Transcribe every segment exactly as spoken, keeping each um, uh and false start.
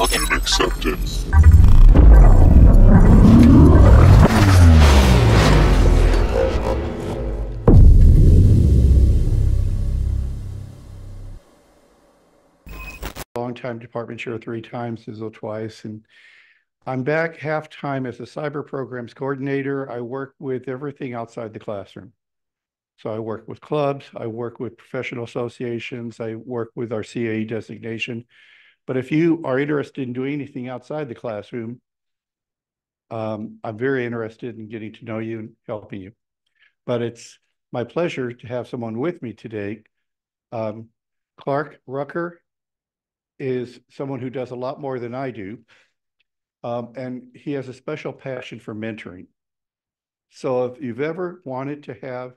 Login accepted. Long-time department chair three times, Sizzle twice, and I'm back half-time as a cyber programs coordinator. I work with everything outside the classroom. So I work with clubs, I work with professional associations, I work with our C A E designation. But if you are interested in doing anything outside the classroom, um, I'm very interested in getting to know you and helping you. But it's my pleasure to have someone with me today. Um, Clark Rucker is someone who does a lot more than I do. Um, and he has a special passion for mentoring. So if you've ever wanted to have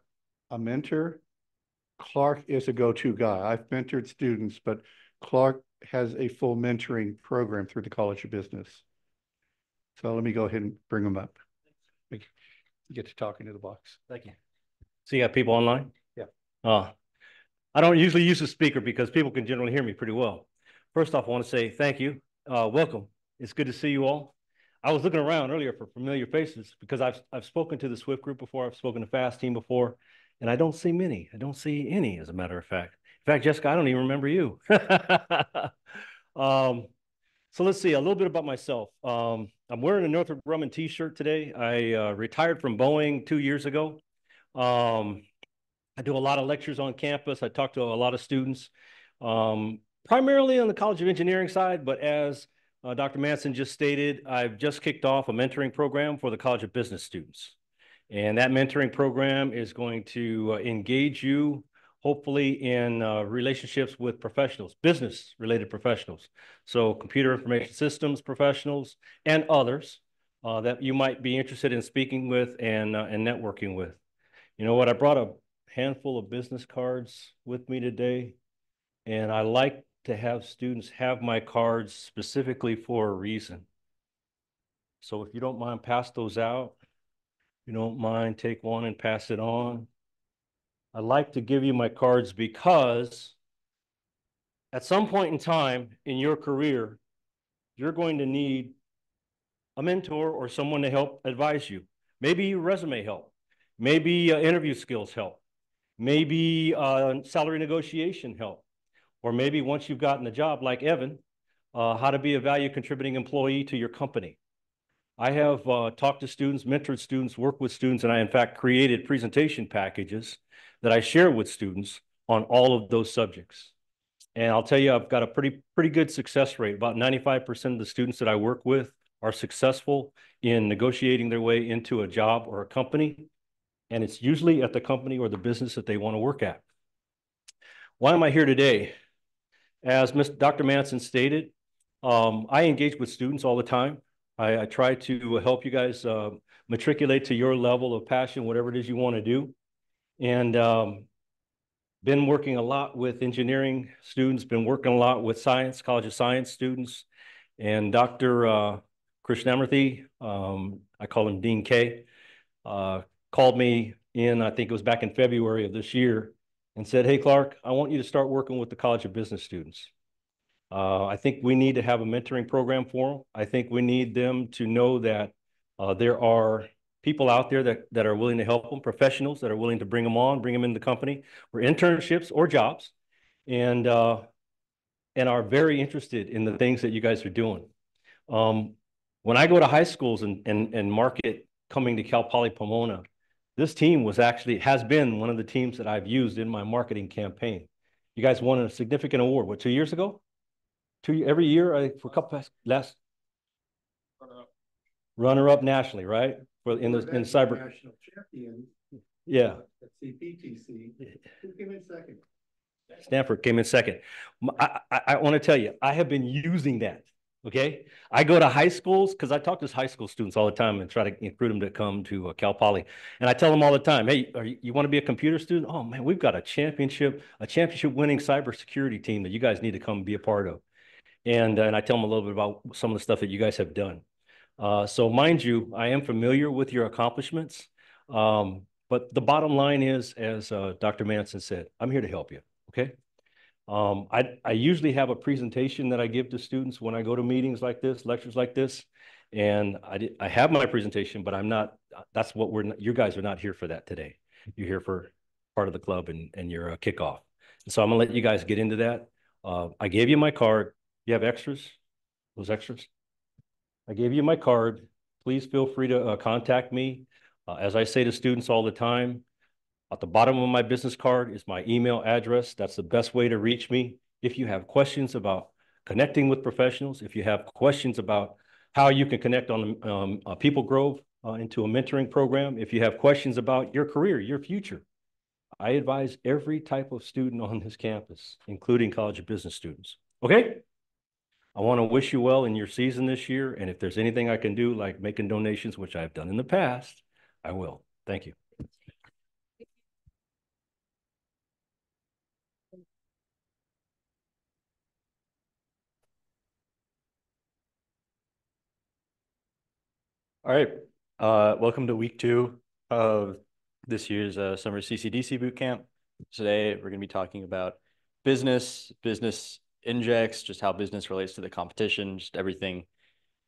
a mentor, Clark is a go-to guy. I've mentored students, but Clark has a full mentoring program through the College of Business. So let me go ahead and bring him up. You get to talking to the box. Thank you. So you got people online? Yeah. Uh, I don't usually use a speaker because people can generally hear me pretty well. First off, I want to say thank you. Uh, welcome. It's good to see you all. I was looking around earlier for familiar faces because I've, I've spoken to the Swift group before. I've spoken to FAST team before. And I don't see many. I don't see any, as a matter of fact. In fact, Jessica, I don't even remember you. um, so let's see a little bit about myself. Um, I'm wearing a Northrop Grumman t-shirt today. I uh, retired from Boeing two years ago. Um, I do a lot of lectures on campus. I talk to a lot of students, um, primarily on the College of Engineering side. But as uh, Doctor Manson just stated, I've just kicked off a mentoring program for the College of Business students. And that mentoring program is going to uh, engage you, hopefully, in uh, relationships with professionals, business-related professionals. So computer information systems professionals and others uh, that you might be interested in speaking with and, uh, and networking with. You know what? I brought a handful of business cards with me today, and I like to have students have my cards specifically for a reason. So if you don't mind, pass those out. You don't mind, take one and pass it on. I like to give you my cards because at some point in time in your career, you're going to need a mentor or someone to help advise you. Maybe your resume help, maybe uh, interview skills help, maybe uh, salary negotiation help, or maybe once you've gotten a job like Evan, uh, how to be a value contributing employee to your company. I have uh, talked to students, mentored students, worked with students, and I, in fact, created presentation packages that I share with students on all of those subjects. And I'll tell you, I've got a pretty, pretty good success rate. About ninety-five percent of the students that I work with are successful in negotiating their way into a job or a company. And it's usually at the company or the business that they want to work at. Why am I here today? As Doctor Manson stated, um, I engage with students all the time. I, I try to help you guys uh, matriculate to your level of passion, whatever it is you want to do. And um, been working a lot with engineering students, been working a lot with science, College of Science students. And Doctor Uh, Krishnamurthy, um, I call him Dean K, uh, called me in, I think it was back in February of this year, and said, hey, Clark, I want you to start working with the College of Business students. Uh, I think we need to have a mentoring program for them. I think we need them to know that uh, there are people out there that, that are willing to help them, professionals that are willing to bring them on, bring them into the company for internships or jobs, and, uh, and are very interested in the things that you guys are doing. Um, when I go to high schools and, and, and market coming to Cal Poly Pomona, this team was actually, has been one of the teams that I've used in my marketing campaign. You guys won a significant award, what, two years ago? Two, every year, I, for a couple past, last runner up, runner up nationally, right? For in the We're in cyber national champion, yeah. At C P T C, who came in second? Stanford came in second. I, I, I want to tell you, I have been using that. Okay, I go to high schools because I talk to high school students all the time and try to recruit them to come to uh, Cal Poly, and I tell them all the time, hey, are you, you want to be a computer student? Oh man, we've got a championship, a championship-winning cybersecurity team that you guys need to come be a part of. And, and I tell them a little bit about some of the stuff that you guys have done. Uh, so mind you, I am familiar with your accomplishments. Um, but the bottom line is, as uh, Doctor Manson said, I'm here to help you, okay? Um, I, I usually have a presentation that I give to students when I go to meetings like this, lectures like this, and I, did, I have my presentation, but I'm not, that's what we're, you guys are not here for that today. You're here for part of the club and, and your uh, kickoff. So I'm gonna let you guys get into that. Uh, I gave you my card. You have extras, those extras? I gave you my card. Please feel free to uh, contact me. Uh, as I say to students all the time, at the bottom of my business card is my email address. That's the best way to reach me. If you have questions about connecting with professionals, if you have questions about how you can connect on um, uh, People Grove uh, into a mentoring program, if you have questions about your career, your future, I advise every type of student on this campus, including College of Business students. Okay? I want to wish you well in your season this year. And if there's anything I can do, like making donations, which I've done in the past, I will. Thank you. All right, uh, welcome to week two of this year's uh, summer C C D C bootcamp. Today, we're gonna be talking about business, business injects, just how business relates to the competition, just everything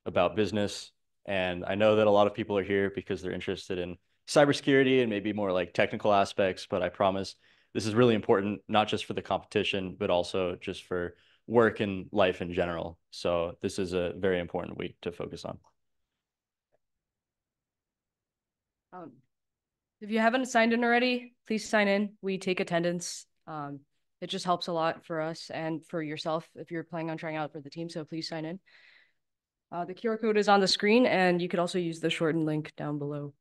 about business. And I know that a lot of people are here because they're interested in cybersecurity and maybe more like technical aspects, but I promise this is really important, not just for the competition, but also just for work and life in general. So this is a very important week to focus on. Um, if you haven't signed in already, please sign in. We take attendance. Um, it just helps a lot for us and for yourself if you're planning on trying out for the team, so please sign in. Uh, the Q R code is on the screen, and you could also use the shortened link down below.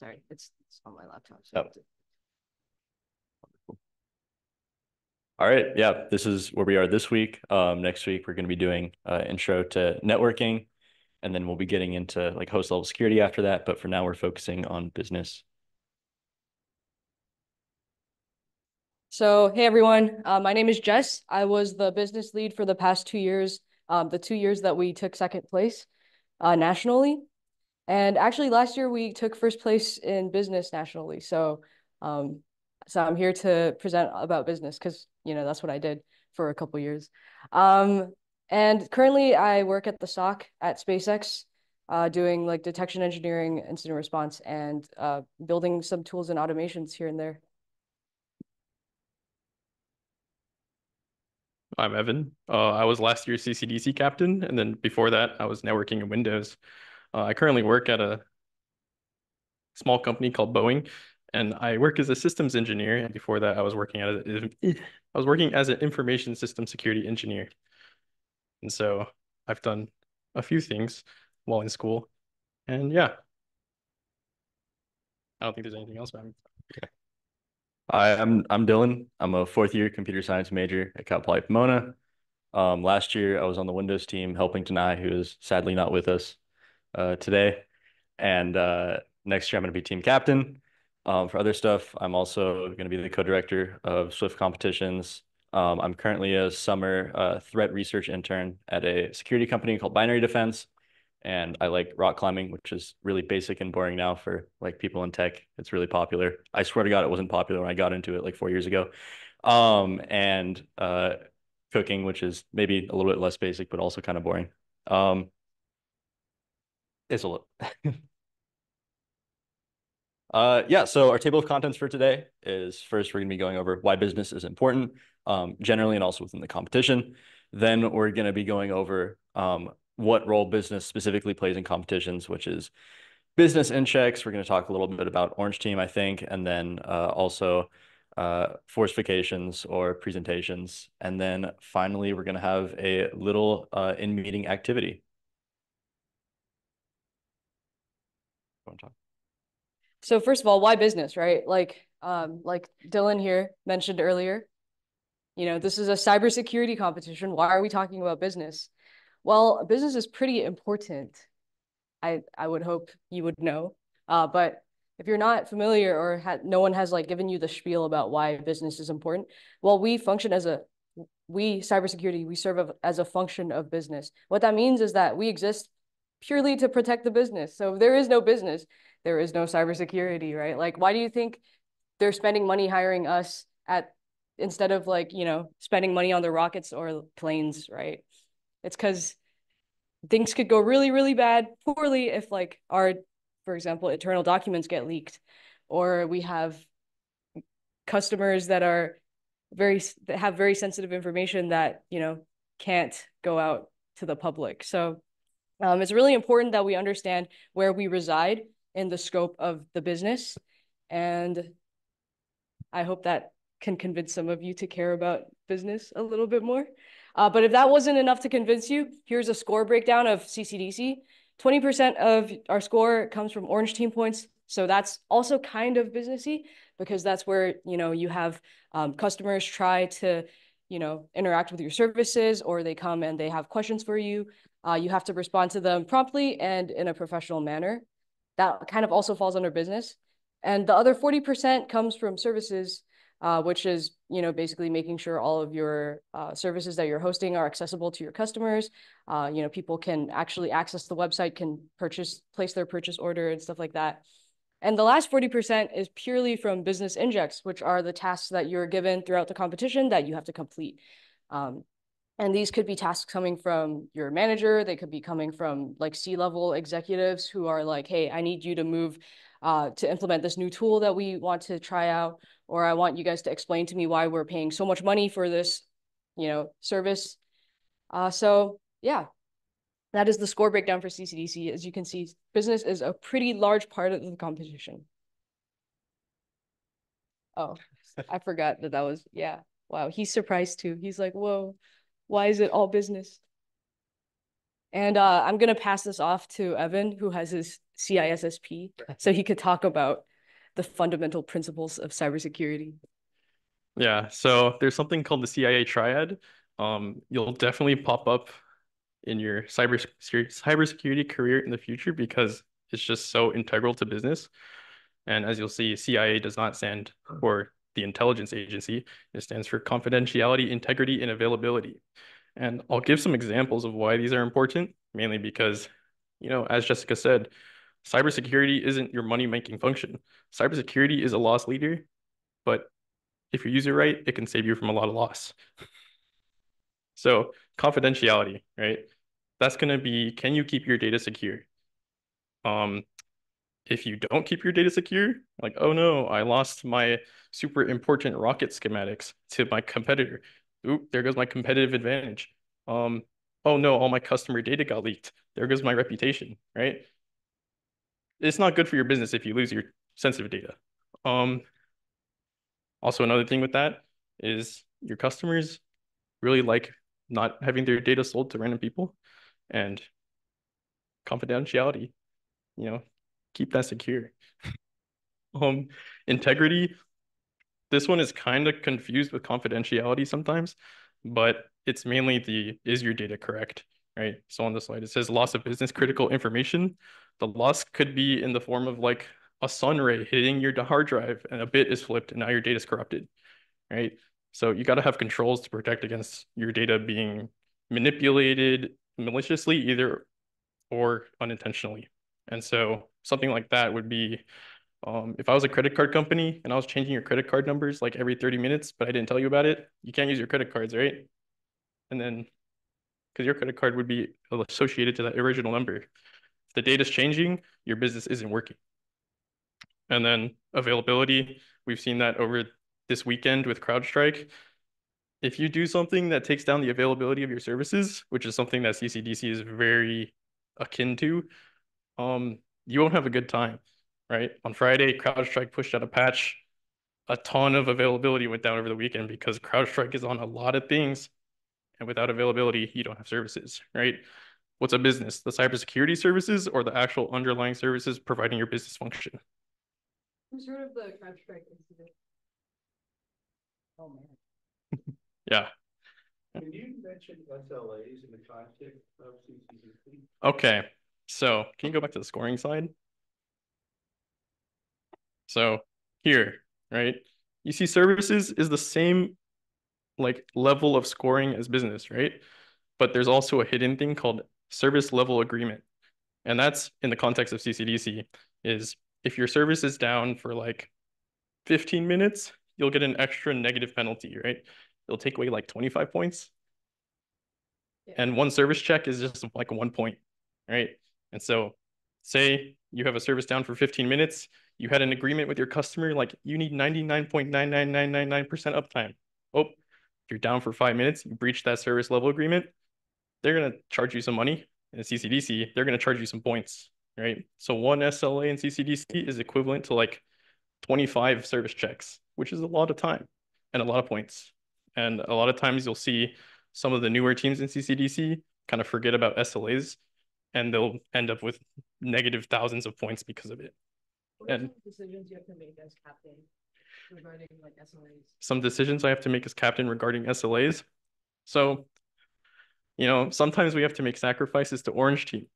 Sorry, it's, it's on my laptop. So. Oh. All right, yeah, this is where we are this week. Um, next week, we're going to be doing uh, intro to networking. And then we'll be getting into like host level security after that. But for now, we're focusing on business. So, hey, everyone. Uh, my name is Jess. I was the business lead for the past two years, um, the two years that we took second place uh, nationally. And actually, last year, we took first place in business nationally. So, um, so I'm here to present about business because, you know, that's what I did for a couple years. Um, And currently I work at the S O C at SpaceX, uh, doing like detection engineering, incident response, and uh, building some tools and automations here and there. I'm Evan. Uh, I was last year's C C D C captain. And then before that, I was networking in Windows. Uh, I currently work at a small company called Boeing, and I work as a systems engineer. And before that, I was working, at a, I was working as an information system security engineer. And so I've done a few things while in school, and yeah, I don't think there's anything else about me. Okay. Hi, I'm I'm Dylan. I'm a fourth year computer science major at Cal Poly Pomona. Um, last year I was on the Windows team helping Tanai, who is sadly not with us uh, today. And uh, next year I'm going to be team captain. Um, for other stuff, I'm also going to be the co-director of Swift competitions. Um, I'm currently a summer uh, threat research intern at a security company called Binary Defense, and I like rock climbing, which is really basic and boring now for like people in tech. It's really popular. I swear to God, it wasn't popular when I got into it like four years ago. Um, and uh, cooking, which is maybe a little bit less basic, but also kind of boring. Um, it's a little. Uh, yeah, so our table of contents for today is first, we're going to be going over why business is important, um, generally and also within the competition. Then we're going to be going over um, what role business specifically plays in competitions, which is business in-checks. We're going to talk a little bit about Orange Team, I think, and then uh, also uh, forcifications or presentations. And then finally, we're going to have a little uh, in-meeting activity. You want to talk? So first of all, why business, right? Like, um, like Dylan here mentioned earlier, you know, this is a cybersecurity competition. Why are we talking about business? Well, business is pretty important. I I would hope you would know. Uh, but if you're not familiar or no one has like given you the spiel about why business is important, well, we function as a we cybersecurity we serve as a function of business. What that means is that we exist purely to protect the business. So if there is no business, there is no cybersecurity, right? Like, why do you think they're spending money hiring us at instead of like, you know, spending money on the rockets or planes, right? It's because things could go really, really bad, poorly if like our, for example, internal documents get leaked, or we have customers that are very, that have very sensitive information that, you know, can't go out to the public. So um, it's really important that we understand where we reside in the scope of the business. And I hope that can convince some of you to care about business a little bit more. Uh, but if that wasn't enough to convince you, here's a score breakdown of C C D C. twenty percent of our score comes from Orange Team points. So that's also kind of businessy, because that's where, you know, you have um, customers try to, you know, interact with your services, or they come and they have questions for you. Uh, you have to respond to them promptly and in a professional manner. That kind of also falls under business. And the other forty percent comes from services, Uh, which is, you know, basically making sure all of your uh, services that you're hosting are accessible to your customers. Uh, you know, people can actually access the website, can purchase, place their purchase order and stuff like that. And the last forty percent is purely from business injects, which are the tasks that you're given throughout the competition that you have to complete. Um, and these could be tasks coming from your manager. They could be coming from like C-level executives who are like, hey, I need you to move uh, to implement this new tool that we want to try out. Or I want you guys to explain to me why we're paying so much money for this, you know, service. Uh, so yeah, that is the score breakdown for C C D C. As you can see, business is a pretty large part of the competition. Oh, I forgot that that was, yeah. Wow, he's surprised too. He's like, whoa, why is it all business? And uh, I'm gonna pass this off to Evan, who has his C I S S P, so he could talk about the fundamental principles of cybersecurity. Yeah, so there's something called the C I A triad. Um, you'll definitely pop up in your cyber cybersecurity career in the future, because it's just so integral to business. And as you'll see, C I A does not stand for the intelligence agency. It stands for confidentiality, integrity, and availability. And I'll give some examples of why these are important, mainly because, you know, as Jessica said, cybersecurity isn't your money-making function. Cybersecurity is a loss leader, but if you use it right, it can save you from a lot of loss. So confidentiality, right? That's going to be, can you keep your data secure? Um, if you don't keep your data secure, like, oh no, I lost my super important rocket schematics to my competitor. Oop, there goes my competitive advantage. Um, oh no, all my customer data got leaked. There goes my reputation, right? It's not good for your business if you lose your sensitive data. Um, also, another thing with that is your customers really like not having their data sold to random people, and confidentiality, you know, keep that secure. um, integrity, this one is kind of confused with confidentiality sometimes, but it's mainly the, is your data correct, right? So on the slide, it says loss of business critical information. The loss could be in the form of like a sun ray hitting your hard drive and a bit is flipped and now your data is corrupted, right? So you got to have controls to protect against your data being manipulated maliciously either or unintentionally. And so something like that would be, um, if I was a credit card company and I was changing your credit card numbers like every thirty minutes, but I didn't tell you about it, you can't use your credit cards, right? And then, because your credit card would be associated to that original number. The data's changing, your business isn't working. And then availability, we've seen that over this weekend with CrowdStrike. If you do something that takes down the availability of your services, which is something that C C D C is very akin to, um, you won't have a good time, right? On Friday, CrowdStrike pushed out a patch. A ton of availability went down over the weekend because CrowdStrike is on a lot of things. And without availability, you don't have services, right? What's a business? The cybersecurity services or the actual underlying services providing your business function? I'm sort of the CrowdStrike incident. Oh, man. Yeah. Can you mention S L As in the context of C C D C? Okay. So can you go back to the scoring slide? So here, right? You see services is the same like level of scoring as business, right? But there's also a hidden thing called service level agreement. And that's in the context of C C D C, is if your service is down for like fifteen minutes, you'll get an extra negative penalty, right? It'll take away like twenty-five points. Yeah. And one service check is just like one point, right? And so say you have a service down for fifteen minutes, you had an agreement with your customer, like you need ninety-nine point nine nine nine nine nine percent uptime. Oh, you're down for five minutes, you breach that service level agreement, they're gonna charge you some money. In the C C D C, they're gonna charge you some points, right? So one S L A in C C D C is equivalent to like twenty-five service checks, which is a lot of time and a lot of points. And a lot of times you'll see some of the newer teams in C C D C kind of forget about S L As, and they'll end up with negative thousands of points because of it. What and are some decisions you have to make as captain regarding like S L As? Some decisions I have to make as captain regarding S L As. So, you know, sometimes we have to make sacrifices to Orange Team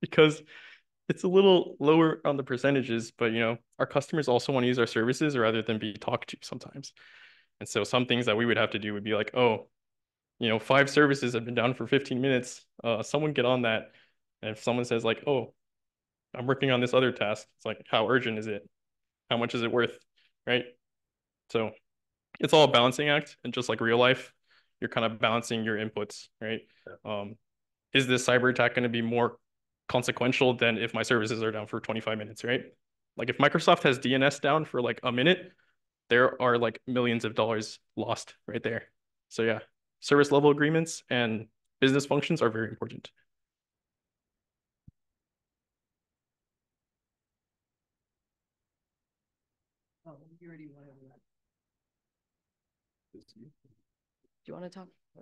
because it's a little lower on the percentages, but, you know, our customers also want to use our services rather than be talked to sometimes. And so some things that we would have to do would be like, oh, you know, five services have been down for fifteen minutes. Uh, someone get on that. And if someone says like, oh, I'm working on this other task, it's like, how urgent is it? How much is it worth, right? So it's all a balancing act. And just like real life, you're kind of balancing your inputs, right? Yeah. Um, is this cyber attack going to be more consequential than if my services are down for twenty-five minutes, right? Like if Microsoft has D N S down for like a minute, there are like millions of dollars lost right there. So yeah, service level agreements and business functions are very important. Oh, you already went over that. Do you want to talk? I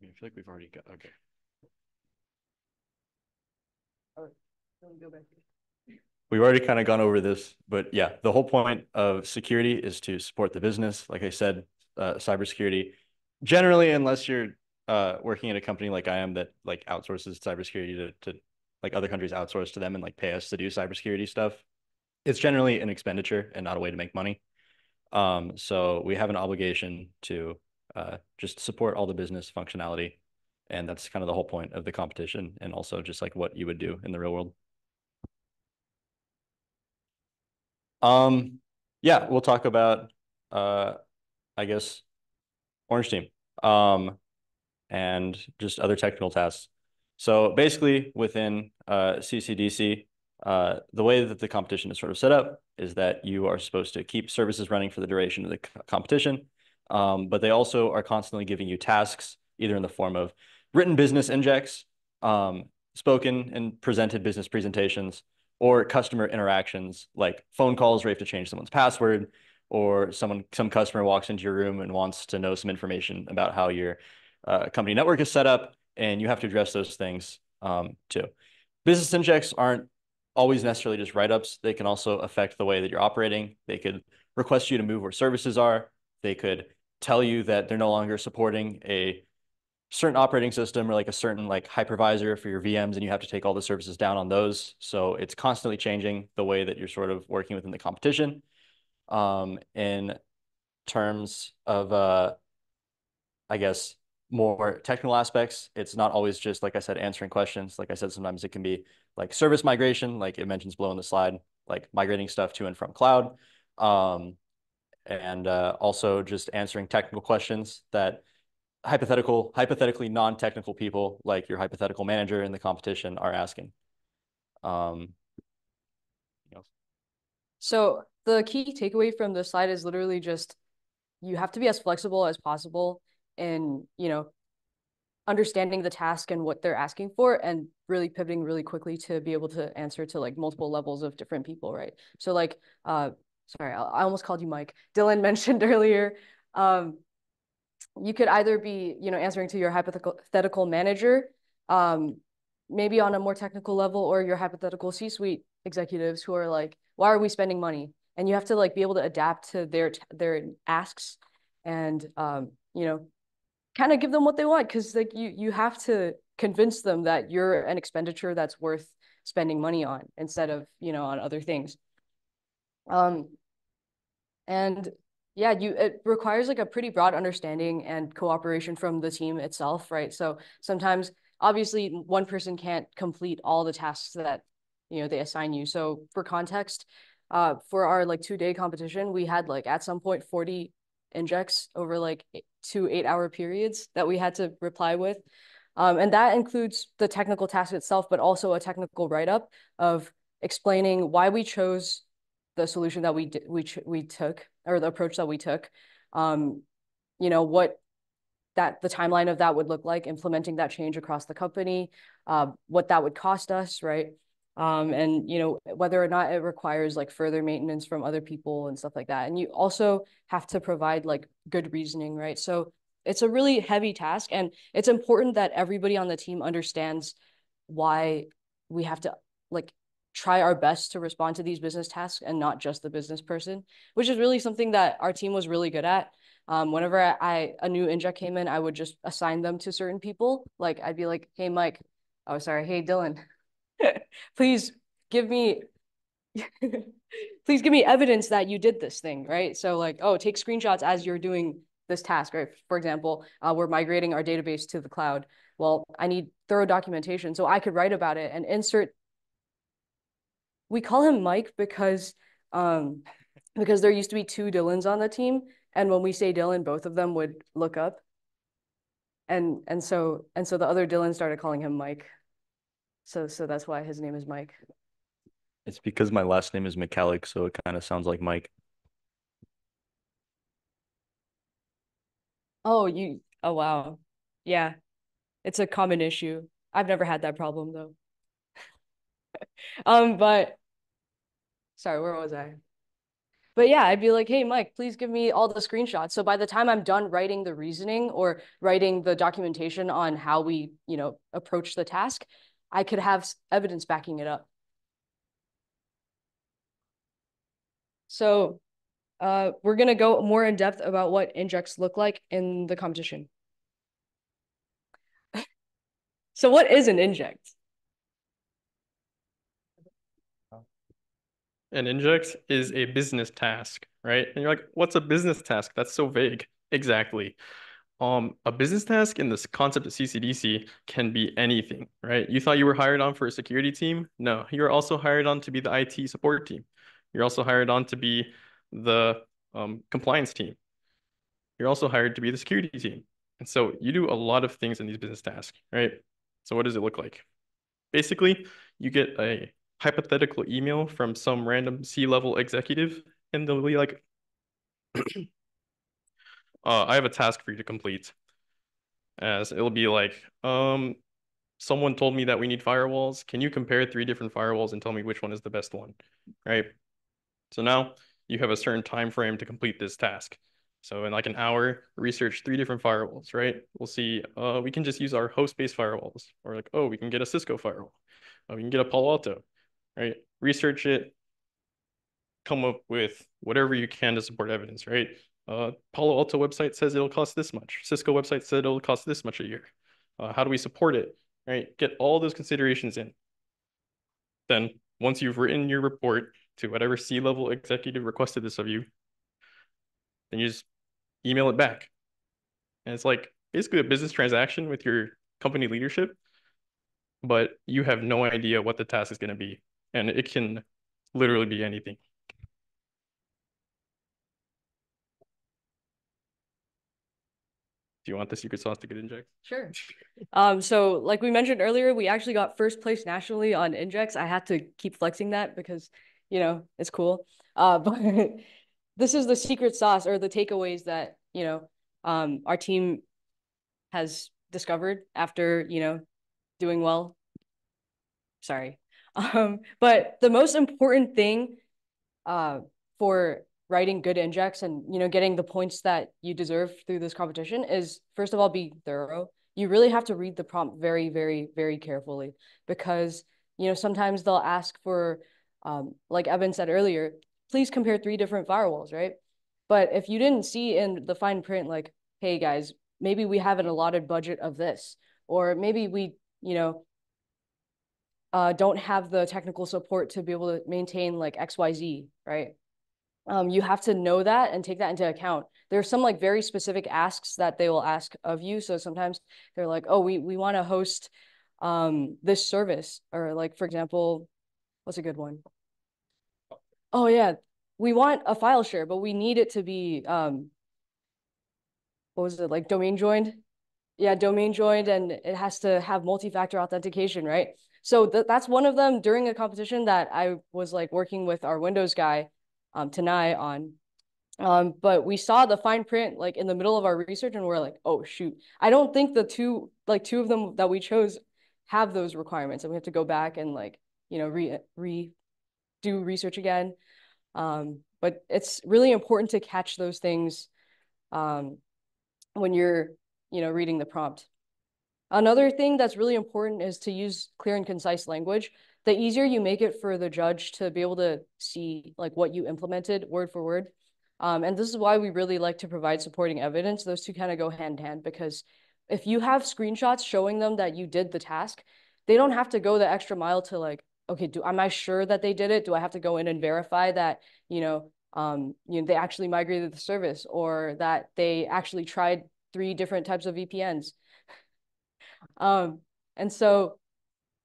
feel like we've already got, okay. All right, let me go back here. We've already kind of gone over this, but yeah, the whole point of security is to support the business. Like I said, uh, cybersecurity, generally, unless you're uh, working at a company like I am that like outsources cybersecurity to, to like other countries outsource to them and like pay us to do cybersecurity stuff, it's generally an expenditure and not a way to make money. Um, so we have an obligation to uh, just support all the business functionality. And that's kind of the whole point of the competition and also just like what you would do in the real world. Um, yeah, we'll talk about, uh, I guess, Orange Team, um, and just other technical tasks. So basically within, uh, C C D C, uh, the way that the competition is sort of set up is that you are supposed to keep services running for the duration of the competition. Um, but they also are constantly giving you tasks, either in the form of written business injects, um, spoken and presented business presentations, or customer interactions like phone calls where you have to change someone's password, or someone, some customer walks into your room and wants to know some information about how your uh, company network is set up, and you have to address those things um, too. Business injects aren't always necessarily just write-ups. They can also affect the way that you're operating. They could request you to move where services are. They could tell you that they're no longer supporting a certain operating system or like a certain like hypervisor for your V Ms, and you have to take all the services down on those. So it's constantly changing the way that you're sort of working within the competition. Um, in terms of, uh, I guess, more technical aspects, it's not always just, like I said, answering questions. Like I said, sometimes it can be like service migration, like it mentions below in the slide, like migrating stuff to and from cloud. Um, and uh, also just answering technical questions that hypothetical, hypothetically non-technical people like your hypothetical manager in the competition are asking. Um, you know. So the key takeaway from the slide is literally just, you have to be as flexible as possible in, you know, understanding the task and what they're asking for, and really pivoting really quickly to be able to answer to like multiple levels of different people, right? So like, uh, sorry, I, I almost called you Mike. Dylan mentioned earlier, um, you could either be, you know, answering to your hypothetical manager, um, maybe on a more technical level, or your hypothetical C-suite executives who are like, why are we spending money? And you have to like be able to adapt to their their asks, and um, you know, kind of give them what they want, because like you you have to convince them that you're an expenditure that's worth spending money on instead of, you know, on other things. Um, and Yeah, you it requires like a pretty broad understanding and cooperation from the team itself, right? So sometimes, obviously, one person can't complete all the tasks that, you know, they assign you. So for context, uh, for our like two day competition, we had like at some point forty injects over like two eight hour periods that we had to reply with. Um, and that includes the technical task itself, but also a technical write-up of explaining why we chose the solution that we we we took, or the approach that we took, um, you know, what that the timeline of that would look like, implementing that change across the company, uh, what that would cost us, right? Um, and, you know, whether or not it requires like further maintenance from other people and stuff like that. And you also have to provide like good reasoning, right? So it's a really heavy task, and it's important that everybody on the team understands why we have to like try our best to respond to these business tasks and not just the business person, which is really something that our team was really good at. Um, whenever I, I a new inject came in, I would just assign them to certain people. Like I'd be like, hey, Mike, oh, sorry, hey, Dylan, please give me, please give me evidence that you did this thing, right? So like, oh, take screenshots as you're doing this task, right? For example, uh, we're migrating our database to the cloud. Well, I need thorough documentation. So I could write about it and insert. We call him Mike because, um, because there used to be two Dylans on the team. And when we say Dylan, both of them would look up. And, and so, and so the other Dylan started calling him Mike. So, so that's why his name is Mike. It's because my last name is McCallick, so it kind of sounds like Mike. Oh, you, oh, wow. Yeah, it's a common issue. I've never had that problem though. um, but sorry, where was I? But yeah, I'd be like, hey, Mike, please give me all the screenshots. So by the time I'm done writing the reasoning or writing the documentation on how we, you know, approach the task, I could have evidence backing it up. So uh, we're going to go more in depth about what injects look like in the competition. So what is an inject? An inject is a business task, right? And you're like, what's a business task? That's so vague. Exactly. Um, a business task in this concept of C C D C can be anything, right? You thought you were hired on for a security team? No, you're also hired on to be the I T support team. You're also hired on to be the um, compliance team. You're also hired to be the security team. And so you do a lot of things in these business tasks, right? So what does it look like? Basically, you get a hypothetical email from some random C level executive, and they'll be like, uh, I have a task for you to complete. As it'll be like, um, someone told me that we need firewalls. Can you compare three different firewalls and tell me which one is the best one, right? So now you have a certain time frame to complete this task. So in like an hour, research three different firewalls, right? We'll see, uh, we can just use our host-based firewalls, or like, oh, we can get a Cisco firewall. Uh, we can get a Palo Alto. Right? Research it, come up with whatever you can to support evidence, right? Uh, Palo Alto website says it'll cost this much. Cisco website said it'll cost this much a year. Uh, how do we support it, right? Get all those considerations in. Then once you've written your report to whatever C level executive requested this of you, then you just email it back. And it's like basically a business transaction with your company leadership, but you have no idea what the task is going to be. And it can literally be anything. Do you want the secret sauce to get injects? Sure. um, so like we mentioned earlier, we actually got first place nationally on injects. I had to keep flexing that because, you know, it's cool. Uh, but this is the secret sauce, or the takeaways that, you know, um, our team has discovered after, you know, doing well. Sorry. Um, but the most important thing uh, for writing good injects and, you know, getting the points that you deserve through this competition is, first of all, be thorough. You really have to read the prompt very, very, very carefully because, you know, sometimes they'll ask for, um, like Evan said earlier, please compare three different firewalls, right? But if you didn't see in the fine print, like, hey guys, maybe we have an allotted budget of this, or maybe we, you know, Uh, don't have the technical support to be able to maintain like X Y Z, right? Um, you have to know that and take that into account. There are some like very specific asks that they will ask of you. So sometimes they're like, oh, we, we want to host um, this service, or like, for example, what's a good one? oh yeah, we want a file share, but we need it to be, um, what was it, like domain joined? Yeah, domain joined, and it has to have multi-factor authentication, right? So th that's one of them during a competition that I was like working with our Windows guy, um, Tanai on. Um, but we saw the fine print like in the middle of our research, and we're like, oh shoot, I don't think the two, like two of them that we chose have those requirements, and we have to go back and like, you know, re, re do research again. Um, but it's really important to catch those things um, when you're, you know, reading the prompt. Another thing that's really important is to use clear and concise language. The easier you make it for the judge to be able to see like what you implemented word for word. Um, and this is why we really like to provide supporting evidence. Those two kind of go hand in hand, because if you have screenshots showing them that you did the task, they don't have to go the extra mile to like, okay, do am I sure that they did it? Do I have to go in and verify that, you know, um, you know, they actually migrated the service, or that they actually tried three different types of V P Ns? um, and so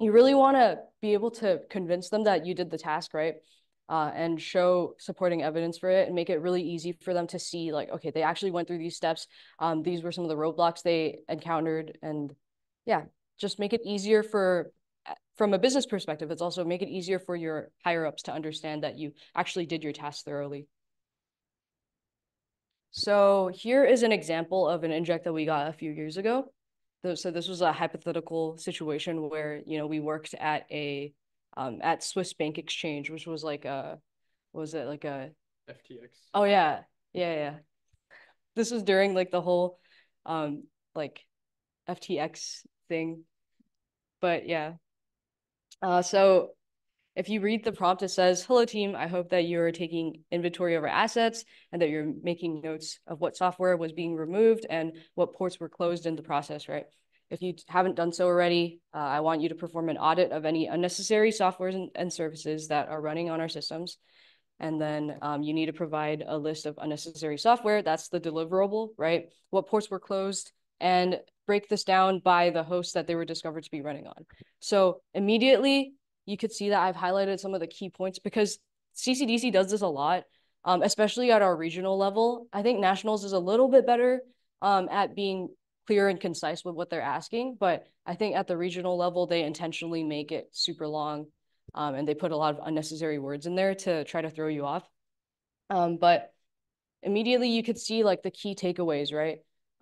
you really want to be able to convince them that you did the task, right? Uh, and show supporting evidence for it, and make it really easy for them to see like, okay, they actually went through these steps. Um, these were some of the roadblocks they encountered. And yeah, just make it easier for, from a business perspective, it's also make it easier for your higher ups to understand that you actually did your task thoroughly. So here is an example of an inject that we got a few years ago. So this was a hypothetical situation where, you know, we worked at a, Um, at Swiss Bank Exchange, which was like a, what was it, like a? F T X. Oh yeah, yeah, yeah. This was during like the whole, um, like, F T X thing, but yeah. Uh, so, if you read the prompt, it says, "Hello team, I hope that you're taking inventory of our assets and that you're making notes of what software was being removed and what ports were closed in the process," right? If you haven't done so already, uh, I want you to perform an audit of any unnecessary softwares and, and services that are running on our systems. And then um, you need to provide a list of unnecessary software. That's the deliverable, right? What ports were closed, and break this down by the hosts that they were discovered to be running on. So immediately you could see that I've highlighted some of the key points, because C C D C does this a lot, um, especially at our regional level. I think nationals is a little bit better um, at being clear and concise with what they're asking, but I think at the regional level, they intentionally make it super long, um, and they put a lot of unnecessary words in there to try to throw you off. Um, but immediately you could see like the key takeaways, right?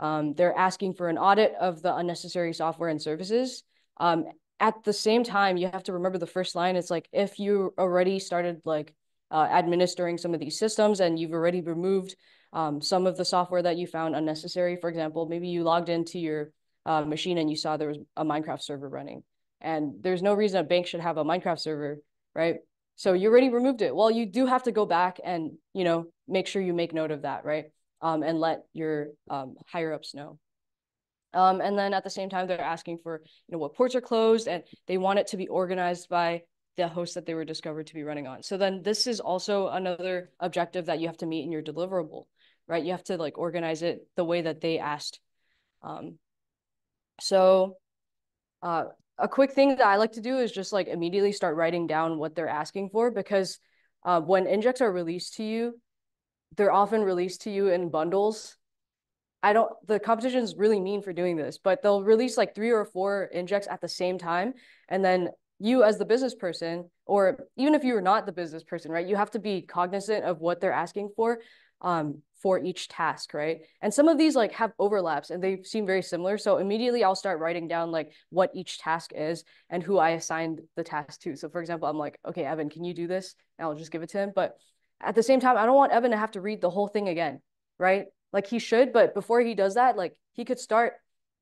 Um, they're asking for an audit of the unnecessary software and services. Um, at the same time, you have to remember the first line. It's like, if you already started like uh, administering some of these systems and you've already removed Um, some of the software that you found unnecessary, for example, maybe you logged into your uh, machine and you saw there was a Minecraft server running, and there's no reason a bank should have a Minecraft server, right? So you already removed it. Well, you do have to go back and, you know, make sure you make note of that, right? Um, and let your um, higher ups know. Um, and then at the same time, they're asking for, you know, what ports are closed, and they want it to be organized by the host that they were discovered to be running on. So then this is also another objective that you have to meet in your deliverable, right? You have to like organize it the way that they asked. Um, so uh, a quick thing that I like to do is just like immediately start writing down what they're asking for, because uh, when injects are released to you, they're often released to you in bundles. I don't, the competition's really mean for doing this, but they'll release like three or four injects at the same time. And then you as the business person, or even if you're not the business person, right, you have to be cognizant of what they're asking for um, for each task, right? And some of these like have overlaps and they seem very similar. So immediately I'll start writing down like what each task is and who I assigned the task to. So for example, I'm like, okay, Evan, can you do this? And I'll just give it to him. But at the same time, I don't want Evan to have to read the whole thing again, right? Like he should, but before he does that, like he could start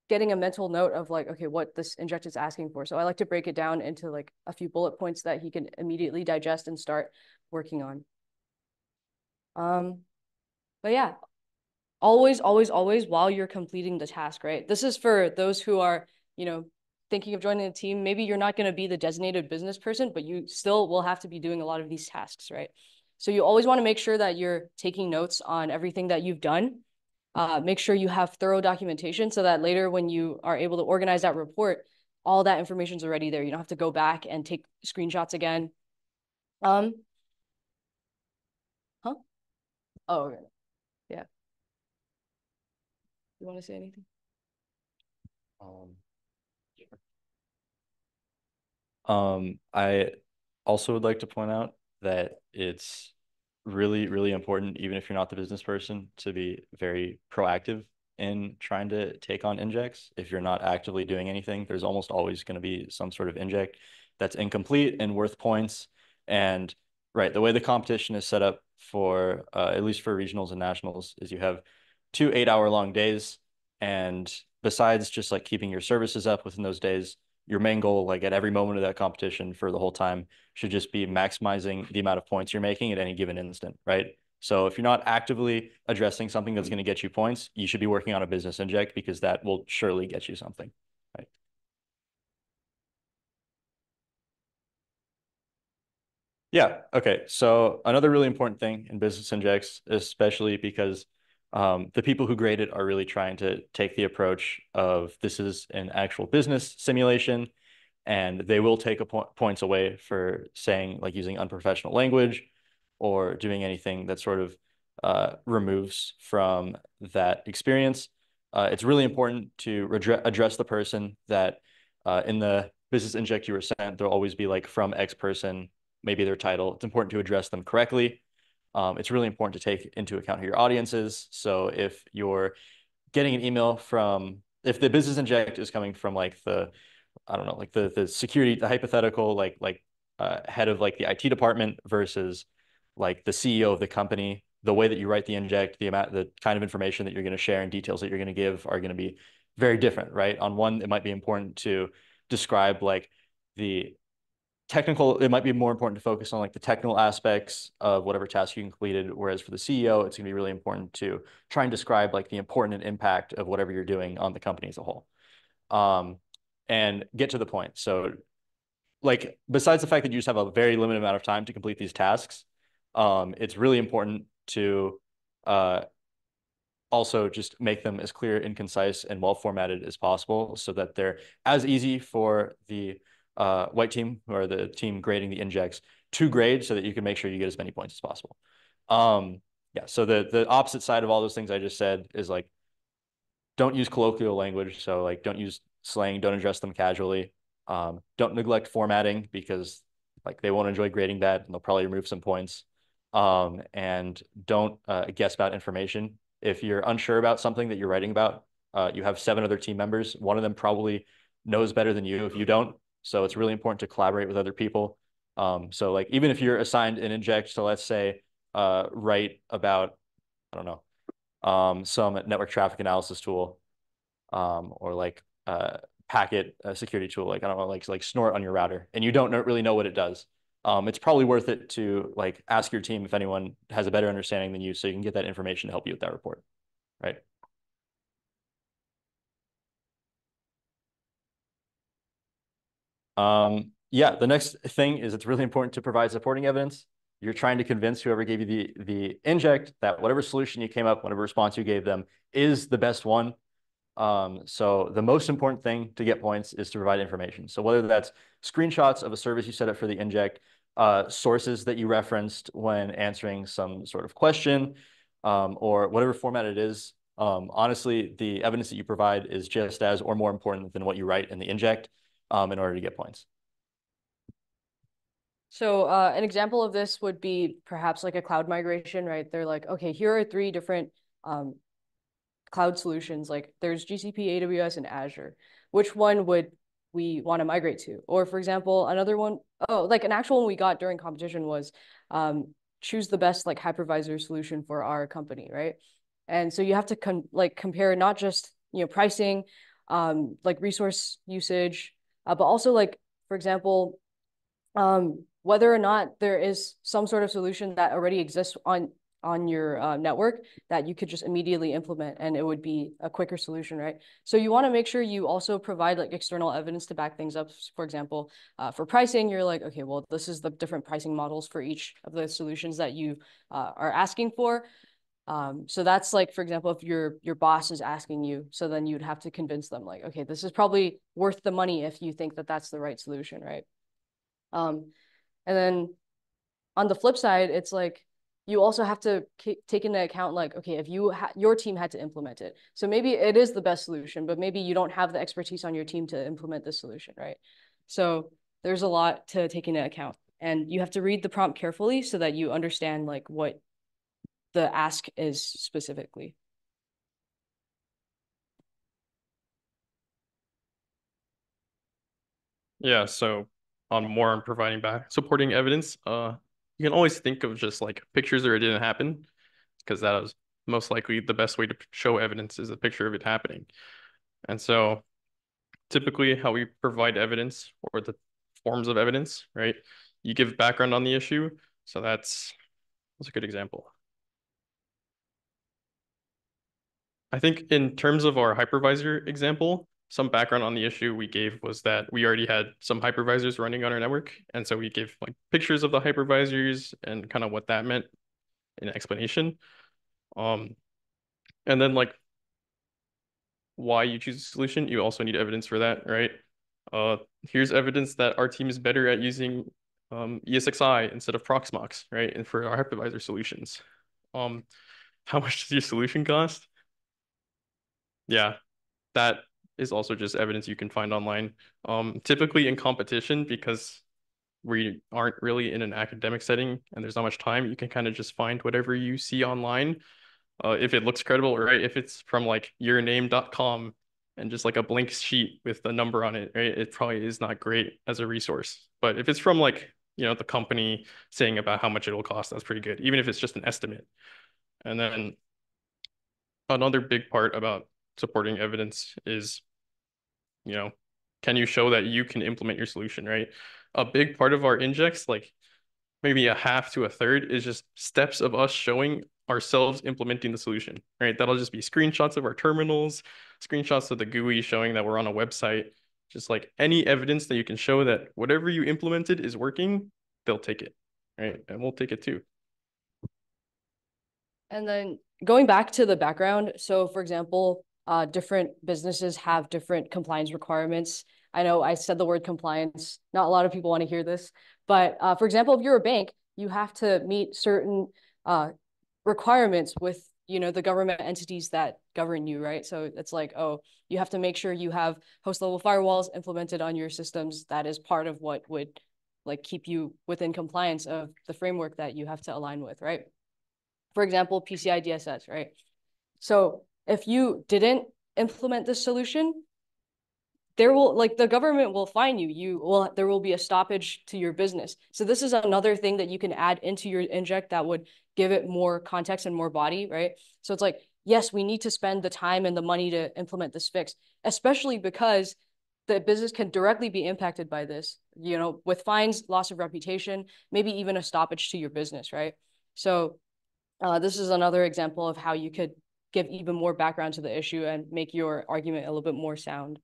getting a mental note of like, okay, what this inject is asking for. So I like to break it down into like a few bullet points that he can immediately digest and start working on. Um, but yeah, always, always, always while you're completing the task, right? This is for those who are, you know, thinking of joining the team. Maybe you're not going to be the designated business person, but you still will have to be doing a lot of these tasks, right? So you always want to make sure that you're taking notes on everything that you've done. Uh, make sure you have thorough documentation so that later when you are able to organize that report, all that information is already there. You don't have to go back and take screenshots again. Um, Oh, okay. Yeah. You want to say anything? Um, sure. um, I also would like to point out that it's really, really important, even if you're not the business person, to be very proactive in trying to take on injects. If you're not actively doing anything, there's almost always going to be some sort of inject that's incomplete and worth points. And right, the way the competition is set up for, uh, at least for regionals and nationals, is you have two eight-hour long days. And besides just like keeping your services up within those days, your main goal, like at every moment of that competition for the whole time, should just be maximizing the amount of points you're making at any given instant, right? So if you're not actively addressing something that's going to get you points, you should be working on a business inject, because that will surely get you something, right? Yeah, okay. So another really important thing in business injects, especially because um, the people who grade it are really trying to take the approach of this is an actual business simulation, and they will take a po points away for saying, like, using unprofessional language or doing anything that sort of uh, removes from that experience. Uh, it's really important to address the person that uh, in the business inject you were sent, there'll always be like from X person, maybe their title. It's important to address them correctly. Um, it's really important to take into account who your audience is. So if you're getting an email from, if the business inject is coming from like the, I don't know, like the the security, the hypothetical, like like uh, head of like the I T department versus like the C E O of the company, the way that you write the inject, the amount, the kind of information that you're going to share and details that you're going to give are going to be very different, right? On one, it might be important to describe like the technical, it might be more important to focus on like the technical aspects of whatever task you completed. Whereas for the C E O, it's going to be really important to try and describe like the important impact of whatever you're doing on the company as a whole. Um, and get to the point. So like, besides the fact that you just have a very limited amount of time to complete these tasks, Um, it's really important to uh, also just make them as clear and concise and well-formatted as possible, so that they're as easy for the uh, white team or the team grading the injects to grade, so that you can make sure you get as many points as possible. Um, yeah, so the, the opposite side of all those things I just said is like, don't use colloquial language. So like, don't use slang, don't address them casually. Um, don't neglect formatting, because like they won't enjoy grading that and they'll probably remove some points. Um, and don't uh, guess about information. If you're unsure about something that you're writing about, uh, you have seven other team members. One of them probably knows better than you if you don't. So it's really important to collaborate with other people. Um, so like, even if you're assigned an inject, so let's say uh, write about, I don't know, um, some network traffic analysis tool, um, or like uh, packet uh, security tool, like, I don't know, like, like Snort on your router, and you don't know, really know what it does. Um, it's probably worth it to like ask your team if anyone has a better understanding than you, so you can get that information to help you with that report, right? Um, yeah, the next thing is it's really important to provide supporting evidence. You're trying to convince whoever gave you the, the inject that whatever solution you came up, whatever response you gave them is the best one. Um, so the most important thing to get points is to provide information. So whether that's screenshots of a service you set up for the inject, uh, sources that you referenced when answering some sort of question, um, or whatever format it is, um, honestly, the evidence that you provide is just as or more important than what you write in the inject um, in order to get points. So uh, an example of this would be perhaps like a cloud migration, right? They're like, okay, here are three different um, cloud solutions, like there's G C P, A W S, and Azure. Which one would we want to migrate to? Or for example, another one, oh, like an actual one we got during competition was um, choose the best like hypervisor solution for our company, right? And so you have to con like compare not just, you know, pricing, um, like resource usage, uh, but also like, for example, um, whether or not there is some sort of solution that already exists on on your uh, network that you could just immediately implement, and it would be a quicker solution, right? So you wanna make sure you also provide like external evidence to back things up. For example, uh, for pricing, you're like, okay, well, this is the different pricing models for each of the solutions that you uh, are asking for. Um, so that's like, for example, if your, your boss is asking you, so then you'd have to convince them like, okay, this is probably worth the money if you think that that's the right solution, right? Um, and then on the flip side, it's like, you also have to take into account, like, okay, if you ha your team had to implement it, so maybe it is the best solution, but maybe you don't have the expertise on your team to implement this solution, right? So there's a lot to take into account, and you have to read the prompt carefully so that you understand like what the ask is specifically. Yeah, so on more on providing back supporting evidence, uh, you can always think of just like pictures where it didn't happen, because that is most likely the best way to show evidence is a picture of it happening. And so typically how we provide evidence, or the forms of evidence, right? You give background on the issue. So that's, that's a good example. I think in terms of our hypervisor example, some background on the issue we gave was that we already had some hypervisors running on our network. And so we gave like pictures of the hypervisors and kind of what that meant in explanation. Um, and then like why you choose a solution, you also need evidence for that, right? Uh, here's evidence that our team is better at using um, E S X i instead of Proxmox, right? And for our hypervisor solutions. Um, how much does your solution cost? Yeah, that is also just evidence you can find online, um, typically in competition, because we aren't really in an academic setting and there's not much time. You can kind of just find whatever you see online, uh, if it looks credible, right? If it's from like your name dot com and just like a blank sheet with the number on it, right? It probably is not great as a resource. But if it's from like, you know, the company saying about how much it will cost, that's pretty good, even if it's just an estimate. And then another big part about supporting evidence is, you know, can you show that you can implement your solution, right? A big part of our injects, like maybe a half to a third, is just steps of us showing ourselves implementing the solution, right? That'll just be screenshots of our terminals, screenshots of the G U I showing that we're on a website, just like any evidence that you can show that whatever you implemented is working, they'll take it, right? And we'll take it too. And then going back to the background, so for example, Uh, different businesses have different compliance requirements. I know I said the word compliance. Not a lot of people want to hear this, but uh, for example, if you're a bank, you have to meet certain uh, requirements with, you know, the government entities that govern you, right? So it's like, oh, you have to make sure you have host level firewalls implemented on your systems. That is part of what would like keep you within compliance of the framework that you have to align with, right? For example, P C I D S S, right? So if you didn't implement this solution, there will, like, the government will fine you. You will, there will be a stoppage to your business. So this is another thing that you can add into your inject that would give it more context and more body, right? So it's like, yes, we need to spend the time and the money to implement this fix, especially because the business can directly be impacted by this, you know, with fines, loss of reputation, maybe even a stoppage to your business, right? So uh, this is another example of how you could give even more background to the issue and make your argument a little bit more sound.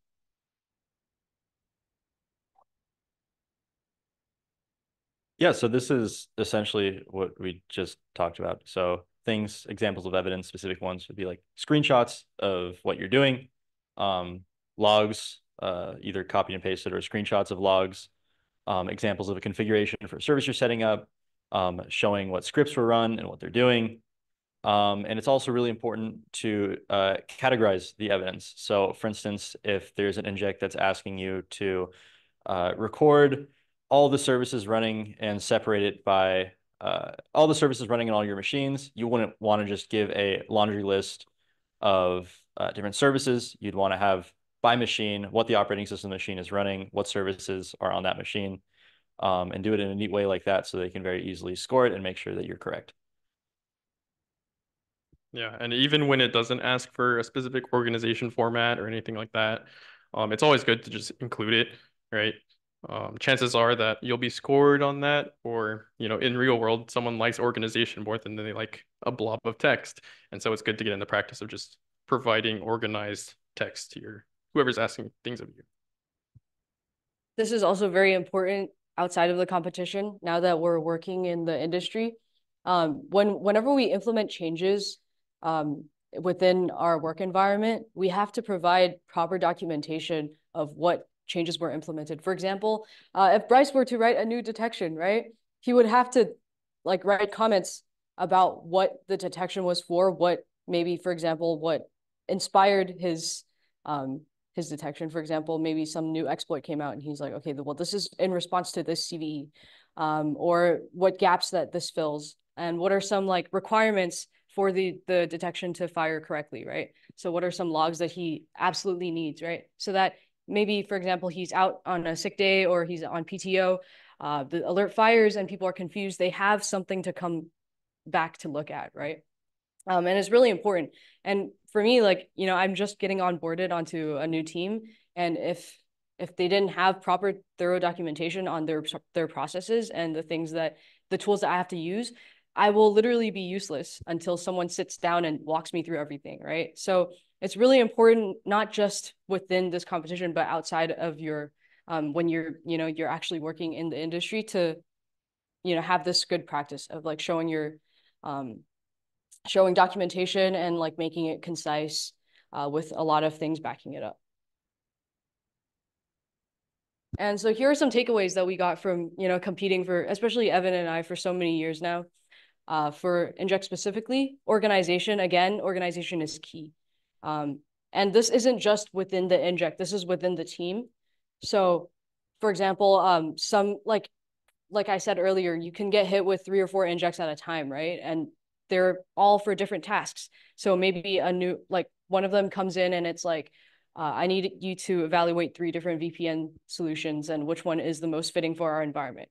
Yeah, so this is essentially what we just talked about. So things, examples of evidence, specific ones would be like screenshots of what you're doing, um, logs, uh, either copy and pasted or screenshots of logs, um, examples of a configuration for a service you're setting up, um, showing what scripts were run and what they're doing. Um, and it's also really important to uh, categorize the evidence. So for instance, if there's an inject that's asking you to uh, record all the services running and separate it by uh, all the services running on all your machines, you wouldn't want to just give a laundry list of uh, different services. You'd want to have by machine what the operating system machine is running, what services are on that machine, um, and do it in a neat way like that so they can very easily score it and make sure that you're correct. Yeah, and even when it doesn't ask for a specific organization format or anything like that, um, it's always good to just include it, right? Um, chances are that you'll be scored on that, or, you know, in real world, someone likes organization more than they like a blob of text. And so it's good to get in the practice of just providing organized text to your, whoever's asking things of you. This is also very important outside of the competition, now that we're working in the industry. Um, when, whenever we implement changes, Um, within our work environment, we have to provide proper documentation of what changes were implemented. For example, uh, if Bryce were to write a new detection, right, he would have to like write comments about what the detection was for, what maybe, for example, what inspired his um, his detection. For example, maybe some new exploit came out and he's like, okay, well, this is in response to this C V E, um, or what gaps that this fills, and what are some like requirements for the, the detection to fire correctly, right? So what are some logs that he absolutely needs, right? So that maybe, for example, he's out on a sick day or he's on P T O, uh, the alert fires and people are confused. They have something to come back to look at, right? Um, and it's really important. And for me, like, you know, I'm just getting onboarded onto a new team. And if if they didn't have proper thorough documentation on their, their processes and the things that, the tools that I have to use, I will literally be useless until someone sits down and walks me through everything, right? So it's really important, not just within this competition, but outside of your, um, when you're, you know, you're actually working in the industry to, you know, have this good practice of like showing your, um, showing documentation and like making it concise uh, with a lot of things backing it up. And so here are some takeaways that we got from, you know, competing for, especially Evan and I, for so many years now. Uh, for Inject specifically, organization, again, organization is key. Um, and this isn't just within the Inject, this is within the team. So for example, um, some, like, like I said earlier, you can get hit with three or four Injects at a time, right? And they're all for different tasks. So maybe a new, like one of them comes in and it's like, uh, I need you to evaluate three different V P N solutions and which one is the most fitting for our environment.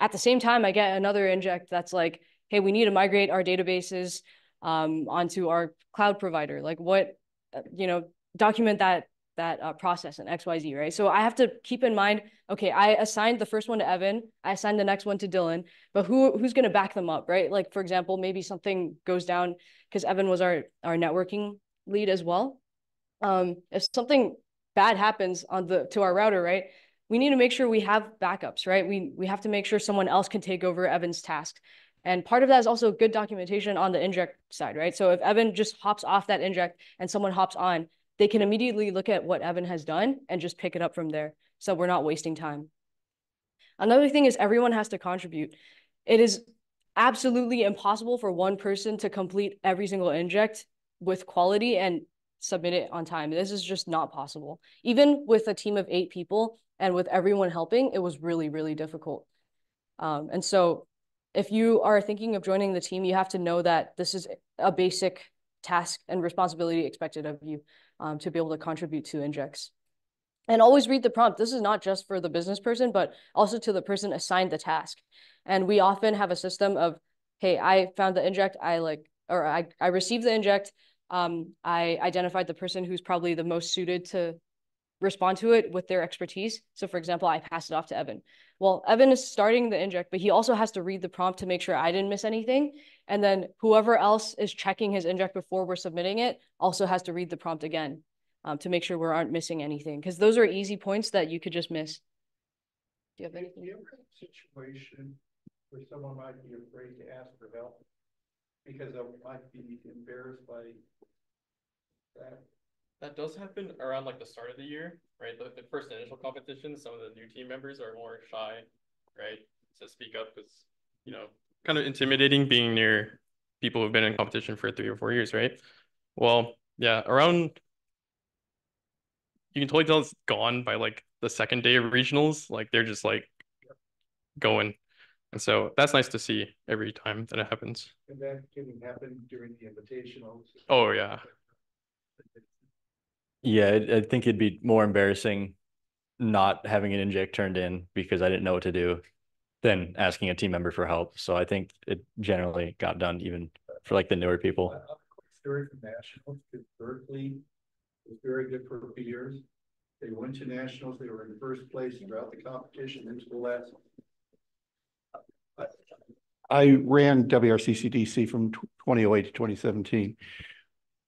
At the same time, I get another Inject that's like, hey, we need to migrate our databases um, onto our cloud provider. Like what, you know, document that that uh, process in X Y Z, right? So I have to keep in mind, okay, I assigned the first one to Evan, I assigned the next one to Dylan, but who who's gonna back them up, right? Like for example, maybe something goes down because Evan was our, our networking lead as well. Um, if something bad happens on the to our router, right? We need to make sure we have backups, right? We, we have to make sure someone else can take over Evan's task. And part of that is also good documentation on the Inject side, right? So if Evan just hops off that Inject and someone hops on, they can immediately look at what Evan has done and just pick it up from there. So we're not wasting time. Another thing is everyone has to contribute. It is absolutely impossible for one person to complete every single Inject with quality and submit it on time. This is just not possible. Even with a team of eight people and with everyone helping, it was really, really difficult. Um, and so, if you are thinking of joining the team, you have to know that this is a basic task and responsibility expected of you um, to be able to contribute to Injects. And always read the prompt. This is not just for the business person, but also to the person assigned the task. And we often have a system of, hey, I found the Inject, I like, or I, I received the Inject, um, I identified the person who's probably the most suited to respond to it with their expertise. So for example, I pass it off to Evan. Well, Evan is starting the Inject, but he also has to read the prompt to make sure I didn't miss anything. And then whoever else is checking his Inject before we're submitting it also has to read the prompt again um, to make sure we aren't missing anything. Because those are easy points that you could just miss. Do you have anything? Do you ever have a situation where someone might be afraid to ask for help because they might be embarrassed by that? That does happen around like the start of the year, right? The, the first initial competition, some of the new team members are more shy, right? So speak up because, you know, kind of intimidating being near people who've been in competition for three or four years, right? Well, yeah, around, you can totally tell it's gone by like the second day of regionals, like they're just like going. And so that's nice to see every time that it happens. And that can happen during the invitational. Oh, yeah. Yeah, I think it'd be more embarrassing not having an Inject turned in because I didn't know what to do than asking a team member for help. So I think it generally got done even for like the newer people. Uh, story from Nationals, because Berkeley was very good for beers. They went to Nationals. They were in first place throughout the competition into the last. I ran W R C C D C from twenty oh eight to twenty seventeen.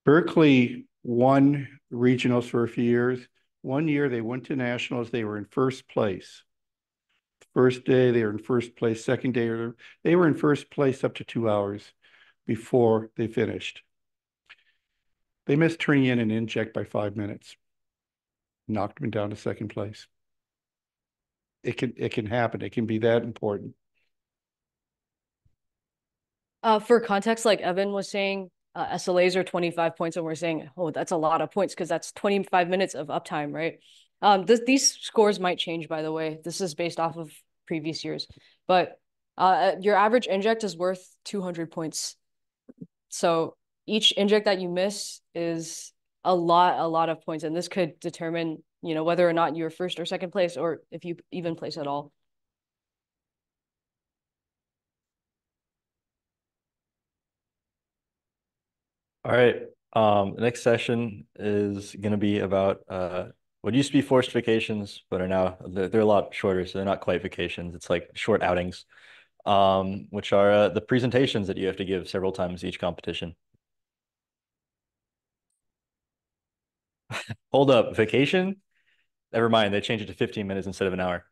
Berkeley won regionals for a few years. One year they went to nationals, they were in first place. First day they were in first place, second day they were in first place up to two hours before they finished. They missed turning in an Inject by five minutes. Knocked them down to second place. It can, it can happen, it can be that important. Uh, for context, like Evan was saying, uh, S L As are twenty-five points, and we're saying, oh, that's a lot of points because that's twenty-five minutes of uptime, right? Um, th these scores might change, by the way. This is based off of previous years, but uh, your average inject is worth two hundred points. So each inject that you miss is a lot, a lot of points, and this could determine, you know, whether or not you're first or second place, or if you even place at all. All right. Um, the next session is going to be about uh, what used to be forced vacations, but are now they're, they're a lot shorter, so they're not quite vacations. It's like short outings, um, which are uh, the presentations that you have to give several times each competition. Hold up, vacation? Never mind. They changed it to fifteen minutes instead of an hour.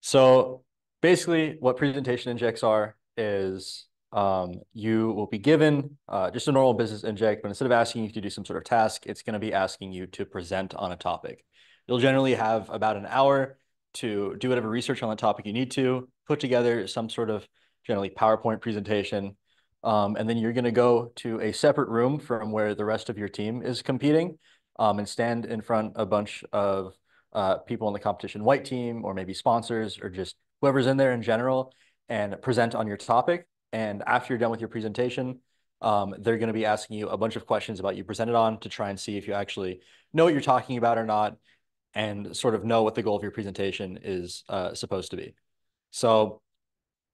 So basically, what presentation injects are is. Um, you will be given uh, just a normal business inject, but instead of asking you to do some sort of task, it's going to be asking you to present on a topic. You'll generally have about an hour to do whatever research on the topic you need to, put together some sort of generally PowerPoint presentation, um, and then you're going to go to a separate room from where the rest of your team is competing um, and stand in front of a bunch of uh, people in the competition white team, or maybe sponsors, or just whoever's in there in general, and present on your topic. And after you're done with your presentation, um, they're going to be asking you a bunch of questions about you presented on to try and see if you actually know what you're talking about or not, and sort of know what the goal of your presentation is uh, supposed to be. So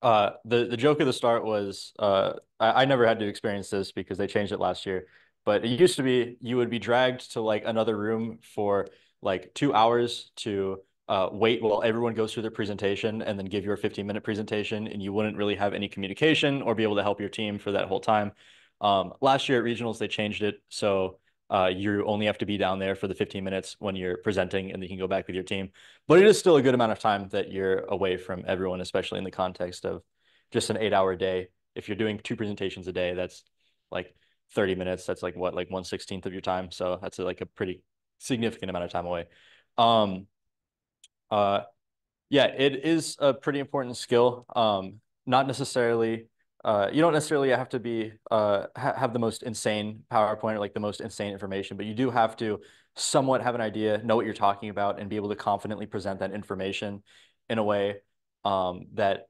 uh, the, the joke at the start was, uh, I, I never had to experience this because they changed it last year, but it used to be you would be dragged to like another room for like two hours to Uh, wait while everyone goes through their presentation and then give your fifteen minute presentation, and you wouldn't really have any communication or be able to help your team for that whole time. Um, last year at regionals, they changed it. So uh, you only have to be down there for the fifteen minutes when you're presenting, and then you can go back with your team. But it is still a good amount of time that you're away from everyone, especially in the context of just an eight hour day. If you're doing two presentations a day, that's like thirty minutes. That's like what, like one sixteenth of your time. So that's like a pretty significant amount of time away. Um, Uh, yeah, it is a pretty important skill. Um, not necessarily, uh, you don't necessarily have to be, uh, ha have the most insane PowerPoint or like the most insane information, but you do have to somewhat have an idea, know what you're talking about, and be able to confidently present that information in a way, um, that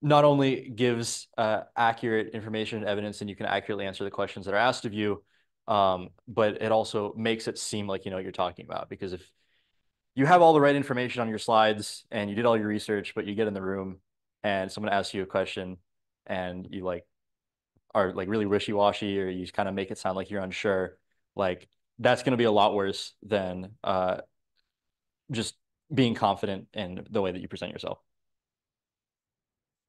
not only gives, uh, accurate information and evidence, and you can accurately answer the questions that are asked of you. Um, but it also makes it seem like you know what you're talking about, because if you have all the right information on your slides and you did all your research, but you get in the room and someone asks you a question and you like are like really wishy-washy, or you kind of make it sound like you're unsure, like that's going to be a lot worse than uh, just being confident in the way that you present yourself.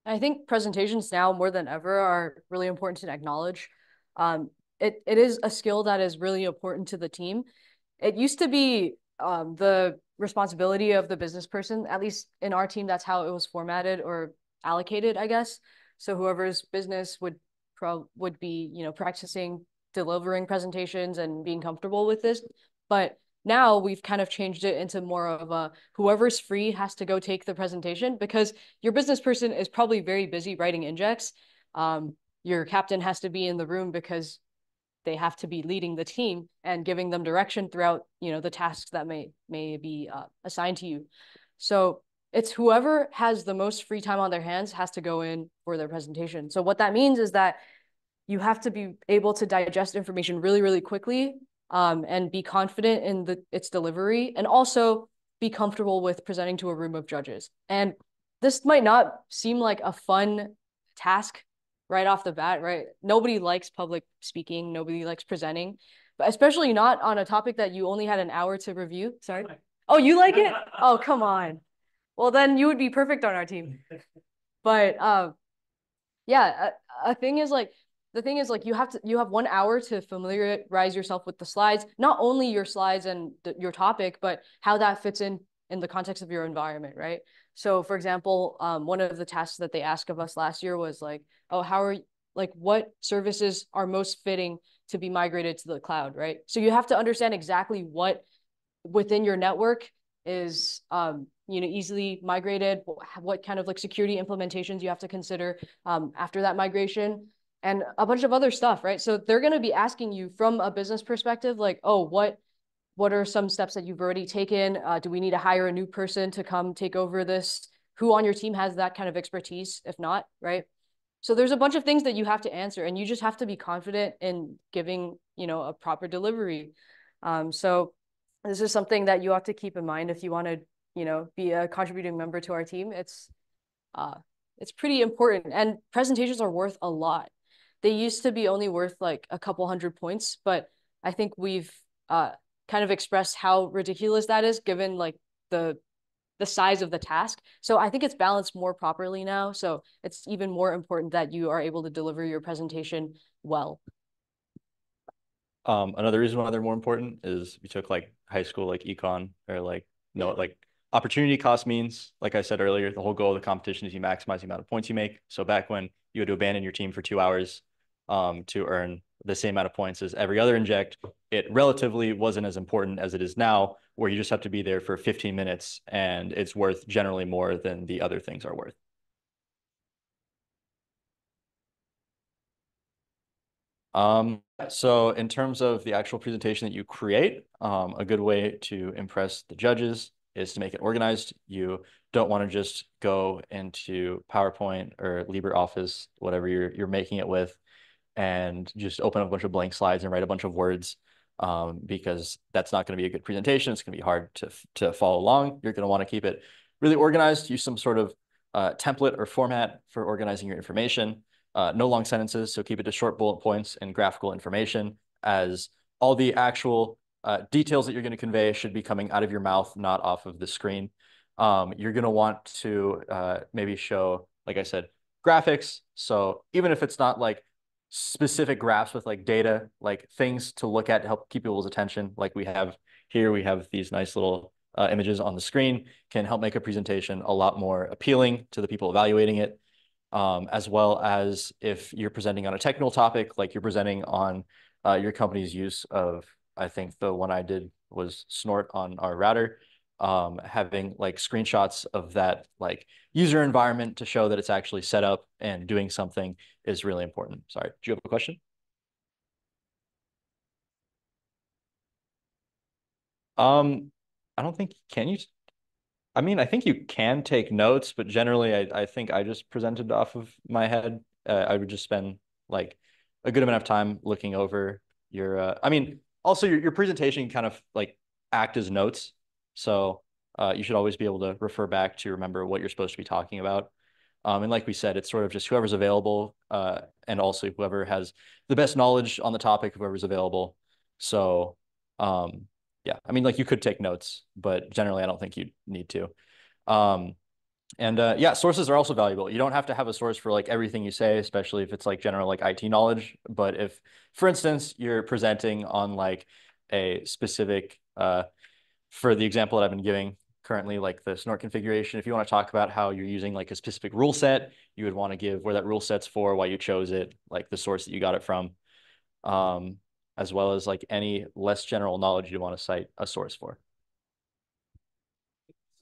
I think presentations now more than ever are really important to acknowledge. Um, it, it is a skill that is really important to the team. It used to be um, the responsibility of the business person, at least in our team, that's how it was formatted or allocated, I guess. So whoever's business would pro would be, you know, practicing delivering presentations and being comfortable with this. But now we've kind of changed it into more of a whoever's free has to go take the presentation, because your business person is probably very busy writing injects. Um, your captain has to be in the room because they have to be leading the team and giving them direction throughout, you know, the tasks that may, may be uh, assigned to you. So it's whoever has the most free time on their hands has to go in for their presentation. So what that means is that you have to be able to digest information really, really quickly, um, and be confident in the, its delivery, and also be comfortable with presenting to a room of judges. And this might not seem like a fun task right off the bat, right? Nobody likes public speaking. Nobody likes presenting, but especially not on a topic that you only had an hour to review. Sorry. Oh, you like it? Oh, come on. Well, then you would be perfect on our team. But um, yeah, a, a thing is like, the thing is like you have to, you have one hour to familiarize yourself with the slides, not only your slides and the, your topic, but how that fits in in the context of your environment, right? So for example, um, one of the tasks that they asked of us last year was like, oh, how are you, like what services are most fitting to be migrated to the cloud, right? So you have to understand exactly what within your network is, um, you know, easily migrated, what kind of like security implementations you have to consider um, after that migration, and a bunch of other stuff, right? So they're going to be asking you from a business perspective, like, oh, what what are some steps that you've already taken? Uh, do we need to hire a new person to come take over this? Who on your team has that kind of expertise, if not, right? So there's a bunch of things that you have to answer, and you just have to be confident in giving, you know, a proper delivery. Um, so this is something that you have to keep in mind if you want to, you know, be a contributing member to our team. It's, uh, it's pretty important, and presentations are worth a lot. They used to be only worth like a couple hundred points, but I think we've uh, kind of expressed how ridiculous that is given like the the size of the task. So I think it's balanced more properly now. So it's even more important that you are able to deliver your presentation well. Um, another reason why they're more important is we took like high school, like econ, or like, no, like opportunity cost means, like I said earlier, the whole goal of the competition is you maximize the amount of points you make. So back when you had to abandon your team for two hours um, to earn the same amount of points as every other inject, it relatively wasn't as important as it is now, where you just have to be there for fifteen minutes and it's worth generally more than the other things are worth. Um, so in terms of the actual presentation that you create, um, a good way to impress the judges is to make it organized. You don't want to just go into PowerPoint or LibreOffice, whatever you're, you're making it with, and just open up a bunch of blank slides and write a bunch of words, um, because that's not going to be a good presentation. It's going to be hard to, to follow along. You're going to want to keep it really organized. Use some sort of uh, template or format for organizing your information. Uh, no long sentences, so keep it to short bullet points and graphical information, as all the actual uh, details that you're going to convey should be coming out of your mouth, not off of the screen. Um, you're going to want to uh, maybe show, like I said, graphics. So even if it's not like specific graphs with like data, like things to look at to help keep people's attention, like we have here, we have these nice little uh, images on the screen, can help make a presentation a lot more appealing to the people evaluating it. Um, as well as if you're presenting on a technical topic, like you're presenting on uh, your company's use of, I think the one I did was Snort on our router, um, having like screenshots of that like user environment to show that it's actually set up and doing something is really important. Sorry, do you have a question? Um, I don't think, can you? I mean, I think you can take notes, but generally I, I think I just presented off of my head. Uh, I would just spend like a good amount of time looking over your, uh, I mean, also your, your presentation kind of like act as notes. So uh, you should always be able to refer back to remember what you're supposed to be talking about. Um, and like we said, it's sort of just whoever's available uh, and also whoever has the best knowledge on the topic, whoever's available. So, um, yeah, I mean, like you could take notes, but generally I don't think you need to. Um, and uh, yeah, sources are also valuable. You don't have to have a source for like everything you say, especially if it's like general like I T knowledge. But if, for instance, you're presenting on like a specific, uh, for the example that I've been giving currently, like the Snort configuration, if you want to talk about how you're using like a specific rule set, you would want to give where that rule set's for, why you chose it, like the source that you got it from. Um, as well as like any less general knowledge you want to cite a source for.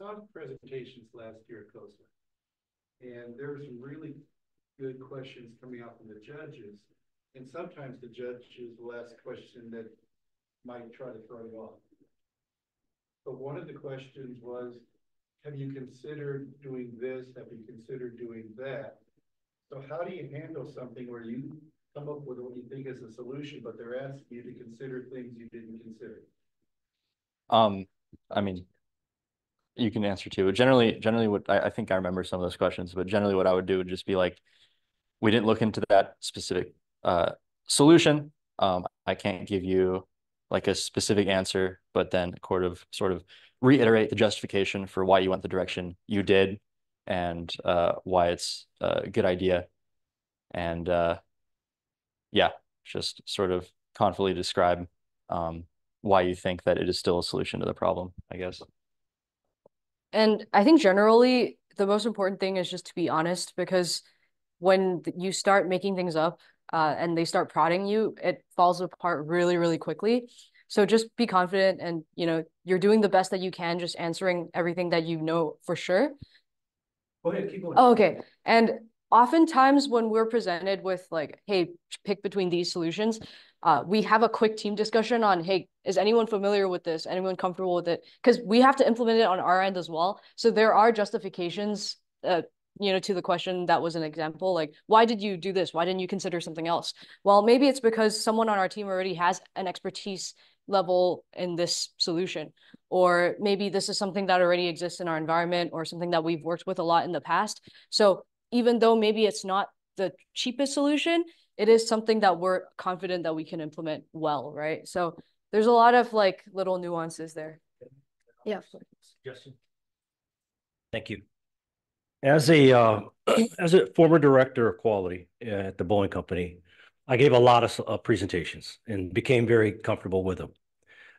Some presentations last year at COSA, and there were some really good questions coming out from the judges, and sometimes the judges will ask a question that might try to throw you off. But one of the questions was, have you considered doing this? Have you considered doing that? So how do you handle something where you come up with what you think is a solution, but they're asking you to consider things you didn't consider? Um, I mean, you can answer too. Generally, generally what I, I think I remember some of those questions, but generally what I would do would just be like, we didn't look into that specific uh, solution. Um, I can't give you like a specific answer, but then sort of, sort of reiterate the justification for why you went the direction you did and uh, why it's a good idea. And uh, yeah, just sort of confidently describe um, why you think that it is still a solution to the problem, I guess. And I think generally, the most important thing is just to be honest, because when you start making things up uh, and they start prodding you, it falls apart really, really quickly. So just be confident and, you know, you're doing the best that you can, just answering everything that you know for sure. Go ahead, keep going. Oh, okay. And oftentimes when we're presented with like, hey, pick between these solutions, uh, we have a quick team discussion on, hey, is anyone familiar with this? Anyone comfortable with it? Because we have to implement it on our end as well. So there are justifications, uh, you know, to the question that was an example, like, why did you do this? Why didn't you consider something else? Well, maybe it's because someone on our team already has an expertise level in this solution, or maybe this is something that already exists in our environment or something that we've worked with a lot in the past. So even though maybe it's not the cheapest solution, it is something that we're confident that we can implement well, right? So there's a lot of like little nuances there. Yeah. Suggestion. Thank you. As a uh, as a former director of quality at the Boeing company, I gave a lot of uh, presentations and became very comfortable with them.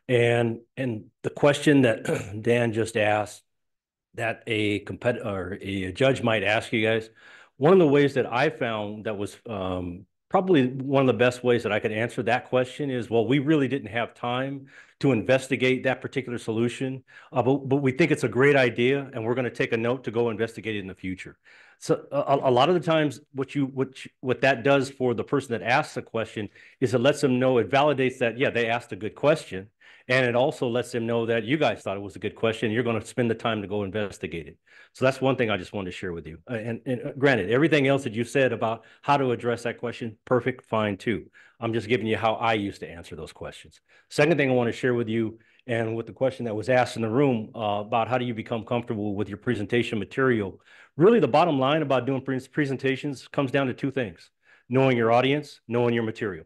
And and the question that Dan just asked, that a competitor or a judge might ask you guys, one of the ways that I found that was um, probably one of the best ways that I could answer that question is, well, we really didn't have time to investigate that particular solution, uh, but, but we think it's a great idea, and we're going to take a note to go investigate it in the future. So a, a lot of the times, what you what you, what that does for the person that asks the question is it lets them know, it validates that, yeah, they asked a good question, and it also lets them know that you guys thought it was a good question, and you're going to spend the time to go investigate it. So that's one thing I just wanted to share with you. And, and granted, everything else that you said about how to address that question, perfect, fine too. I'm just giving you how I used to answer those questions. Second thing I want to share with you, and with the question that was asked in the room uh, about how do you become comfortable with your presentation material, really the bottom line about doing presentations comes down to two things: knowing your audience, knowing your material.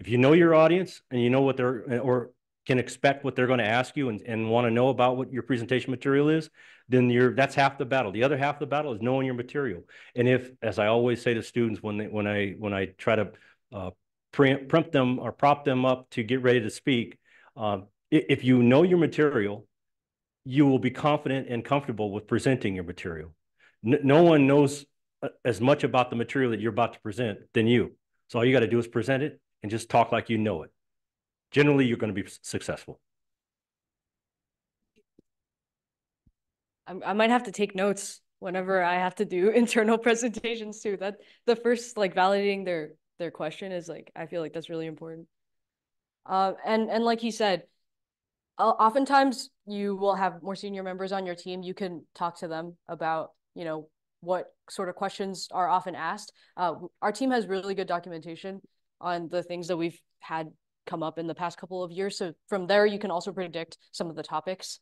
If you know your audience and you know what they're, or can expect what they're going to ask you and, and want to know about what your presentation material is, then you're, that's half the battle. The other half of the battle is knowing your material. And if, as I always say to students when they, when I when I try to uh, prompt them or prop them up to get ready to speak, uh, if you know your material, you will be confident and comfortable with presenting your material. N no one knows as much about the material that you're about to present than you. So all you got to do is present it and just talk like you know it. Generally, you're going to be successful. I might have to take notes whenever I have to do internal presentations too. That the first, like, validating their their question is like, I feel like that's really important. Uh, and and like he said, oftentimes you will have more senior members on your team. You can talk to them about, you know, what sort of questions are often asked. Uh, our team has really good documentation on the things that we've had come up in the past couple of years. So from there, you can also predict some of the topics.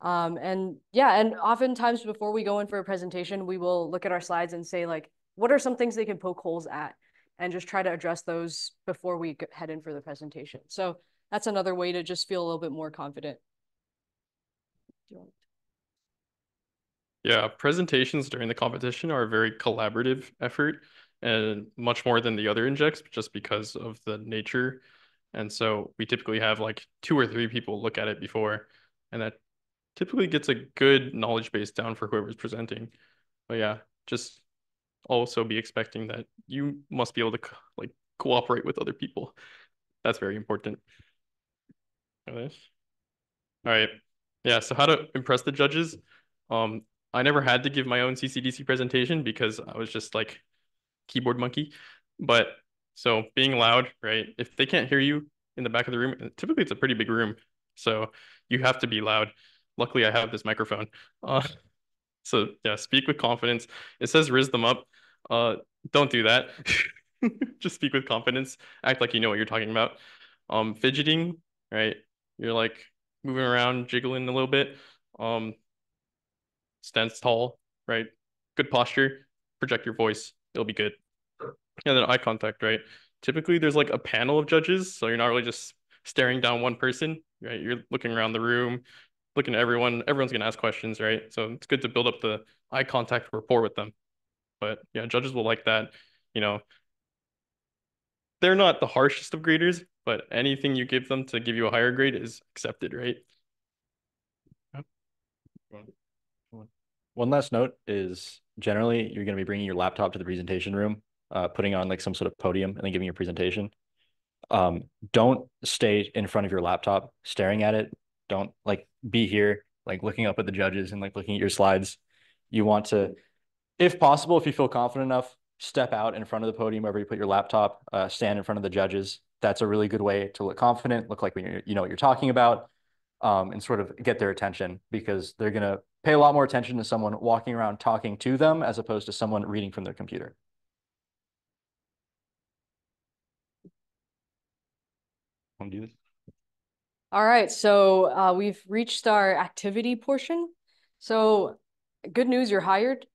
Um, and yeah, and oftentimes before we go in for a presentation, we will look at our slides and say, like, what are some things they can poke holes at, and just try to address those before we head in for the presentation. So that's another way to just feel a little bit more confident. Yeah, presentations during the competition are a very collaborative effort, and much more than the other injects just because of the nature. And so we typically have like two or three people look at it before, and that typically gets a good knowledge base down for whoever's presenting. But yeah, just also be expecting that you must be able to co like cooperate with other people. That's very important. All right. Yeah. So how to impress the judges. Um, I never had to give my own C C D C presentation because I was just like keyboard monkey. But so being loud, right? If they can't hear you in the back of the room, typically it's a pretty big room, so you have to be loud. Luckily, I have this microphone. Uh, so yeah, speak with confidence. It says riz them up. Uh, don't do that. Just speak with confidence. Act like you know what you're talking about. Um, fidgeting, right? You're like moving around, jiggling a little bit. Um, stand tall, right? Good posture. Project your voice. It'll be good. And then eye contact, right? Typically, there's like a panel of judges, so you're not really just staring down one person, right? You're looking around the room, looking at everyone. Everyone's gonna ask questions, right? So it's good to build up the eye contact rapport with them. But yeah, judges will like that, you know. They're not the harshest of graders, but anything you give them to give you a higher grade is accepted, right? One last note is generally you're going to be bringing your laptop to the presentation room, uh, putting on like some sort of podium and then giving your presentation. um, don't stay in front of your laptop staring at it. Don't like be here, like looking up at the judges and like looking at your slides. You want to, if possible, if you feel confident enough, step out in front of the podium wherever you put your laptop, uh, stand in front of the judges. That's a really good way to look confident, look like you're, you know what you're talking about, um, and sort of get their attention, because they're going to pay a lot more attention to someone walking around talking to them as opposed to someone reading from their computer. Want to do this? All right, so uh, we've reached our activity portion. So good news, you're hired.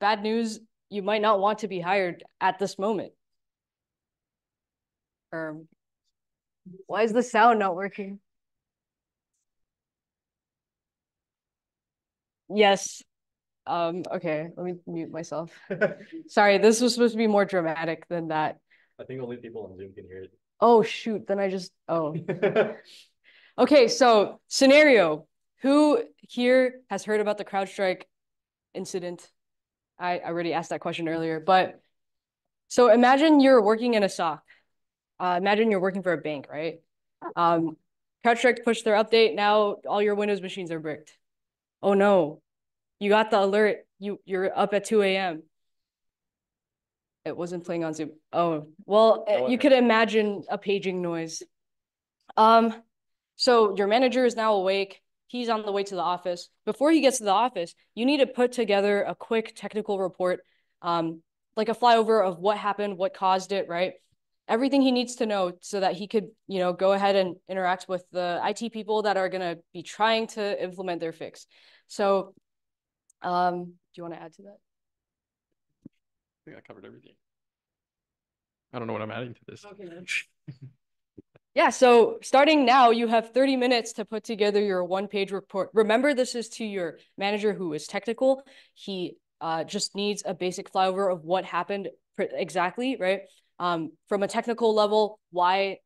Bad news, you might not want to be hired at this moment. Or why is the sound not working? Yes. Um, okay, let me mute myself. Sorry, this was supposed to be more dramatic than that. I think only people on Zoom can hear it. Oh, shoot, then I just, oh. Okay, so scenario. Who here has heard about the CrowdStrike incident? I already asked that question earlier, but so imagine you're working in a S O C. Uh, imagine you're working for a bank, right? Um, CrowdStrike pushed their update. Now all your Windows machines are bricked. Oh no, you got the alert. You, you're up at two A M It wasn't playing on Zoom. Oh, well, no, you could imagine a paging noise. Um, so your manager is now awake. He's on the way to the office. Before he gets to the office, you need to put together a quick technical report, um, like a flyover of what happened, what caused it, right? Everything he needs to know so that he could, you know, go ahead and interact with the I T people that are going to be trying to implement their fix. So, um, do you want to add to that? I think I covered everything. I don't know what I'm adding to this. Okay. Yeah, so starting now, you have thirty minutes to put together your one-page report. Remember, this is to your manager who is technical. He uh, just needs a basic flyover of what happened exactly, right? Um, from a technical level, why,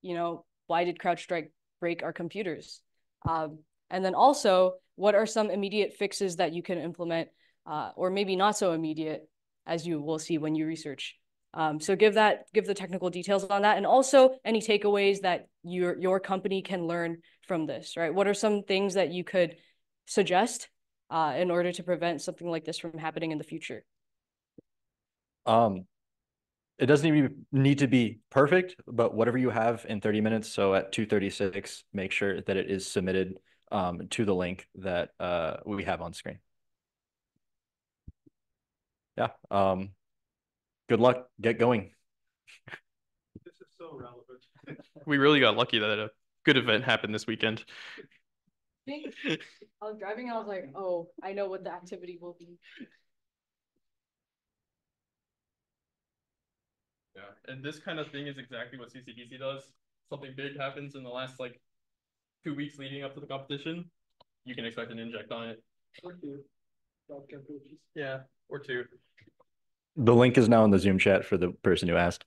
you know, why did CrowdStrike break our computers? Um, and then also, what are some immediate fixes that you can implement, uh, or maybe not so immediate, as you will see when you research? Um, so give that, give the technical details on that, and also any takeaways that your your company can learn from this, right? What are some things that you could suggest uh, in order to prevent something like this from happening in the future? Um, it doesn't even need to be perfect, but whatever you have in thirty minutes, so at two thirty-six, make sure that it is submitted um, to the link that uh, we have on screen. Yeah. Um, Good luck. Get going. This is so relevant. We really got lucky that a good event happened this weekend. I was driving and I was like, oh, I know what the activity will be. Yeah, and this kind of thing is exactly what C C D C does. Something big happens in the last like two weeks leading up to the competition. You can expect an inject on it. Or two. Yeah, or two. The link is now in the Zoom chat for the person who asked.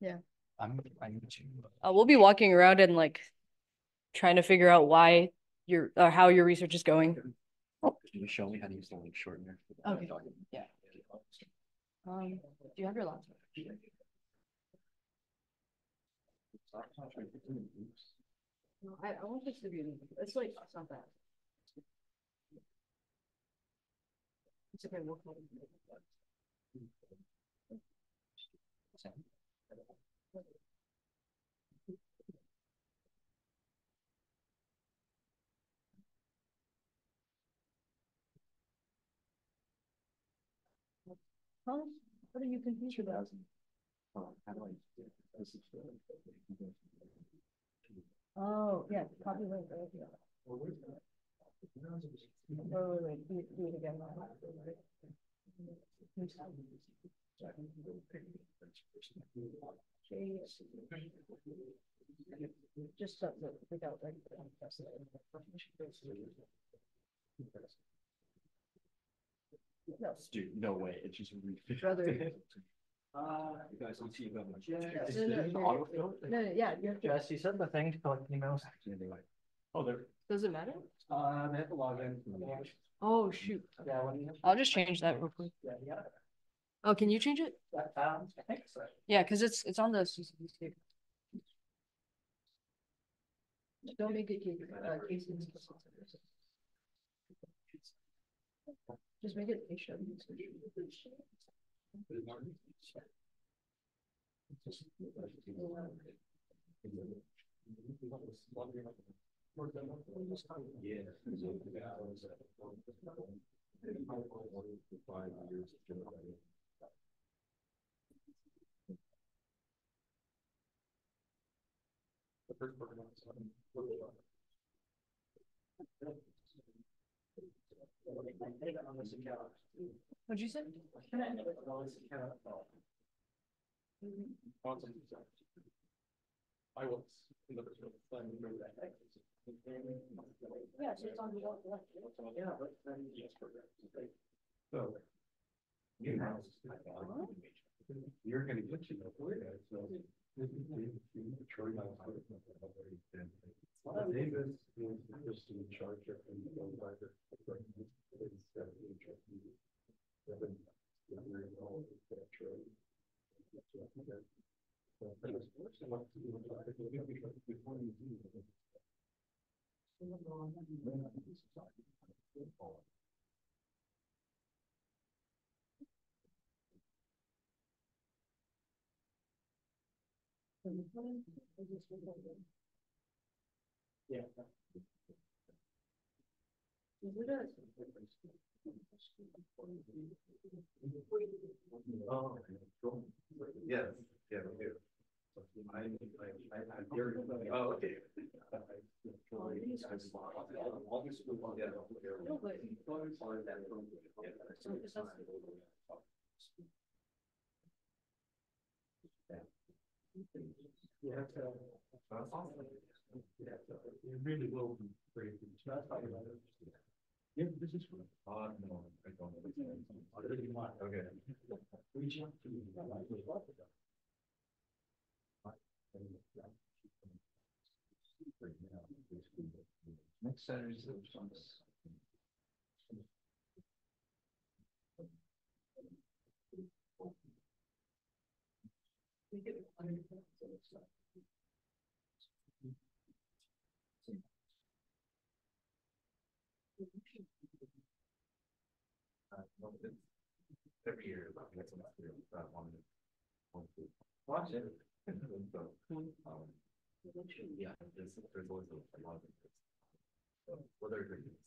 Yeah. I'm, I'm uh, we'll be walking around and like trying to figure out why your or how your research is going. Can you show me how to use the link shortener? Okay. Yeah. Um, do you have your laptop? No, I, I want this to be, it's like, it's not that. It's okay, we'll call it. Huh? What are you confused about? Oh, how do I do it? This is really Oh, yeah, copy link. Oh, wait, do it again. Just without like dude, no way. It's just really Uh, you guys don't see about much. Yeah, no, no, no, yeah. You have to... Jess, you said the thing to collect emails. Actually, anyway. Oh, there. Does it matter? Uh, they have to log in. Oh, shoot. Yeah, when you have I'll just change that real quick. Yeah, yeah. Oh, can you change it? Um, I think so. Yeah, because it's it's on the C C D C. Don't make it uh, case just make it yeah. What'd you say? I was in the original plan. Yeah, so it's on the left. Yeah, but then yes, so you know, you're going to get you know where that so. Well, yeah. Oh, yes, yeah, I'm here. I, I, I'm very familiar. Oh, okay. You have to, uh, you have to, it really will be great. Yeah, this is what I don't know. I don't know. Okay. Reach out to me. Next Saturday is the Sunday. We get every year, I get some watch it. um, yeah, there's, there's always a lot of interest. So, whether it's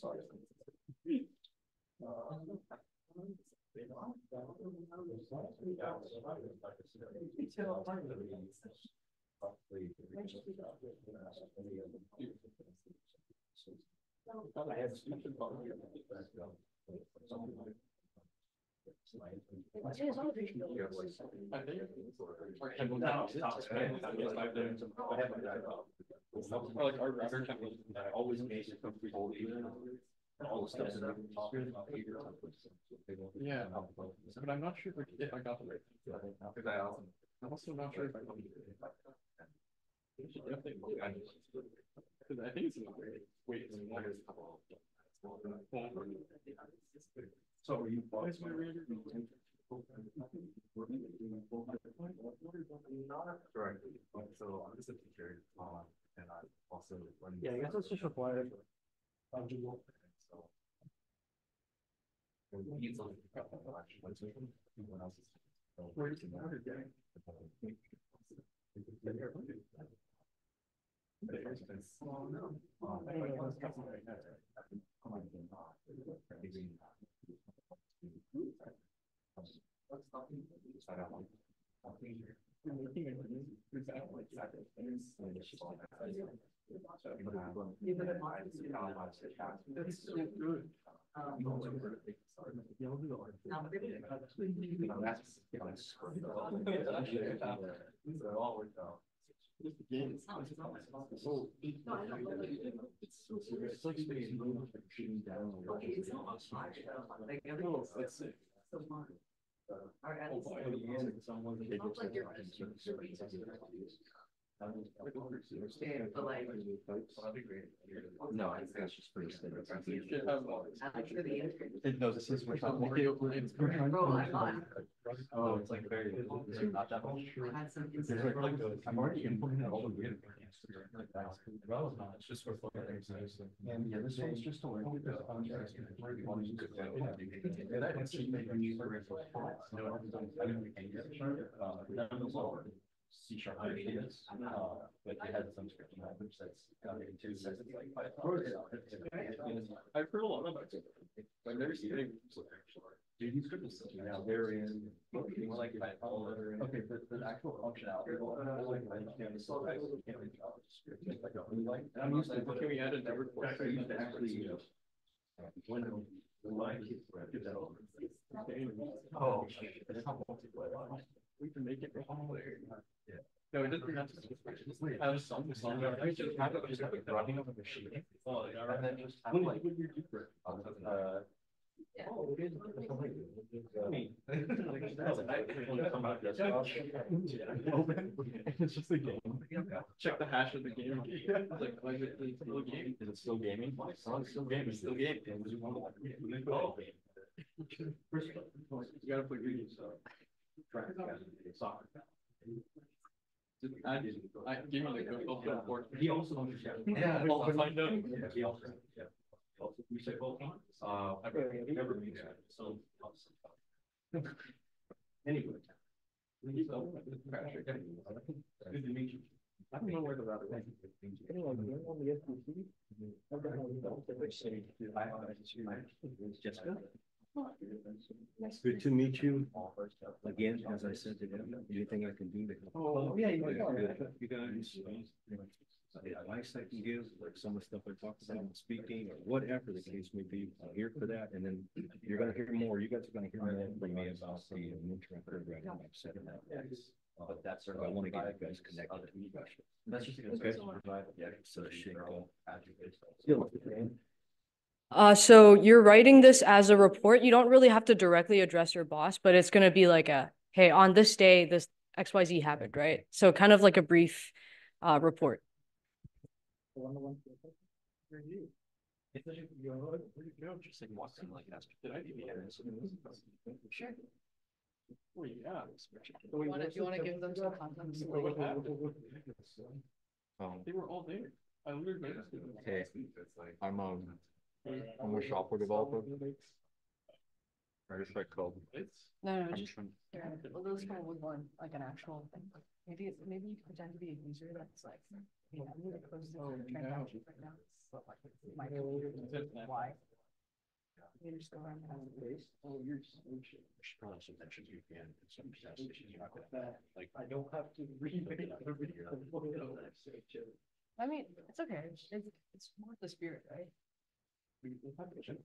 sorry. Uh, always amazed at all the steps that yeah, but I'm not sure if I got the right thing. I'm also not sure if I got the right thing. I think it's a wait, it's a so are you my reader? Not directly, so I'm just a teacher and I'm also running. Yeah, I guess that's just required. When you like everyone else is Um, no, But like, no, I think that's just pretty standard. No, this is which I'm on. Oh, it's like very, not that much. I'm already implementing all the weird like that. Well, not, it's just for fun. And yeah, this one's just a little bit of fun. And I actually made them use the reference. No, I didn't get it. None was lower. C-sharp ideas, uh, but it has some scripting language that's got it too, says it's like Python. I've heard a lot about it. I've never seen it. Dude, these scripts are now they're in like Python. Okay, but the actual functionality, like I'm used to looking at it never to actually, you know, when the line keeps that over. Oh, that's not multiplayer. We can make it longer. Yeah. No, it doesn't have to be. I was on the song. I was just having a running of a machine. Oh, yeah. And then just have like, what do you do for it? Uh, yeah. Oh, it is. I mean, it's just a game. Check the hash of the game. Like, like, it's still game. Is it still gaming? My song's still gaming. It's still gaming. Oh, you gotta play video, so. I gave him the open port. He also understands. Yeah, also find out. He also. Yeah. You said both on. Uh, I've never made that. So. Anyway. I don't know where the router went. Anyone on the S B C? I've got one of Jessica. Good to meet you again. As I said to them, anything I can do to help. Oh, yeah, you guys. Advice I can give, like some of the stuff I talked about, speaking or whatever the case may be, I'm here for that. And then you're going to hear more. You guys are going to hear more from me about the interim program I'm upset about. But that's sort of, I want to get you guys connected to me. That's just okay. So, Shane, Uh, so you're writing this as a report. You don't really have to directly address your boss, but it's going to be like a, hey, on this day, this X Y Z happened, right? So kind of like a brief uh, report. Sure. Well, yeah. Do you want to, you want to give them some context? Um, they were all there. I literally noticed it. Okay. I'm um. I'm a shopware developer. I just like called. No, no, just yeah. Well, those people would want like an actual thing. Maybe it's maybe you pretend to be a user that's like, you know, I need to close the transaction right now. But like, my computer. Why? You just go around and have a base. Oh, you're just. She probably should mention you again. Some issues you're not going to. Like, I don't have to read it. I mean, it's okay. It's it's more the spirit, right? We have vision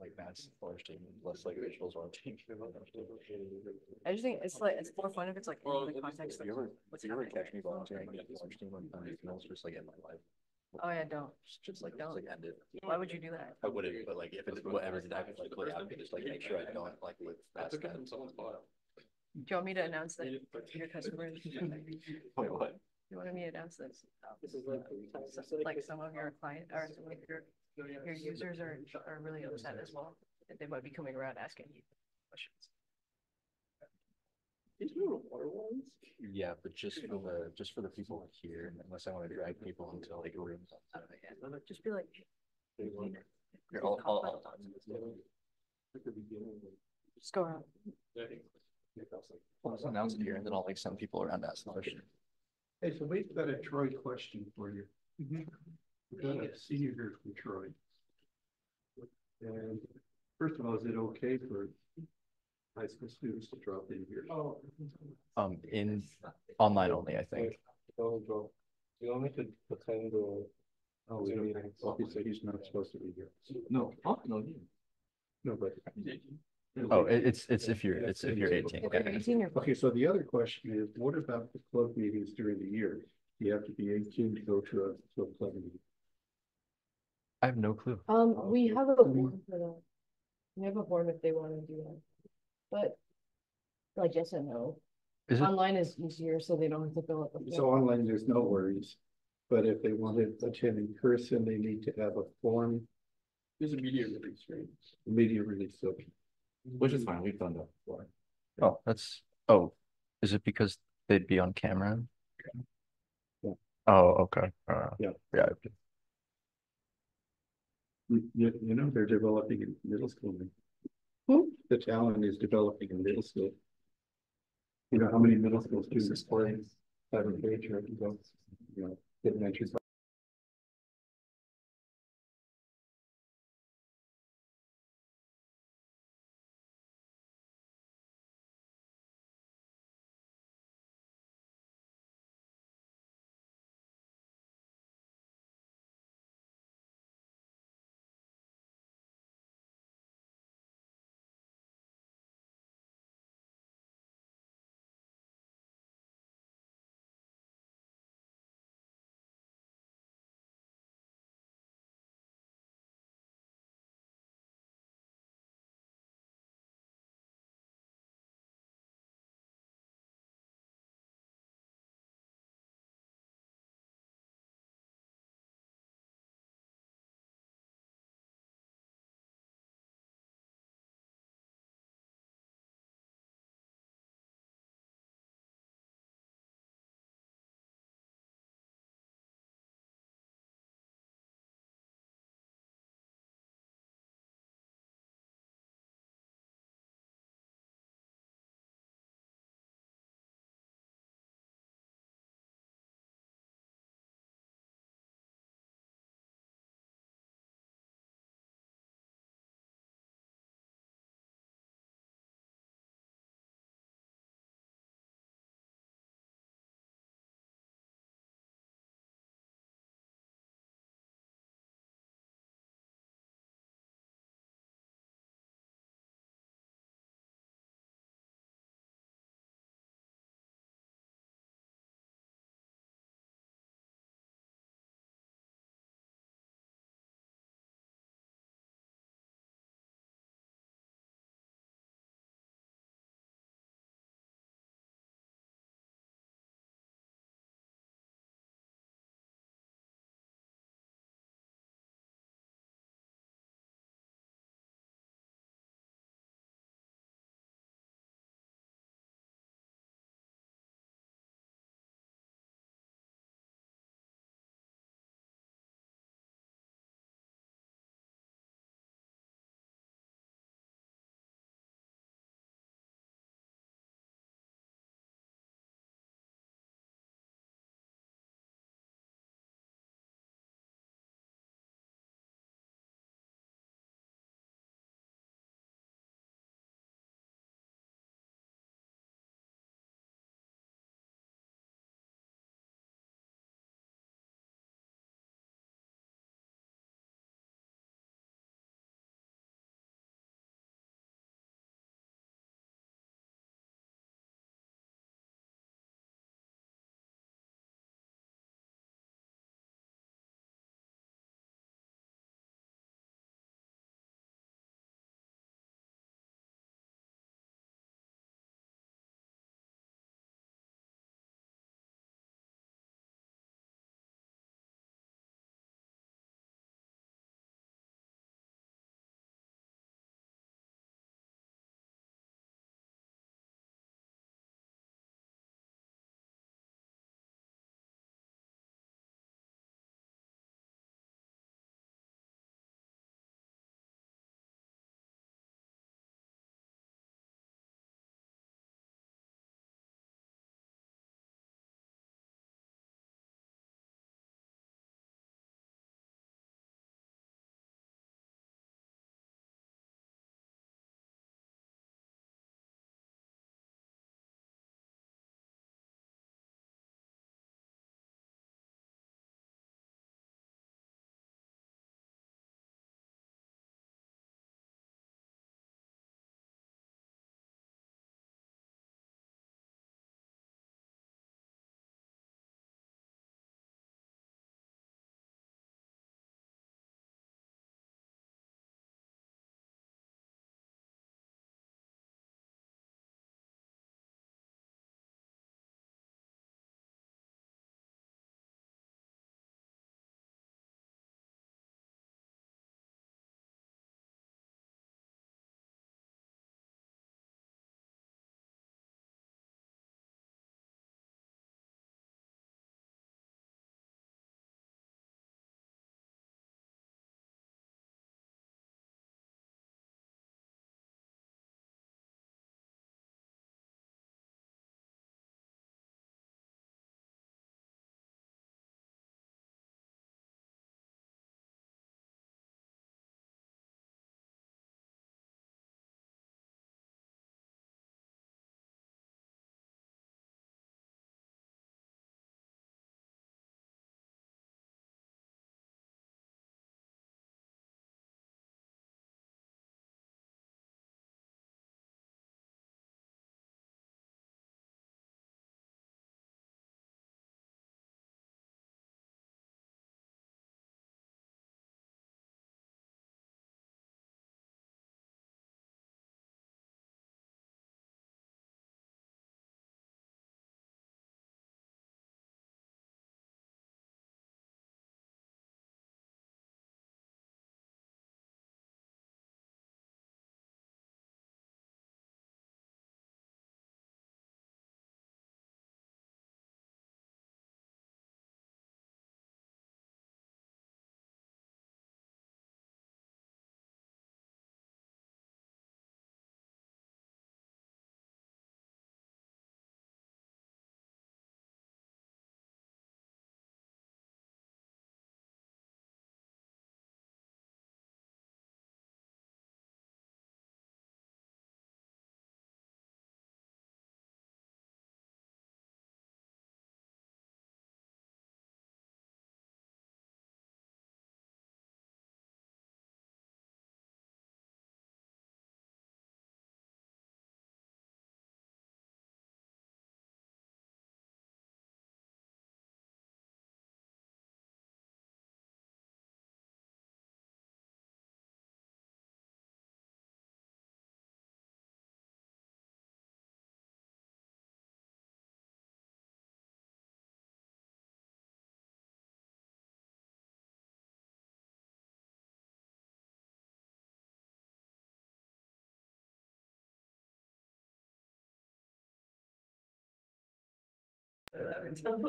like that's large team, less like visuals on team. I just think it's like it's more fun if it's like in the context. Like, you ever, what's you ever catch me volunteering at a large team on anything else, just like in my life? Oh yeah, don't just like don't like end it. Why would you do that? I wouldn't, but like if it's whatever did happen, like play out, just like make sure I don't like live past that. Do you want me to announce that to your customers? Wait, what? You wanted me to announce this? This is like like some of your client or some of your. Your users are, are really upset as well. They might be coming around asking you questions. These little water ones? Yeah, but just for the just for the people here, unless I want to drag people into like rooms. Just be like. Here, I'll, I'll, I'll just go around. I'll announce it here, and then I'll like send people around asking questions. Hey, so we've got a Troy question for you. Mm-hmm. Got a senior here from Troy. And first of all, is it okay for high school students to drop in here? Oh, um, in online only, I think. You only could attend the. Oh, we don't. Obviously, he's not supposed to be here. No, no, no, but. Oh, it's it's if you're it's if you're eighteen. Okay. Okay, so the other question is, what about the club meetings during the year? You have to be eighteen to go to a, to a club meeting. I have no clue. Um, we have a form for that. We have a form if they want to do that. But like yes and no. Is it? Online is easier, so they don't have to fill out the form. So online, there's no worries. But if they want to attend in person, they need to have a form. There's a media release, right? Media release, okay. Which is fine. We've done that before. Oh, that's. Oh, is it because they'd be on camera? Yeah. Yeah. Oh, okay. Uh, yeah. Yeah. You, you know, they're developing in middle school. Who? The talent is developing in middle school. You know how many middle school students play cyber and go, you know, get matches.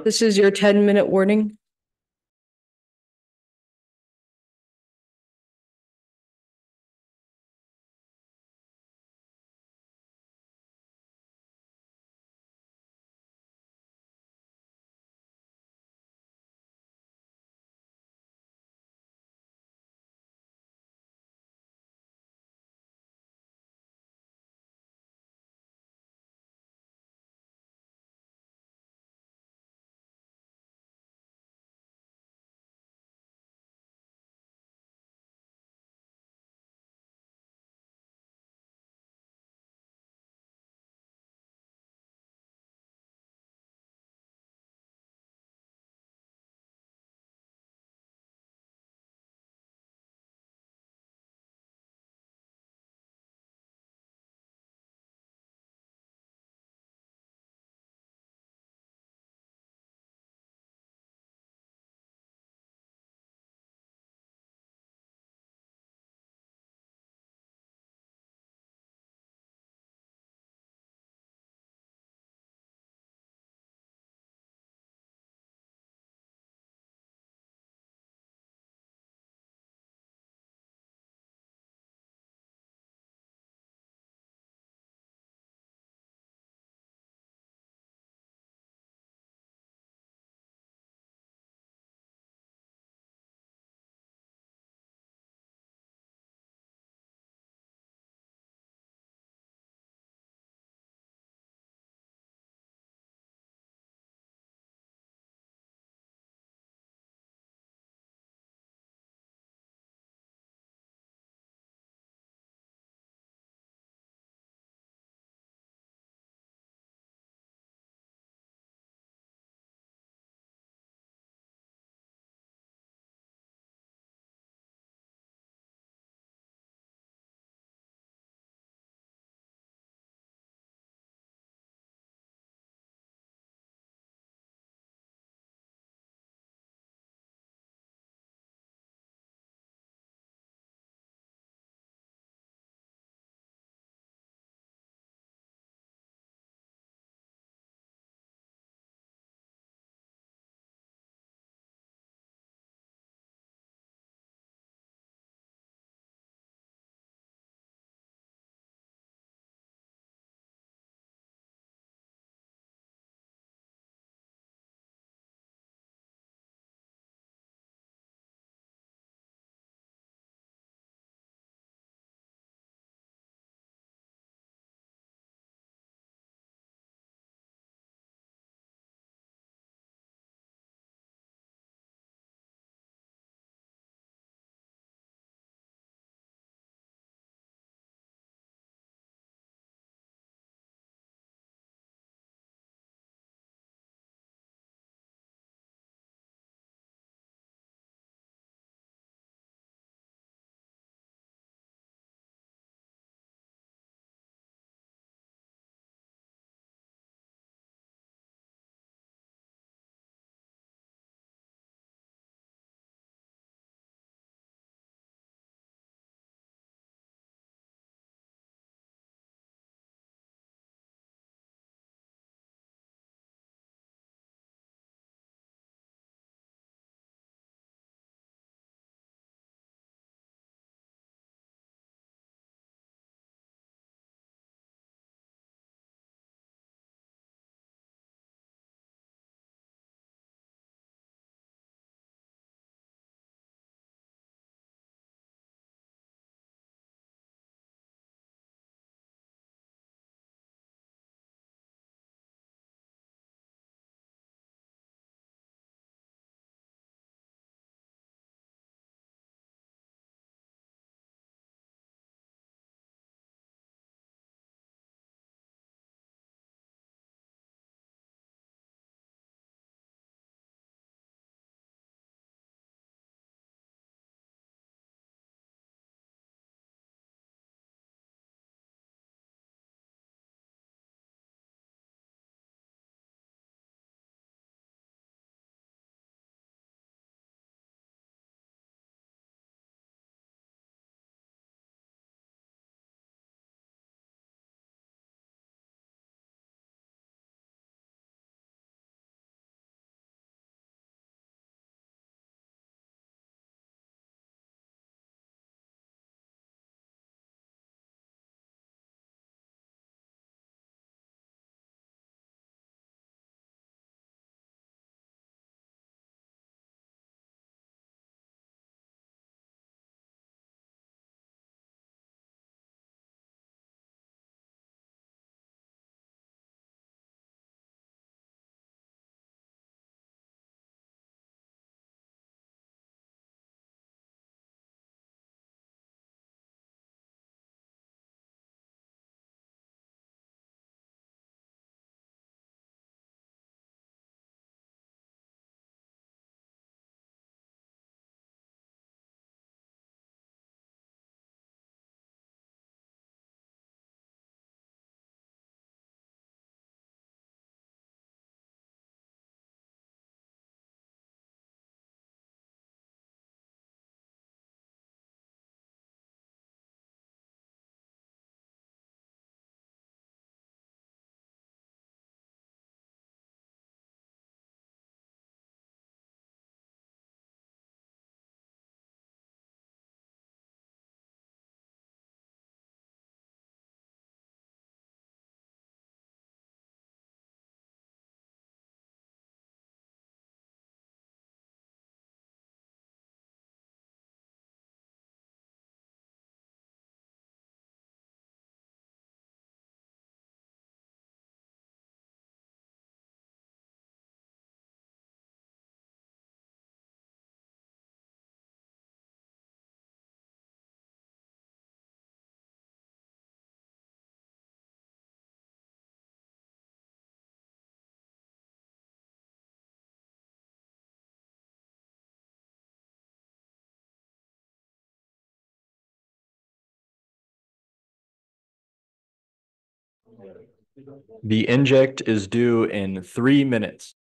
This is your ten minute warning. The inject is due in three minutes.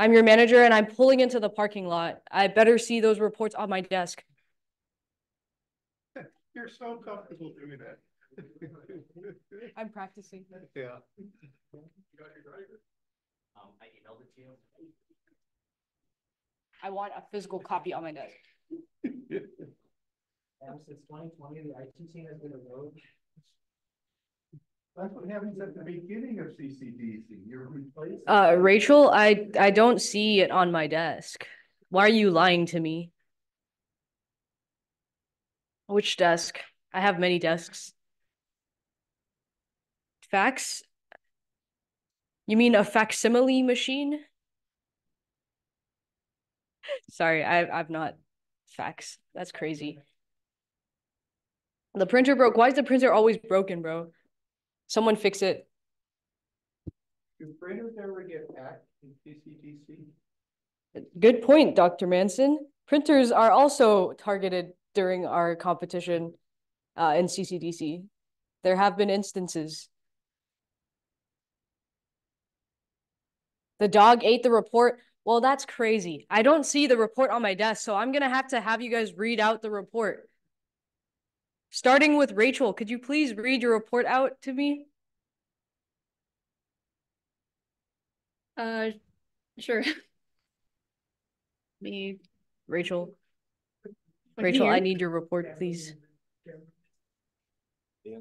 I'm your manager and I'm pulling into the parking lot. I better see those reports on my desk. You're so comfortable doing that. I'm practicing. Yeah. You got your driver? Um, I emailed it to you. I want a physical copy on my desk. Ever since twenty twenty, the I T team has been a rogue. That's what happens at the beginning of C C D C. You're replaced. Uh, Rachel, I I don't see it on my desk. Why are you lying to me? Which desk? I have many desks. Fax? You mean a facsimile machine? Sorry, I I've not fax. That's crazy. The printer broke. Why is the printer always broken, bro? Someone fix it. Do printers ever get hacked in C C D C? Good point, Doctor Manson. Printers are also targeted during our competition uh, in C C D C. There have been instances. The dog ate the report. Well, that's crazy. I don't see the report on my desk, so I'm going to have to have you guys read out the report. Starting with Rachel, could you please read your report out to me? Uh, sure. Me. Rachel. Rachel, I need your report, please. Yeah.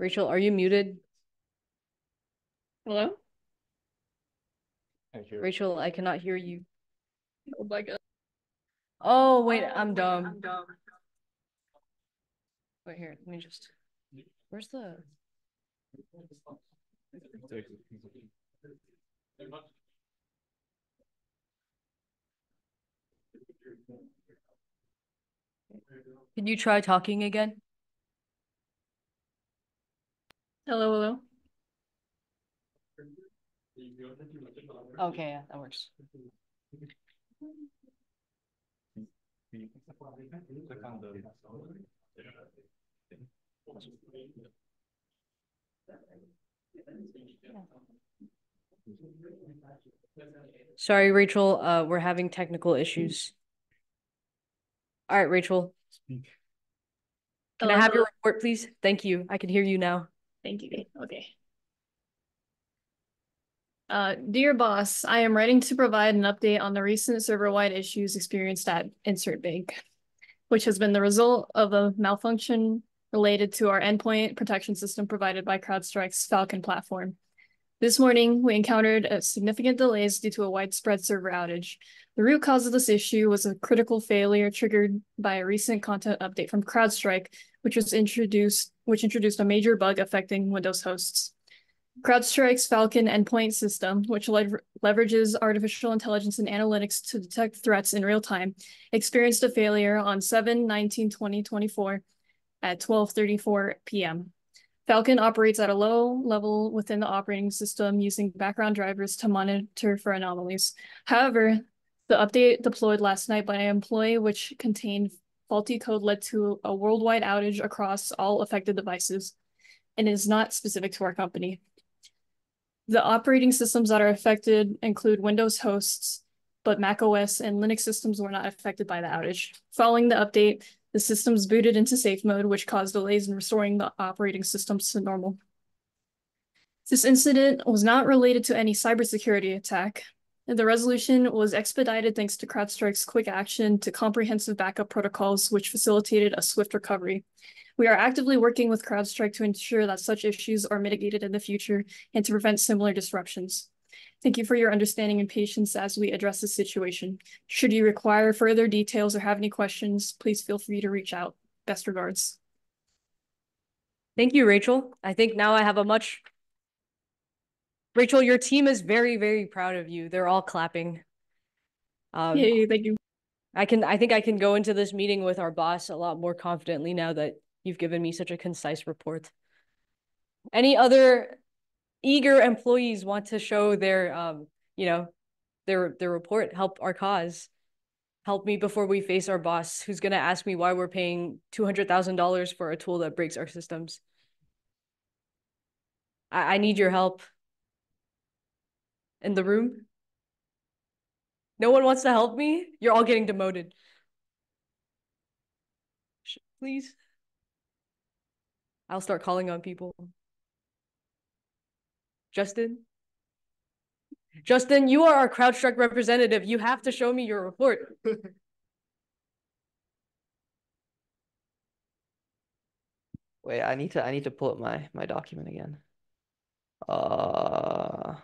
Rachel, are you muted? Hello? Thank you. Rachel, I cannot hear you. Oh my God. Oh, wait, I'm wait, dumb. I'm dumb. Wait, here, let me just, where's the? Can you try talking again? Hello, hello. Okay, yeah, that works. Sorry, Rachel, uh, we're having technical issues. All right, Rachel. Speak. Can Hello. I have your report, please? Thank you. I can hear you now. Thank you. Okay. Uh, dear boss, I am writing to provide an update on the recent server-wide issues experienced at Insert Bank, which has been the result of a malfunction related to our endpoint protection system provided by CrowdStrike's Falcon platform. This morning, we encountered a significant delays due to a widespread server outage. The root cause of this issue was a critical failure triggered by a recent content update from CrowdStrike, which was introduced, which introduced a major bug affecting Windows hosts. CrowdStrike's Falcon endpoint system, which lever leverages artificial intelligence and analytics to detect threats in real time, experienced a failure on seven nineteen twenty twenty-four at twelve thirty-four p m Falcon operates at a low level within the operating system using background drivers to monitor for anomalies. However, the update deployed last night by an employee which contained faulty code led to a worldwide outage across all affected devices and is not specific to our company. The operating systems that are affected include Windows hosts, but macOS and Linux systems were not affected by the outage. Following the update, the systems booted into safe mode, which caused delays in restoring the operating systems to normal. This incident was not related to any cybersecurity attack. The resolution was expedited thanks to CrowdStrike's quick action to comprehensive backup protocols, which facilitated a swift recovery. We are actively working with CrowdStrike to ensure that such issues are mitigated in the future and to prevent similar disruptions. Thank you for your understanding and patience as we address this situation. Should you require further details or have any questions, please feel free to reach out. Best regards. Thank you, Rachel. I think now I have a much... Rachel, your team is very, very proud of you. They're all clapping. Um, yeah, thank you. I, can, I think I can go into this meeting with our boss a lot more confidently now that you've given me such a concise report. Any other... eager employees want to show their, um, you know, their their report, help our cause, help me before we face our boss, who's going to ask me why we're paying two hundred thousand dollars for a tool that breaks our systems. I, I need your help. In the room? No one wants to help me? You're all getting demoted. Please. I'll start calling on people. Justin? Justin, you are our CrowdStrike representative. You have to show me your report. Wait, I need to I need to pull up my, my document again. Uh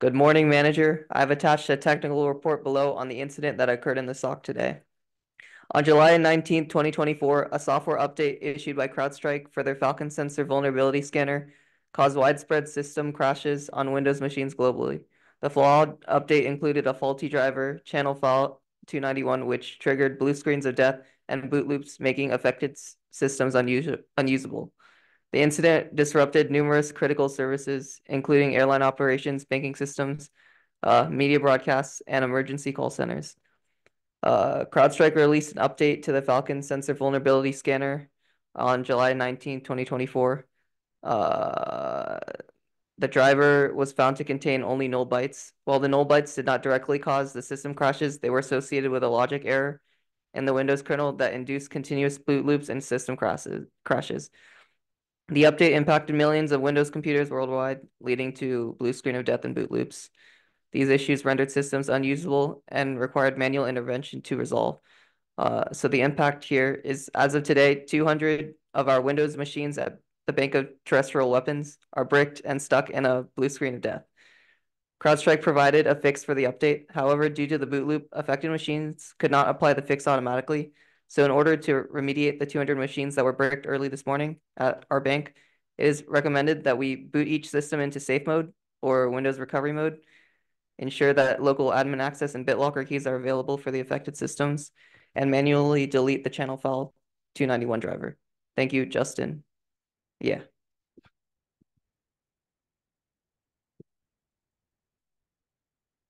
Good morning, manager. I've attached a technical report below on the incident that occurred in the S O C today. On July nineteenth twenty twenty-four, a software update issued by CrowdStrike for their Falcon sensor vulnerability scanner caused widespread system crashes on Windows machines globally. The flawed update included a faulty driver, channel file two ninety-one, which triggered blue screens of death and boot loops, making affected systems unusable. The incident disrupted numerous critical services, including airline operations, banking systems, uh, media broadcasts, and emergency call centers. Uh, CrowdStrike released an update to the Falcon Sensor Vulnerability Scanner on July nineteenth twenty twenty-four. Uh, the driver was found to contain only null bytes. While the null bytes did not directly cause the system crashes, they were associated with a logic error in the Windows kernel that induced continuous boot loops and system crashes. The update impacted millions of Windows computers worldwide, leading to blue screen of death and boot loops. These issues rendered systems unusable and required manual intervention to resolve. Uh, so the impact here is, as of today, two hundred of our Windows machines at the Bank of Terrestrial Weapons are bricked and stuck in a blue screen of death. CrowdStrike provided a fix for the update. However, due to the boot loop, affected machines could not apply the fix automatically. So in order to remediate the two hundred machines that were bricked early this morning at our bank, it is recommended that we boot each system into safe mode or Windows recovery mode, ensure that local admin access and BitLocker keys are available for the affected systems, and manually delete the channel file two ninety-one driver. Thank you, Justin. Yeah.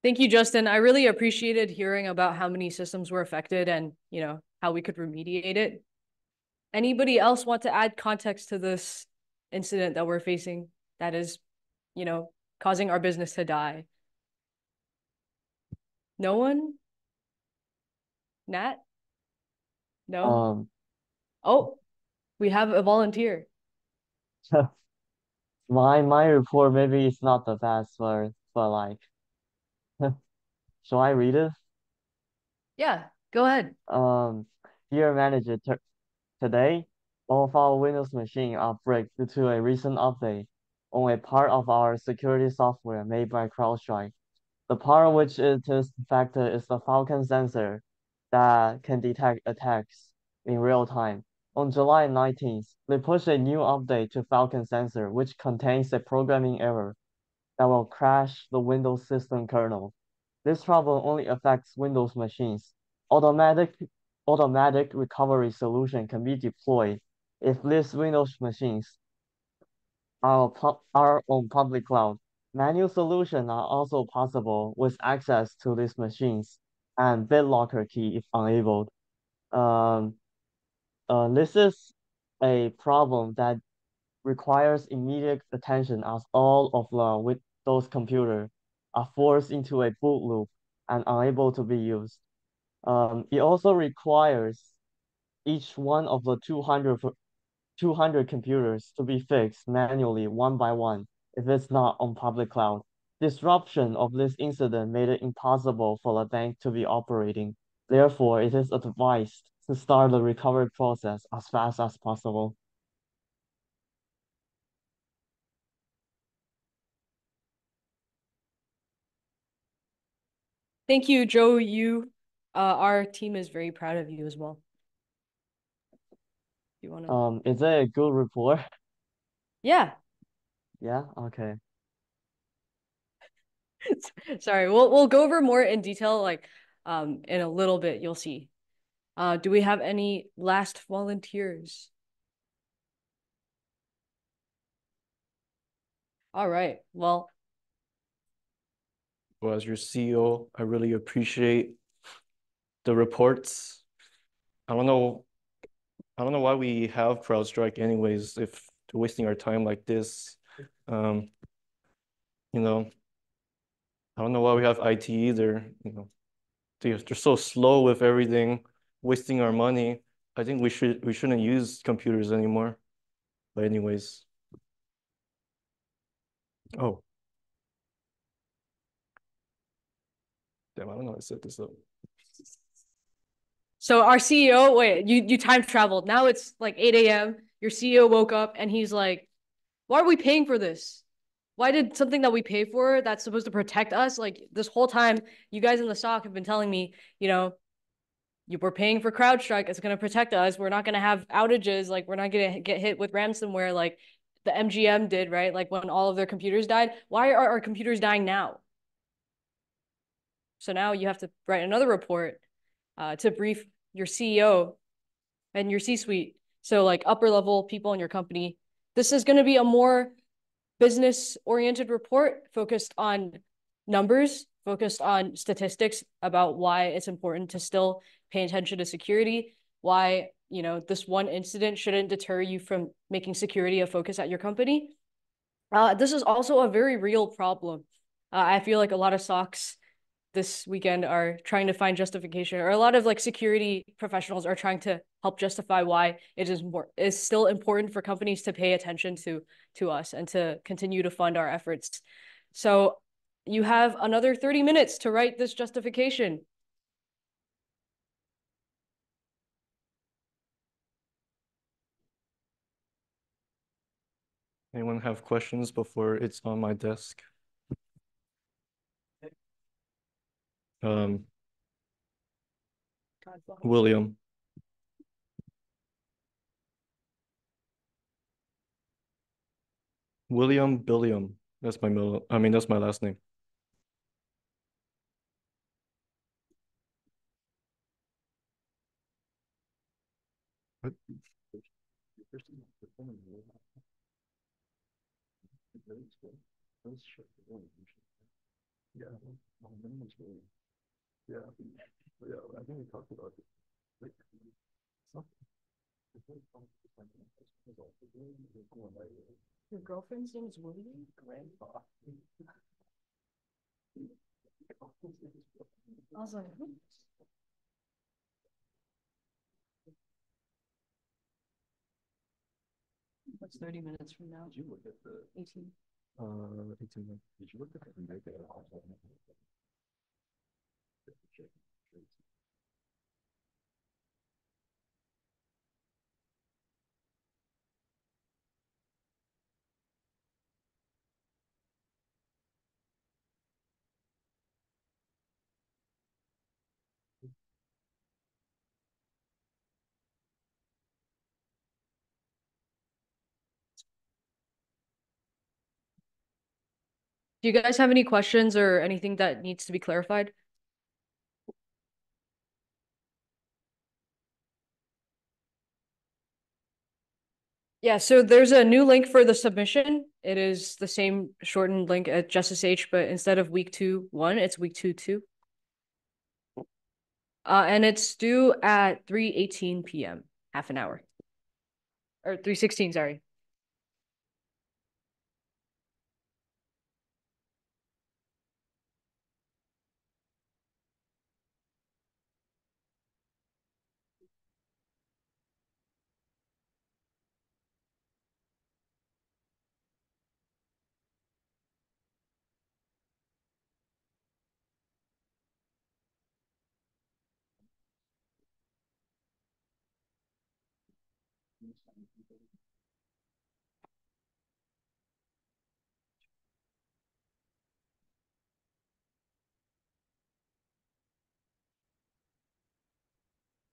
Thank you, Justin. I really appreciated hearing about how many systems were affected and, you know, how we could remediate it. Anybody else want to add context to this incident that we're facing that is, you know, causing our business to die? No one? Nat? No? Um, oh, we have a volunteer. my my report, maybe it's not the best, but, but like, shall I read it? Yeah, go ahead. Um, Dear manager, today, all of our Windows machines are bricked due to a recent update on a part of our security software made by CrowdStrike. The part which it is affected is the Falcon sensor that can detect attacks in real time. On July nineteenth, they pushed a new update to Falcon sensor, which contains a programming error that will crash the Windows system kernel. This problem only affects Windows machines. Automatic, automatic recovery solution can be deployed if these Windows machines are, are on public cloud. Manual solutions are also possible with access to these machines and BitLocker key if enabled. Um, uh, this is a problem that requires immediate attention as all of the with those computers are forced into a boot loop and unable to be used. Um, it also requires each one of the two hundred computers to be fixed manually one by one if it's not on public cloud. Disruption of this incident made it impossible for the bank to be operating. Therefore, it is advised to start the recovery process as fast as possible. Thank you, Joe. You, uh, our team is very proud of you as well. You wanna? Um, is that a good report? Yeah. Yeah. Okay. Sorry, we'll we'll go over more in detail, like, um, in a little bit. You'll see. Uh, do we have any last volunteers? All right. Well. Well, as your C E O, I really appreciate the reports. I don't know, I don't know why we have CrowdStrike anyways, if we're wasting our time like this. Um, you know, I don't know why we have I T either. You know, they're, they're so slow with everything, wasting our money. I think we should we shouldn't use computers anymore. But anyways, oh. Damn, I don't know how to set this up. So our C E O, wait, you, you time traveled. Now it's like eight A M Your C E O woke up and he's like, why are we paying for this? Why did something that we pay for that's supposed to protect us? Like, this whole time, you guys in the S O C have been telling me, you know, you were paying for CrowdStrike. It's going to protect us. We're not going to have outages. Like, we're not going to get hit with ransomware like the M G M did, right? Like, when all of their computers died. Why are our computers dying now? So now you have to write another report uh, to brief your C E O and your C-suite. So like upper level people in your company. This is going to be a more business oriented report focused on numbers, focused on statistics about why it's important to still pay attention to security, why, you know, this one incident shouldn't deter you from making security a focus at your company. Uh, this is also a very real problem. Uh, I feel like a lot of S O Cs this weekend are trying to find justification, or a lot of like security professionals are trying to help justify why it is more is still important for companies to pay attention to to us and to continue to fund our efforts. So you have another thirty minutes to write this justification. Anyone have questions before it's on my desk? Um, William. William Billiam. That's my middle. I mean, that's my last name. What? Yeah. Yeah, yeah, I think we talked about it. Like, your girlfriend's name is William? Grandpa. I was like, What's thirty minutes from now? Did you look at the eighteen? Uh, eighteen minutes. Did you look at the night that I was on? Do you guys have any questions or anything that needs to be clarified? Yeah, so there's a new link for the submission. It is the same shortened link at JessSH, but instead of week two, one, it's week two, two. Uh, and it's due at three eighteen p m, half an hour. Or three sixteen, sorry.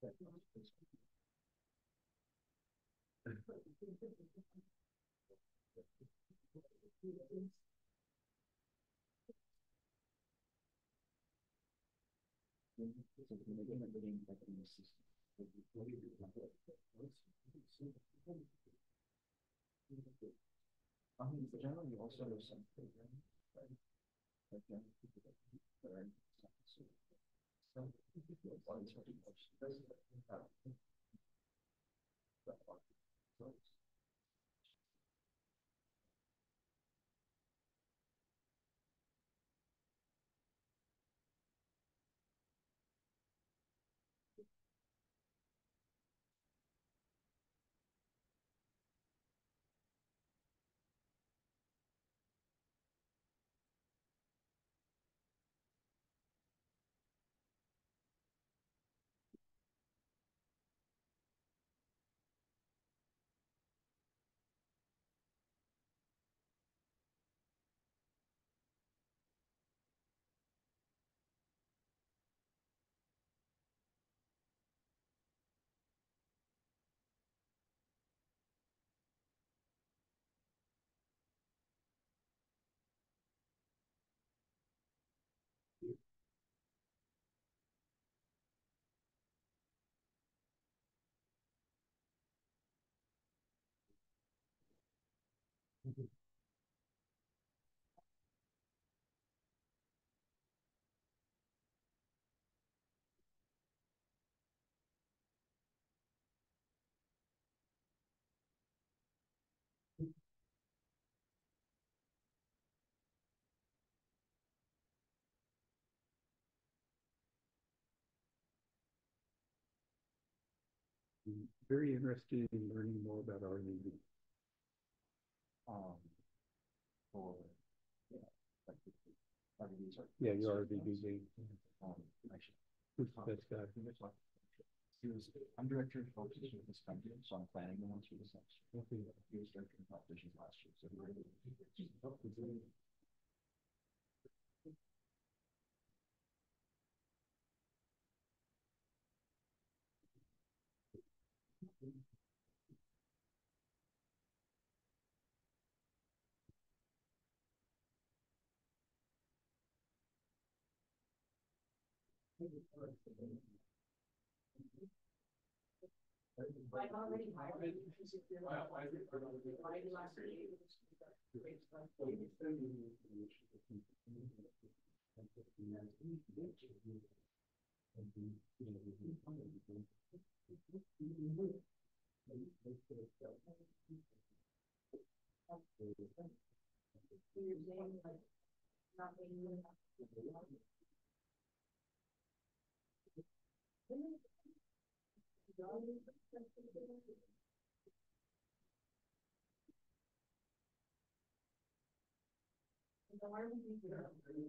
I mean, generally, also there's some programming, right? Like, young people that learn something. So, if you feel like it's pretty much, it doesn't have to that part. Very interested in learning more about R and D. Um, or yeah, like R V Ds are yeah, your R V D. Um, actually, that's got I'm director of competition with this company, so I'm planning the ones for this next year. He was director of competition last year, so we're able to I've already hired. You know that uh, the capability you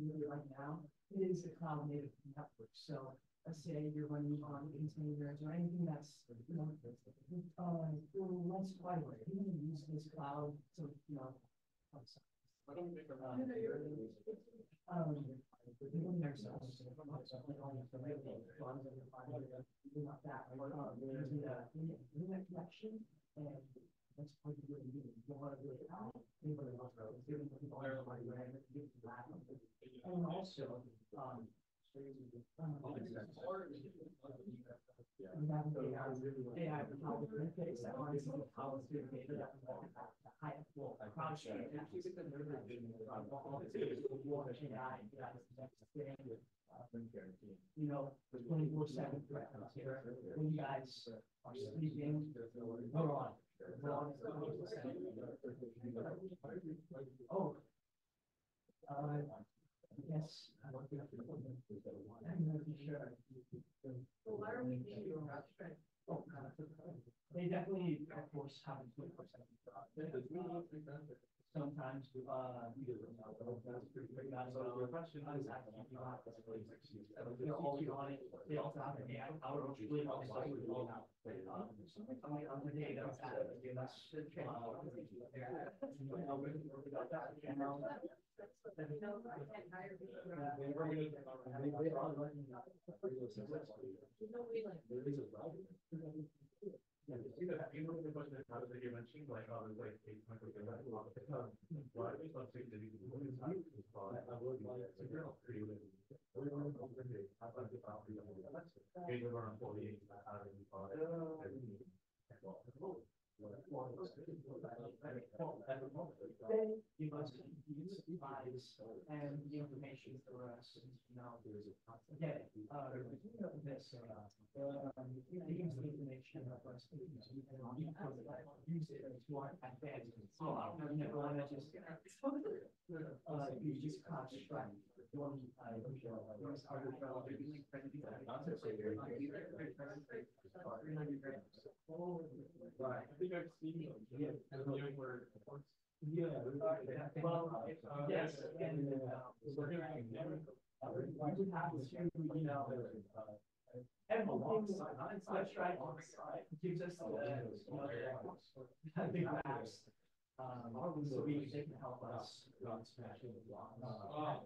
really right now is a cloud native network. So let's say you're running on containers or anything that's, you know, uh, less widely. You can use this cloud to, you know, I don't think around um, doing ourselves. Not that. There's a connection, and that's what you really need. You want to do it out, you want to and also, um, you know, the twenty-four seven threat here. When you guys are sleeping, hold on. Oh, uh, yes. I'm not sure. Well, why are we doing your abstract? Oh, they definitely, of course, have a twenty percent. Sometimes, uh, you know, that's pretty big. That's a question. They're all on it. They also have an A I power. Yeah, you know, you know, the question how you mentioned, like, I was like, eight hundred and a lot of the time. Well, I just love saying that you can always have this call. I would like to hear all three of them. We don't know the day. I'd like to talk to you on the election. Eight of our employees that have any thought. And all the vote. Well, that's good. At the moment, you must use the eyes and the information for us. You know, there's a yeah, uh, this, uh, use the information of us. Use it to our advantage. Oh, I don't know. I just uh, you just can't strike. You want to I don't know. I've seen you yeah, yeah, well, uh, yes, and we're going to have to, you know, and alongside, it's right alongside, gives us the, you know, big maps. Um, so we they can help us not smashing the block. I'm not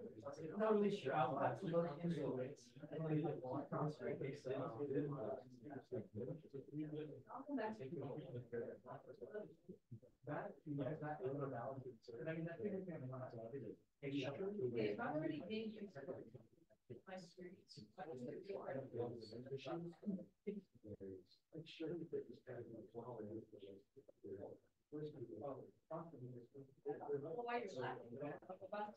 really sure. I'll have to look into it. And like, like, well, I can't straight face it. I'll come back to you. That, yeah, that is a valid concern. I mean, that's really kind of not what it is. It's not really being considered. My experience. I was like, I don't know. I'm sure that this kind of quality is. Well, why you're laughing about our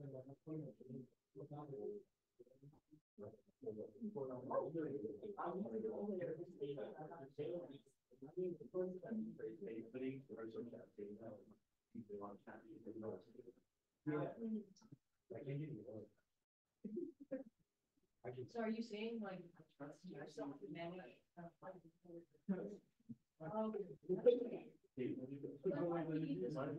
So are you saying like trust yourself to manage? Oh, okay. Yeah, I feel a lot of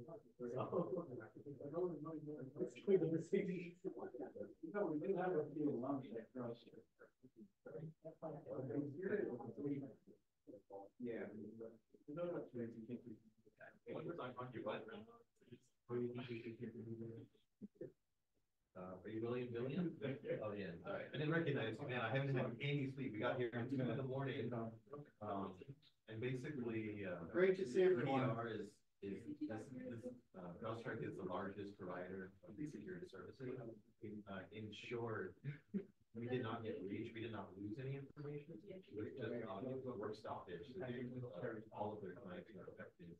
that across here. Yeah. No, no, you can't do that. One more time on your butt. Are you William? William? Oh, yeah. All right. I didn't recognize you, man. I haven't had any sleep. We got here at two in the morning. Um, and basically, uh, great to see everyone. Is Is, that's, this, uh, CrowdStrike is the largest provider of these security services. Uh, in short, we did not get breached. We did not lose any information. It just uh, work stoppage. So they, uh, all of their clients are affected.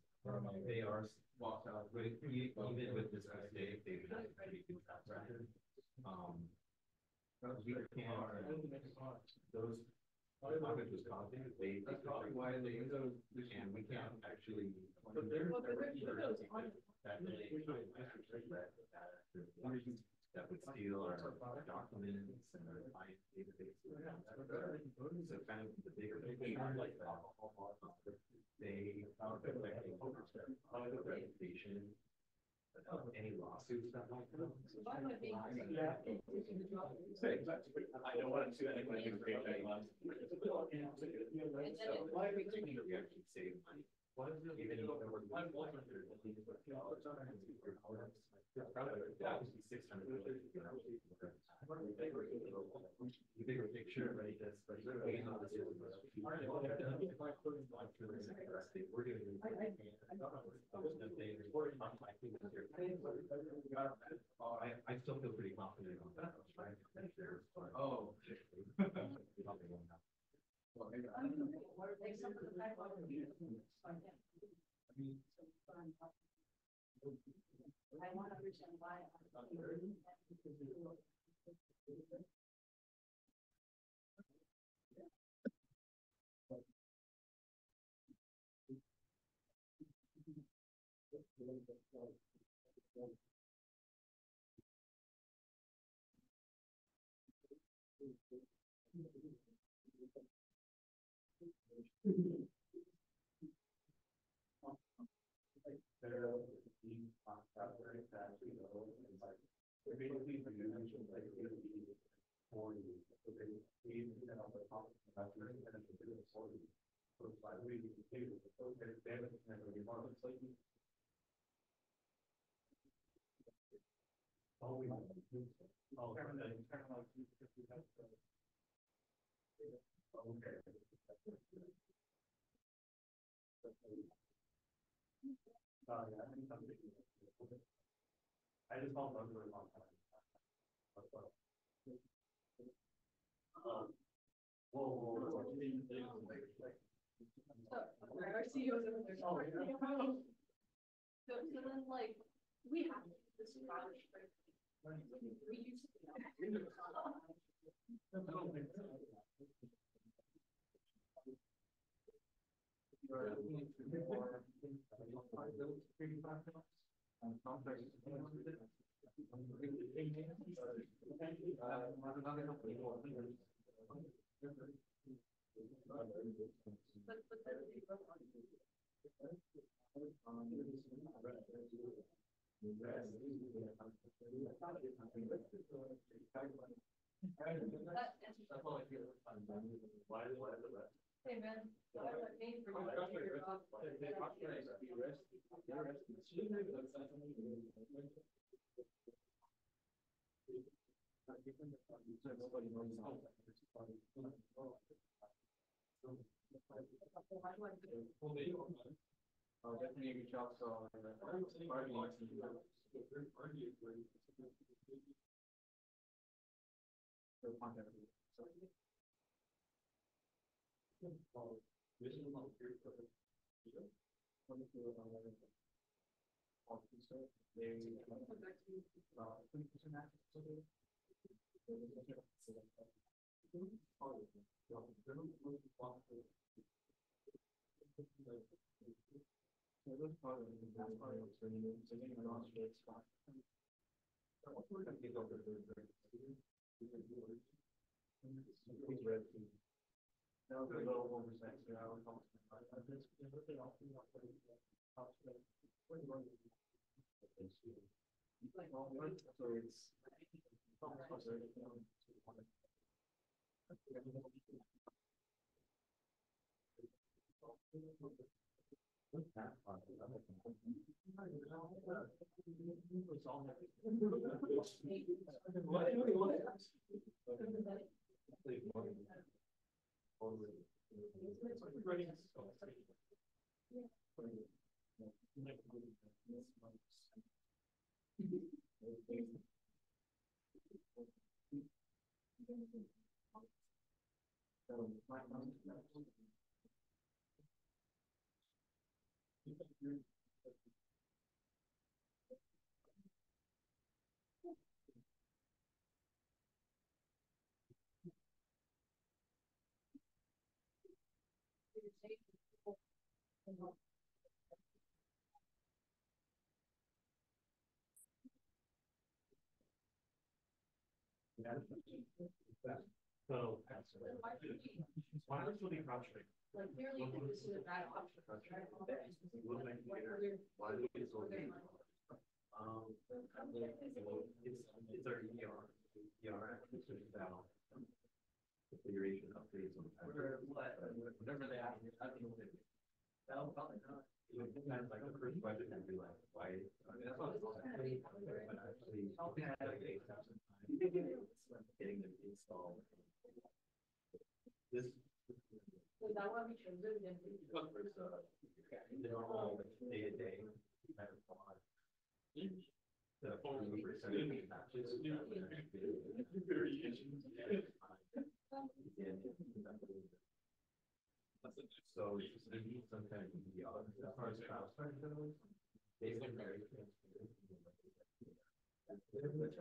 They are walked out with, even with this mistake. They've been pretty good. Um, we can, uh, those. It was causing they probably why they and we can't actually but there well, there were those that really that would steal our documents and our client database. So kind of the bigger picture like that. They found that the reputation of any lawsuits that might come. I don't want to do anyone who creates any lawsuits. Why are we thinking that we actually save money? What is it? Even though there were one one hundred dollars on our hours, probably that would be six hundred dollars. The bigger picture, right? That's like we're doing all this. I still feel pretty confident on that. Oh. Well, I mean, what are they some of the type of I mean, I want to understand why I'm here. Okay. Uh, yeah, I, think I just found one really long time. Um, whoa, whoa, whoa. Our C E Os over there. So, so then, like, we have this product. We used to. I don't think so. Hey man, I don't need for my doctor. So, why don't you leave CrowdStrike? Like, clearly, this is a bad option. Why do we so Um, it's it's our E D R acquisition now. Configuration updates on whatever they have. I don't know what they do. That'll probably not. Sometimes, like the first budget can be like, why? I mean, that's not actually getting them installed. This. So that one we chose it again. There's a normal day to day kind of pod. The phone number is actually variations. So they need some kind of E D R as far as CrowdStrike goes. They've been very transparent. Yeah. Not very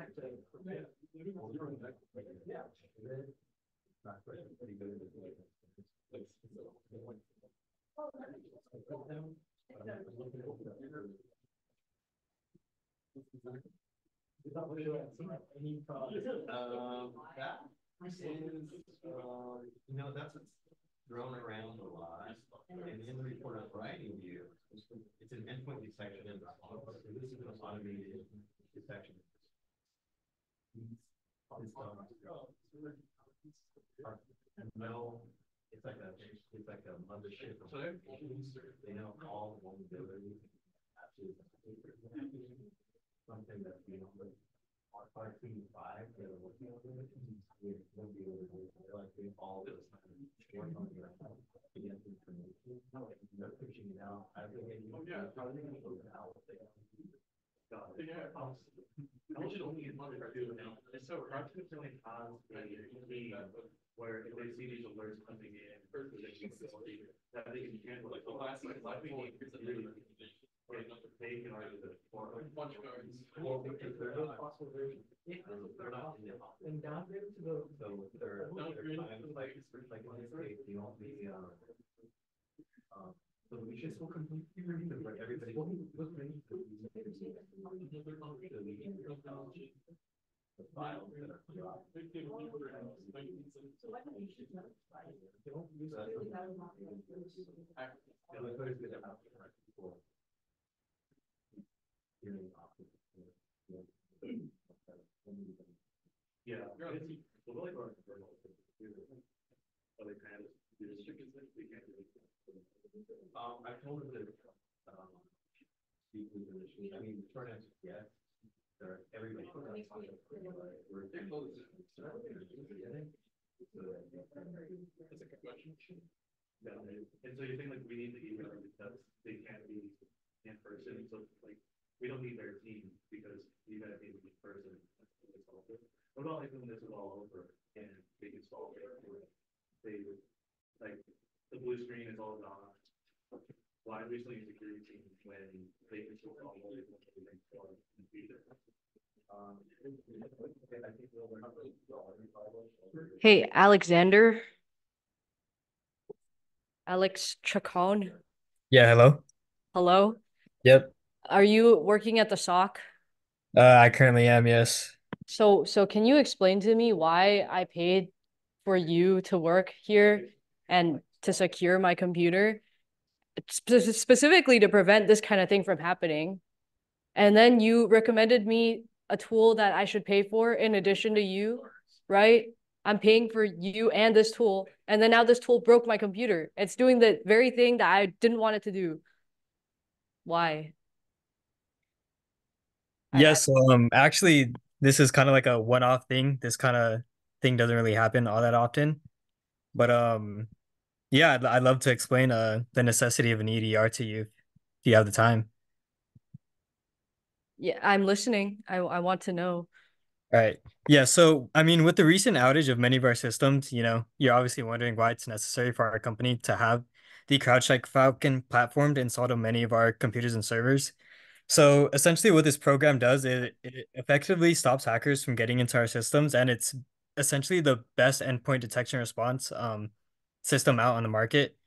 pretty good at the like, oh, um, that is, uh, you know, that's what's thrown around a lot. And in the report I'm writing you, it's an endpoint detection and response. So this is an automated detection. It's done. No, it's like a it's like a mothership. So they don't call one of the other something that's you know like five team five they're working on it won't be able to they're like doing all this work on your against information. They're pushing it out. I think yeah, how are they gonna go out with it? Yeah, I should only get money for doing now. It's so CrowdStrike only has a where if they see these alerts coming in, first they can that they can handle like the last like last week is a really they can argue that or punch cards. Well, because they're not possible versions. They're not in the office. And down there to the so they're like like when they you know the um. So we just will completely read them for everybody. What we look ready for the files that are dropped. So I think you should notify it. Don't use that. Yeah. Um, I told them that um, speakers in the machine. I mean, the turnout is yes. Everybody put on the we're they're close. That's a good question. Yeah, and so you think like we need the email because they can't be in person. So like we don't need their team because you got to be in person. It's all good. What about like when this is all over and they can solve it? They like the blue screen is all gone. Why do we still use security teams when they can solve all over everything for the future? Hey, Alexander. Alex Chacon. Yeah, hello. Hello. Yep. Are you working at the S O C? Uh, I currently am, yes. So so can you explain to me why I paid for you to work here and to secure my computer, sp- specifically to prevent this kind of thing from happening? And then you recommended me a tool that I should pay for in addition to you, right? I'm paying for you and this tool. And then now this tool broke my computer. It's doing the very thing that I didn't want it to do. Why? Yes, um, actually, this is kind of like a one-off thing. This kind of thing doesn't really happen all that often. But um, yeah, I'd, I'd love to explain uh, the necessity of an E D R to you if you have the time. Yeah, I'm listening. I, I want to know. All right. Yeah. So, I mean, with the recent outage of many of our systems, you know, you're obviously wondering why it's necessary for our company to have the CrowdStrike Falcon platform installed on many of our computers and servers. So essentially what this program does is it effectively stops hackers from getting into our systems, and it's essentially the best endpoint detection response um, system out on the market.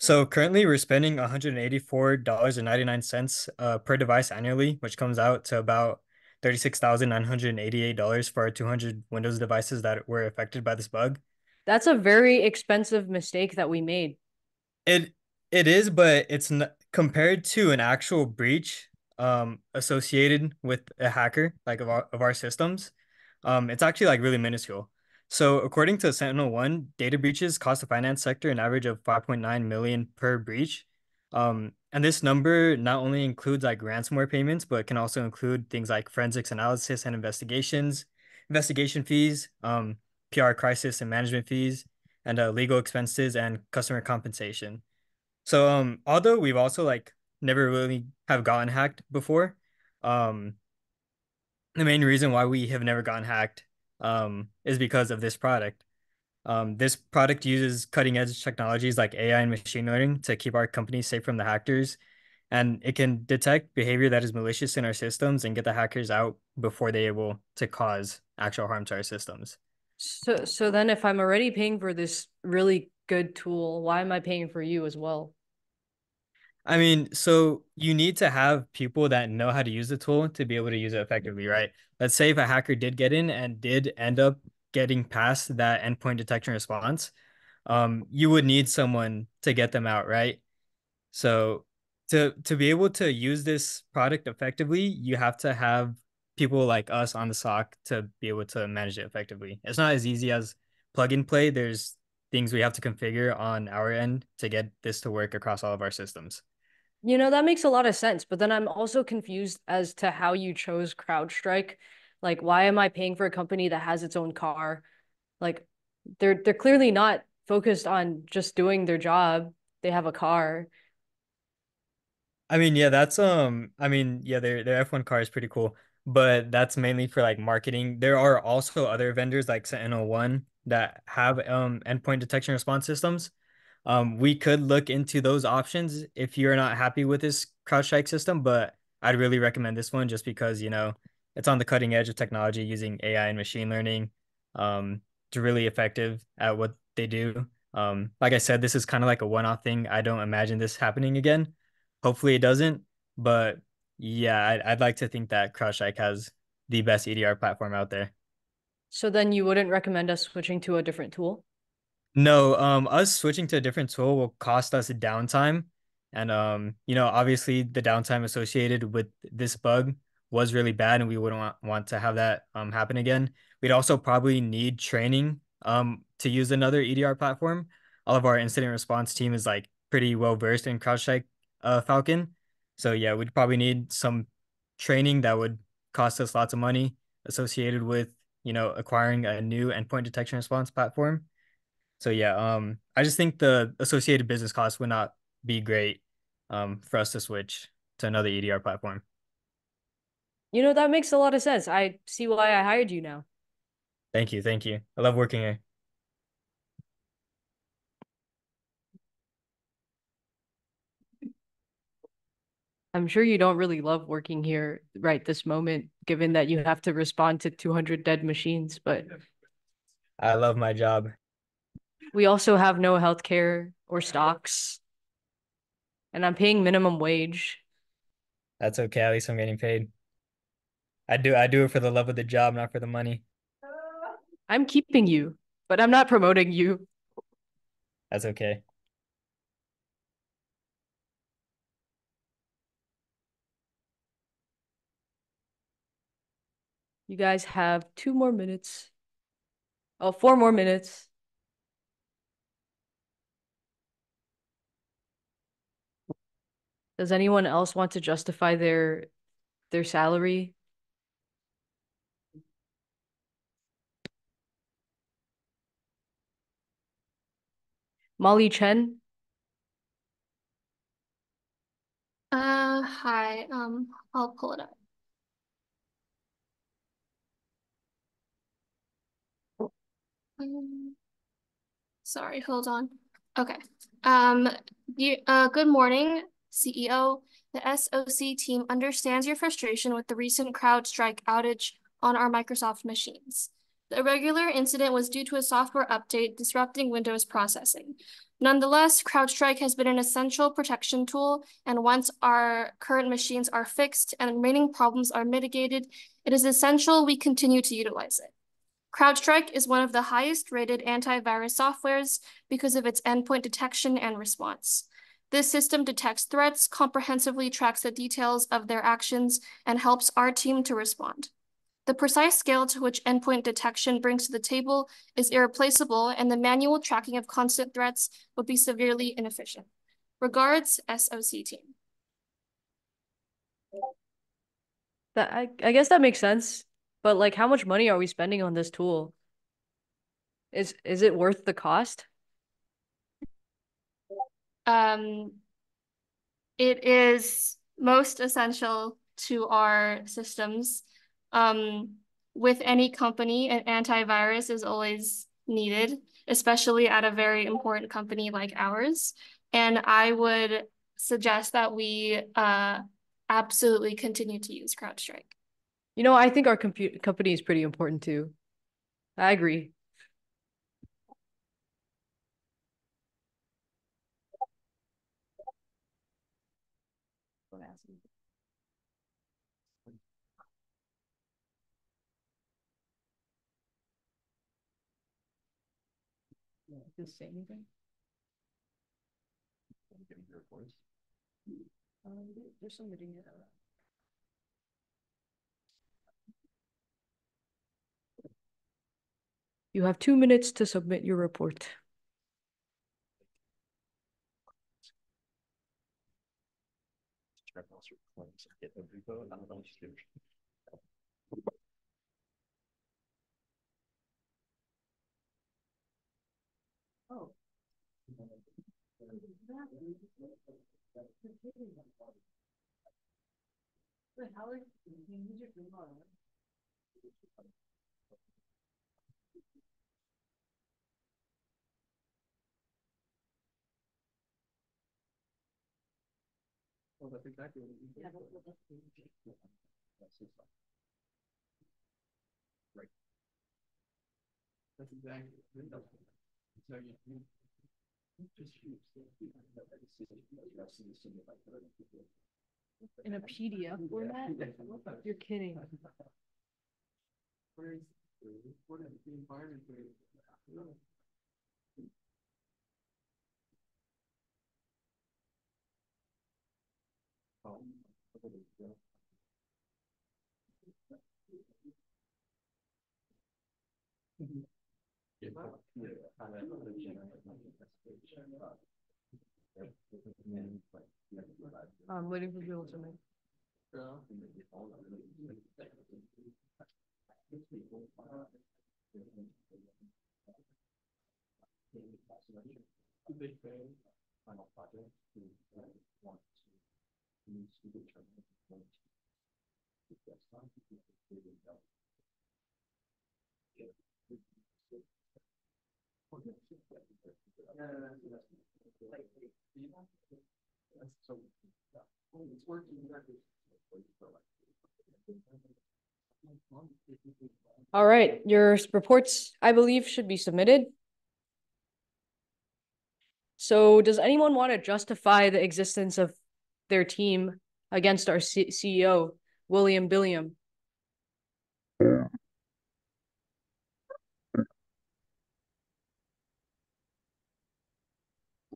So currently we're spending one hundred eighty-four dollars and ninety-nine cents uh, per device annually, which comes out to about thirty-six thousand nine hundred eighty-eight dollars for our two hundred Windows devices that were affected by this bug. That's a very expensive mistake that we made. It It is, but it's not, compared to an actual breach um, associated with a hacker, like of our, of our systems, um, it's actually like really minuscule. So according to Sentinel One, data breaches cost the finance sector an average of five point nine million dollars per breach. Um, and this number not only includes like ransomware payments, but can also include things like forensics analysis and investigations, investigation fees, um, P R crisis and management fees, and uh, legal expenses and customer compensation. So um, although we've also like never really have gotten hacked before, um, the main reason why we have never gotten hacked um, is because of this product. Um, this product uses cutting-edge technologies like A I and machine learning to keep our company safe from the hackers, and it can detect behavior that is malicious in our systems and get the hackers out before they're able to cause actual harm to our systems. So, so then if I'm already paying for this really good tool, why am I paying for you as well? I mean, so you need to have people that know how to use the tool to be able to use it effectively, right? Let's say if a hacker did get in and did end up getting past that endpoint detection response, um, you would need someone to get them out, right? So to to be able to use this product effectively, you have to have people like us on the S O C to be able to manage it effectively. It's not as easy as plug and play. There's things we have to configure on our end to get this to work across all of our systems. You know, that makes a lot of sense, but then I'm also confused as to how you chose CrowdStrike. Like, why am I paying for a company that has its own car? Like, they're they're clearly not focused on just doing their job. They have a car. I mean, yeah, that's um. I mean, yeah, their their F one car is pretty cool, but that's mainly for like marketing. There are also other vendors like Sentinel One that have um endpoint detection response systems. Um, we could look into those options if you're not happy with this CrowdStrike system, but I'd really recommend this one just because you know. It's on the cutting edge of technology using A I and machine learning. Um, it's really effective at what they do. Um, like I said, this is kind of like a one-off thing. I don't imagine this happening again. Hopefully it doesn't. But yeah, I'd, I'd like to think that CrowdStrike has the best E D R platform out there. So then you wouldn't recommend us switching to a different tool? No, um, us switching to a different tool will cost us downtime. And, um, you know, obviously the downtime associated with this bug was really bad, and we wouldn't want, want to have that um, happen again. We'd also probably need training um, to use another E D R platform. All of our incident response team is like pretty well-versed in CrowdStrike uh, Falcon. So yeah, we'd probably need some training that would cost us lots of money associated with, you know, acquiring a new endpoint detection response platform. So yeah, um, I just think the associated business costs would not be great um, for us to switch to another E D R platform. You know, that makes a lot of sense. I see why I hired you now. Thank you. Thank you. I love working here. I'm sure you don't really love working here right this moment, given that you have to respond to two hundred dead machines, but I love my job. We also have no healthcare or stocks, and I'm paying minimum wage. That's okay. At least I'm getting paid. I do, I do it for the love of the job, not for the money. I'm keeping you, but I'm not promoting you. That's okay. You guys have two more minutes. Oh, four more minutes. Does anyone else want to justify their their salary? Molly Chen? Uh, hi. Um, I'll pull it up. Um, sorry, hold on. Okay. Um, you, uh, good morning, C E O. The S O C team understands your frustration with the recent CrowdStrike outage on our Microsoft machines. The irregular incident was due to a software update disrupting Windows processing. Nonetheless, CrowdStrike has been an essential protection tool, and once our current machines are fixed and remaining problems are mitigated, it is essential we continue to utilize it. CrowdStrike is one of the highest rated antivirus softwares because of its endpoint detection and response. This system detects threats, comprehensively tracks the details of their actions, and helps our team to respond. The precise scale to which endpoint detection brings to the table is irreplaceable, and the manual tracking of constant threats would be severely inefficient. Regards, S O C team. That, I, I guess that makes sense, but like, how much money are we spending on this tool? Is, is it worth the cost? Um, it is most essential to our systems. Um, with any company, an antivirus is always needed, especially at a very important company like ours. And I would suggest that we uh, absolutely continue to use CrowdStrike. You know, I think our compute company is pretty important too. I agree. Just say anything. Um, there's somebody in there. You have two minutes to submit your report. Oh. Well, that's exactly what you did. Yeah, that's just fine. Right. That's exactly what you did. So you just use in a P D F format? You're kidding. Where is what is the environment for you? Mm-hmm. Yeah. I'm waiting for people to make. It's working. All right, your reports, I believe, should be submitted. So does anyone want to justify the existence of their team against our C CEO, William Billiam?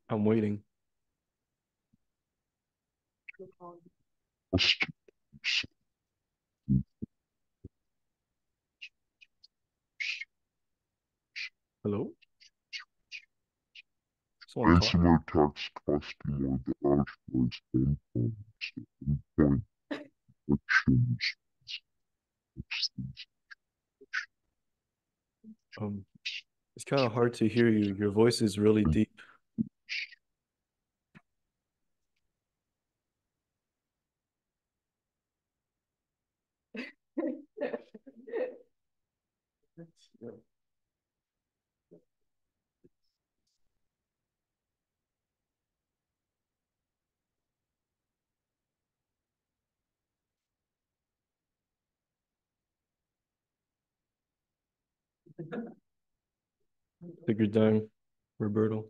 I'm waiting. Hello? It's more text customer the archivist endpoints endpoint actions. Um it's kinda hard to hear you. Your voice is really deep. Take your time, Roberto.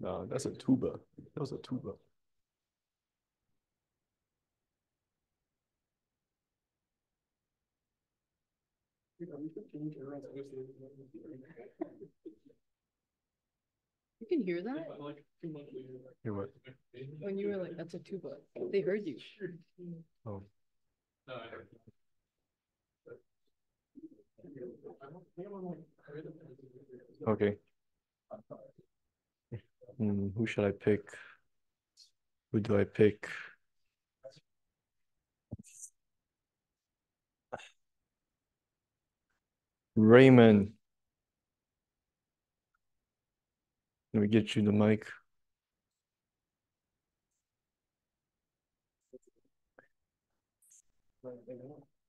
No, that's a tuba. That was a tuba. You can hear that? Hear what? When you were like, that's a tuba. They heard you. Oh. No, I heard you. Okay. Mm, who should I pick? Who do I pick? Raymond. Let me get you the mic.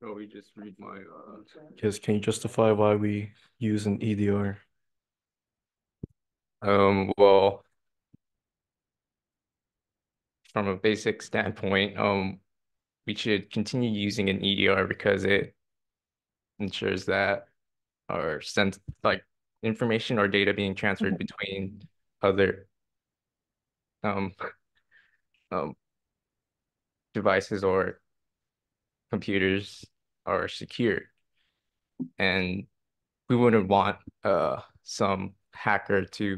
Oh, we just read my. Uh... Yes, can you justify why we use an E D R? Um. Well, from a basic standpoint, um, we should continue using an E D R because it ensures that our sense, like information or data being transferred between other um, um, devices or computers are secure, and we wouldn't want uh, some hacker to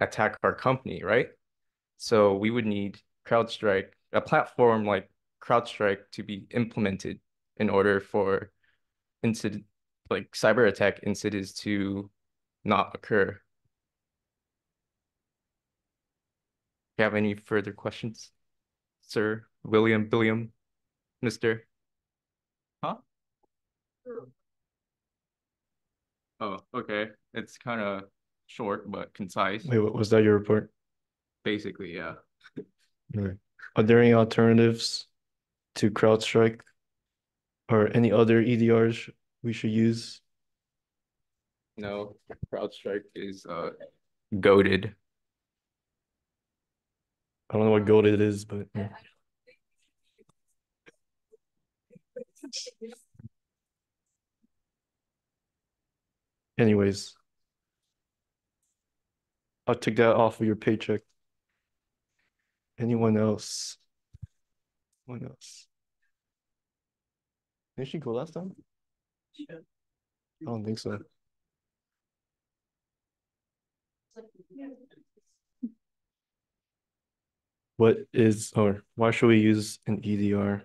attack our company, right? So we would need CrowdStrike, a platform like CrowdStrike, to be implemented in order for incident, like cyber attack incidents, to not occur. Do you have any further questions, Sir William Billiam, Mister? Huh? Sure. Oh, okay. It's kind of short but concise. Wait, what was that your report? Basically, yeah. Right. Are there any alternatives to CrowdStrike or any other E D Rs we should use? No, CrowdStrike is uh, goated. I don't know what goated is, but... Yeah. Anyways, I'll take that off of your paycheck. Anyone else? Anyone else? Didn't she go last time? Yeah. I don't think so. What is, or why should we use an E D R?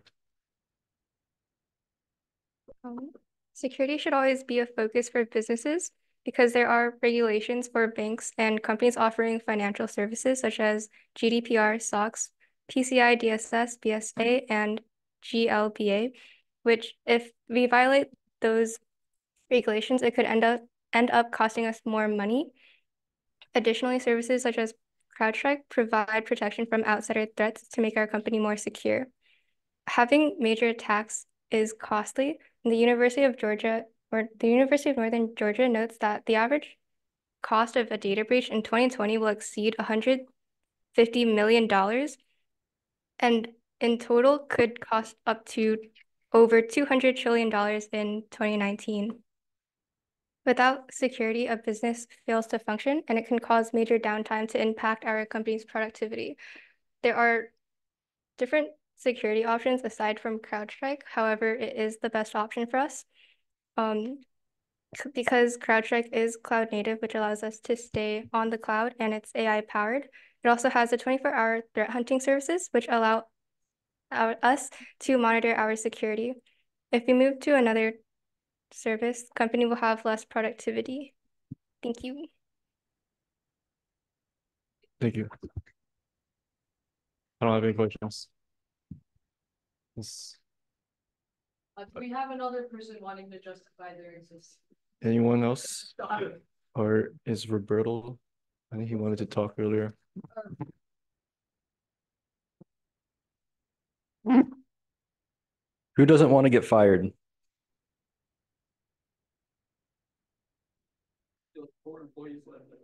Um, security should always be a focus for businesses because there are regulations for banks and companies offering financial services such as G D P R, S O X, P C I D S S, B S A, and G L B A, which if we violate those regulations, it could end up end up costing us more money. Additionally, services such as CrowdStrike provide protection from outsider threats to make our company more secure. Having major attacks is costly, and the University of Georgia or the University of Northern Georgia notes that the average cost of a data breach in twenty twenty will exceed one hundred fifty million dollars, and in total could cost up to over two hundred trillion dollars in twenty nineteen. Without security, a business fails to function, and it can cause major downtime to impact our company's productivity. There are different security options aside from CrowdStrike. However, it is the best option for us um, because CrowdStrike is cloud native, which allows us to stay on the cloud, and it's A I powered. It also has a twenty-four hour threat hunting services, which allow our, us to monitor our security. If we move to another service, company will have less productivity. Thank you. Thank you. I don't have any questions. Yes. Uh, we have another person wanting to justify their existence. Anyone else? Stop. Or is Roberto? I think he wanted to talk earlier. Uh, Who doesn't want to get fired?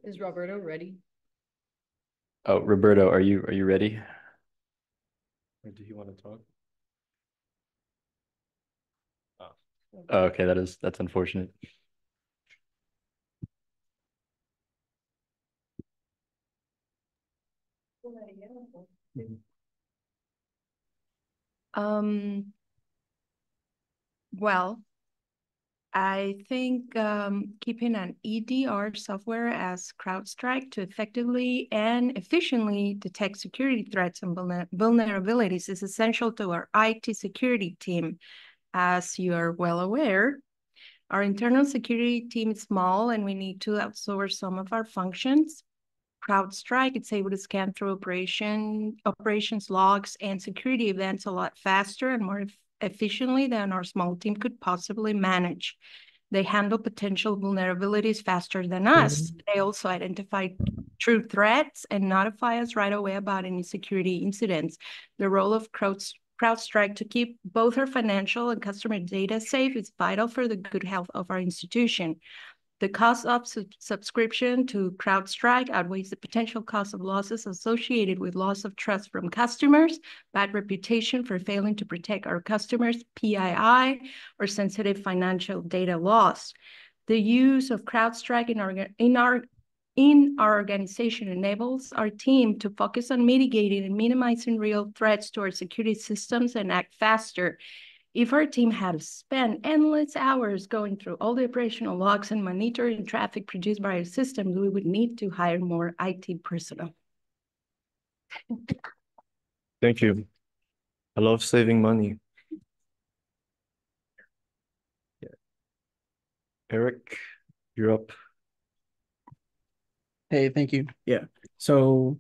Is Roberto ready? Oh, Roberto, are you are you ready? Or do you want to talk? Oh. Oh, okay, that is that's unfortunate. Um. Well. I think um, keeping an E D R software as CrowdStrike to effectively and efficiently detect security threats and vulnerabilities is essential to our I T security team. As you are well aware, our internal security team is small and we need to outsource some of our functions. CrowdStrike, it's able to scan through operation, operations logs and security events a lot faster and more efficiently. efficiently than our small team could possibly manage. They handle potential vulnerabilities faster than us. Mm-hmm. They also identify true threats and notify us right away about any security incidents. The role of CrowdStrike to keep both our financial and customer data safe is vital for the good health of our institution. The cost of su- subscription to CrowdStrike outweighs the potential cost of losses associated with loss of trust from customers, bad reputation for failing to protect our customers, P I I, or sensitive financial data loss. The use of CrowdStrike in our, in our, in our organization enables our team to focus on mitigating and minimizing real threats to our security systems and act faster. If our team had spent endless hours going through all the operational logs and monitoring traffic produced by our systems, we would need to hire more I T personnel. Thank you. I love saving money. Yeah. Eric, you're up. Hey, thank you. Yeah. So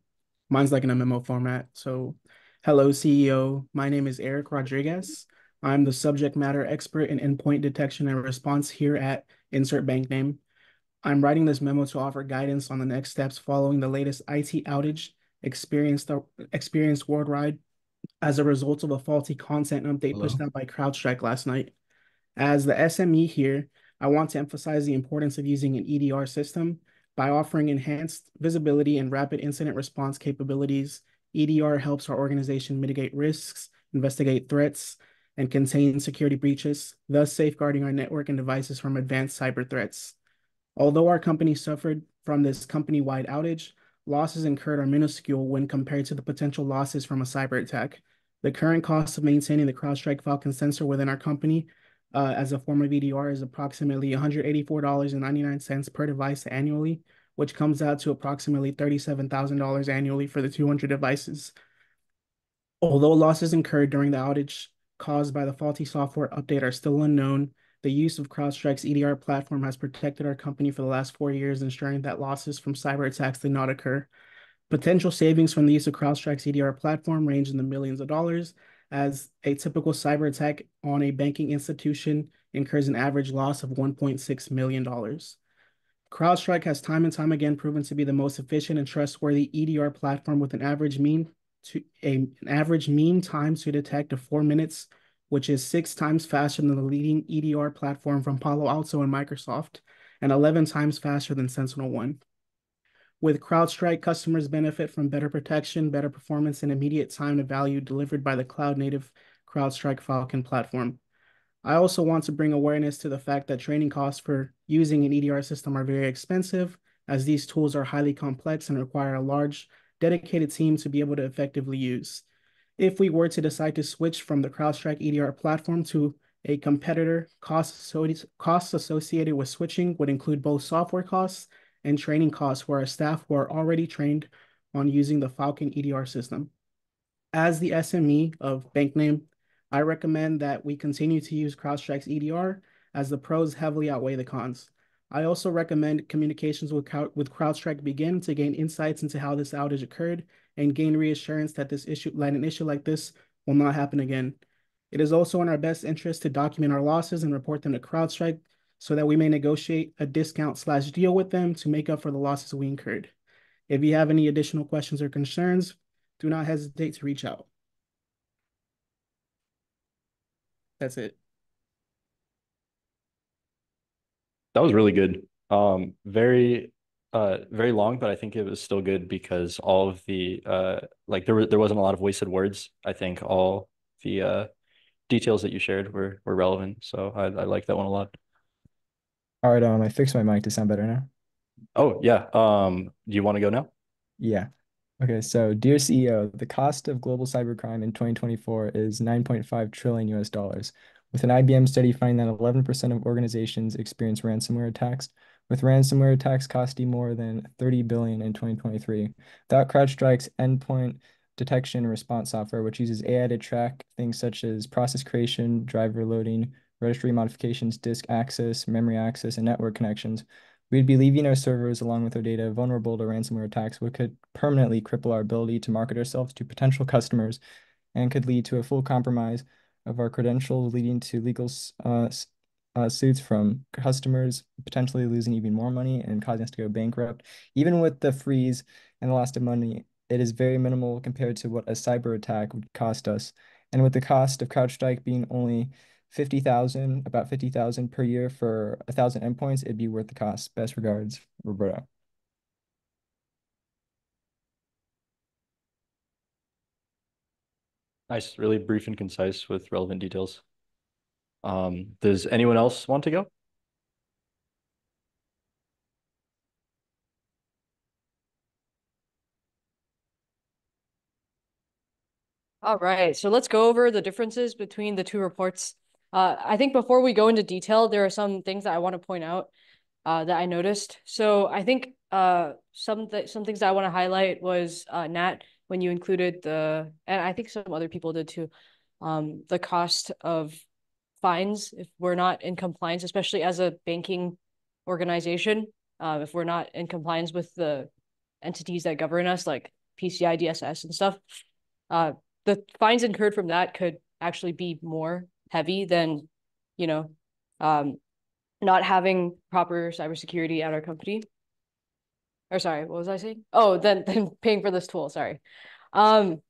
mine's like in a memo format. So hello, C E O. My name is Eric Rodriguez. I'm the subject matter expert in endpoint detection and response here at Insert Bank Name. I'm writing this memo to offer guidance on the next steps following the latest I T outage experienced, experienced worldwide as a result of a faulty content update Hello. pushed out by CrowdStrike last night. As the S M E here, I want to emphasize the importance of using an E D R system by offering enhanced visibility and rapid incident response capabilities. E D R helps our organization mitigate risks, investigate threats, and contain security breaches, thus safeguarding our network and devices from advanced cyber threats. Although our company suffered from this company-wide outage, losses incurred are minuscule when compared to the potential losses from a cyber attack. The current cost of maintaining the CrowdStrike Falcon sensor within our company uh, as a form of E D R is approximately one hundred eighty-four dollars and ninety-nine cents per device annually, which comes out to approximately thirty-seven thousand dollars annually for the two hundred devices. Although losses incurred during the outage caused by the faulty software update are still unknown, the use of CrowdStrike's E D R platform has protected our company for the last four years, ensuring that losses from cyber attacks did not occur. Potential savings from the use of CrowdStrike's E D R platform range in the millions of dollars, as a typical cyber attack on a banking institution incurs an average loss of one point six million dollars. CrowdStrike has time and time again proven to be the most efficient and trustworthy E D R platform with an average mean to a, an average mean time to detect of four minutes, which is six times faster than the leading E D R platform from Palo Alto and Microsoft, and eleven times faster than Sentinel One. With CrowdStrike, customers benefit from better protection, better performance, and immediate time to value delivered by the cloud-native CrowdStrike Falcon platform. I also want to bring awareness to the fact that training costs for using an E D R system are very expensive, as these tools are highly complex and require a large, dedicated team to be able to effectively use. If we were to decide to switch from the CrowdStrike E D R platform to a competitor, costs associated with switching would include both software costs and training costs for our staff who are already trained on using the Falcon E D R system. As the S M E of BankName, I recommend that we continue to use CrowdStrike's E D R, as the pros heavily outweigh the cons. I also recommend communications with, with CrowdStrike begin to gain insights into how this outage occurred and gain reassurance that this issue, that an issue like this will not happen again. It is also in our best interest to document our losses and report them to CrowdStrike so that we may negotiate a discount slash deal with them to make up for the losses we incurred. If you have any additional questions or concerns, do not hesitate to reach out. That's it. That was really good. Um, very, uh, very long, but I think it was still good because all of the, uh, like there was, there wasn't a lot of wasted words. I think all the uh, details that you shared were, were relevant. So I, I like that one a lot. All right, um, I fixed my mic to sound better now. Oh, yeah. Um, do you want to go now? Yeah. Okay, so dear C E O, the cost of global cybercrime in twenty twenty-four is nine point five trillion U S dollars, with an I B M study finding that eleven percent of organizations experience ransomware attacks, with ransomware attacks costing more than thirty billion dollars in twenty twenty-three. Without CrowdStrike's endpoint detection and response software, which uses A I to track things such as process creation, driver loading, registry modifications, disk access, memory access, and network connections, we'd be leaving our servers along with our data vulnerable to ransomware attacks, which could permanently cripple our ability to market ourselves to potential customers and could lead to a full compromise of our credentials, leading to legal uh, uh, suits from customers, potentially losing even more money and causing us to go bankrupt. Even with the freeze and the loss of money, it is very minimal compared to what a cyber attack would cost us. And with the cost of CrowdStrike being only fifty thousand, about fifty thousand per year for a thousand endpoints, it'd be worth the cost. Best regards, Roberto. Nice, really brief and concise with relevant details. Um, does anyone else want to go? All right, so let's go over the differences between the two reports. Uh, I think before we go into detail, there are some things that I want to point out uh, that I noticed. So I think uh, some, th some things that I want to highlight was uh, Nat, when you included the, and I think some other people did too, um, the cost of fines if we're not in compliance, especially as a banking organization, uh, if we're not in compliance with the entities that govern us, like P C I, D S S and stuff. Uh, the fines incurred from that could actually be more heavy than, you know, um, not having proper cybersecurity at our company. Or sorry, what was I saying? Oh, then, then paying for this tool, sorry. Um,